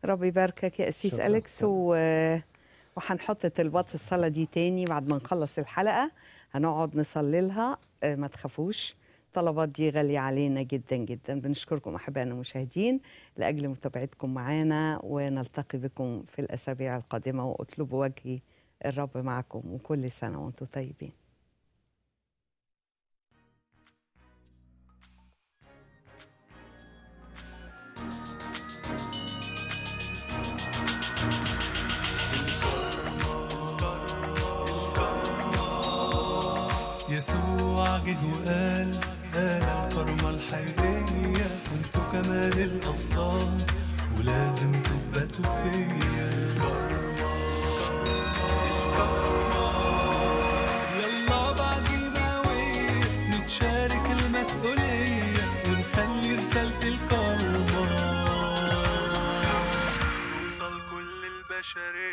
ربي يباركك يا قسيس أليكس، وهنحط طلبات الصلاة دي تاني بعد ما نخلص الحلقة، هنقعد نصلي لها، ما تخافوش، الطلبات دي غالية علينا جدا جدا. بنشكركم أحبائنا المشاهدين لأجل متابعتكم معانا، ونلتقي بكم في الأسابيع القادمة، وأطلبوا وجهي الرب معكم، وكل سنة وأنتم طيبين. يسوع جه وقال أنا الكرمة الحقيقية، وانتوا كمان الأبصار ولازم تثبتوا فيا. كرمة الكرمة، يلا بعزيمة قوية نتشارك المسؤولية ونخلي رسالة الكرمة توصل كل البشرية.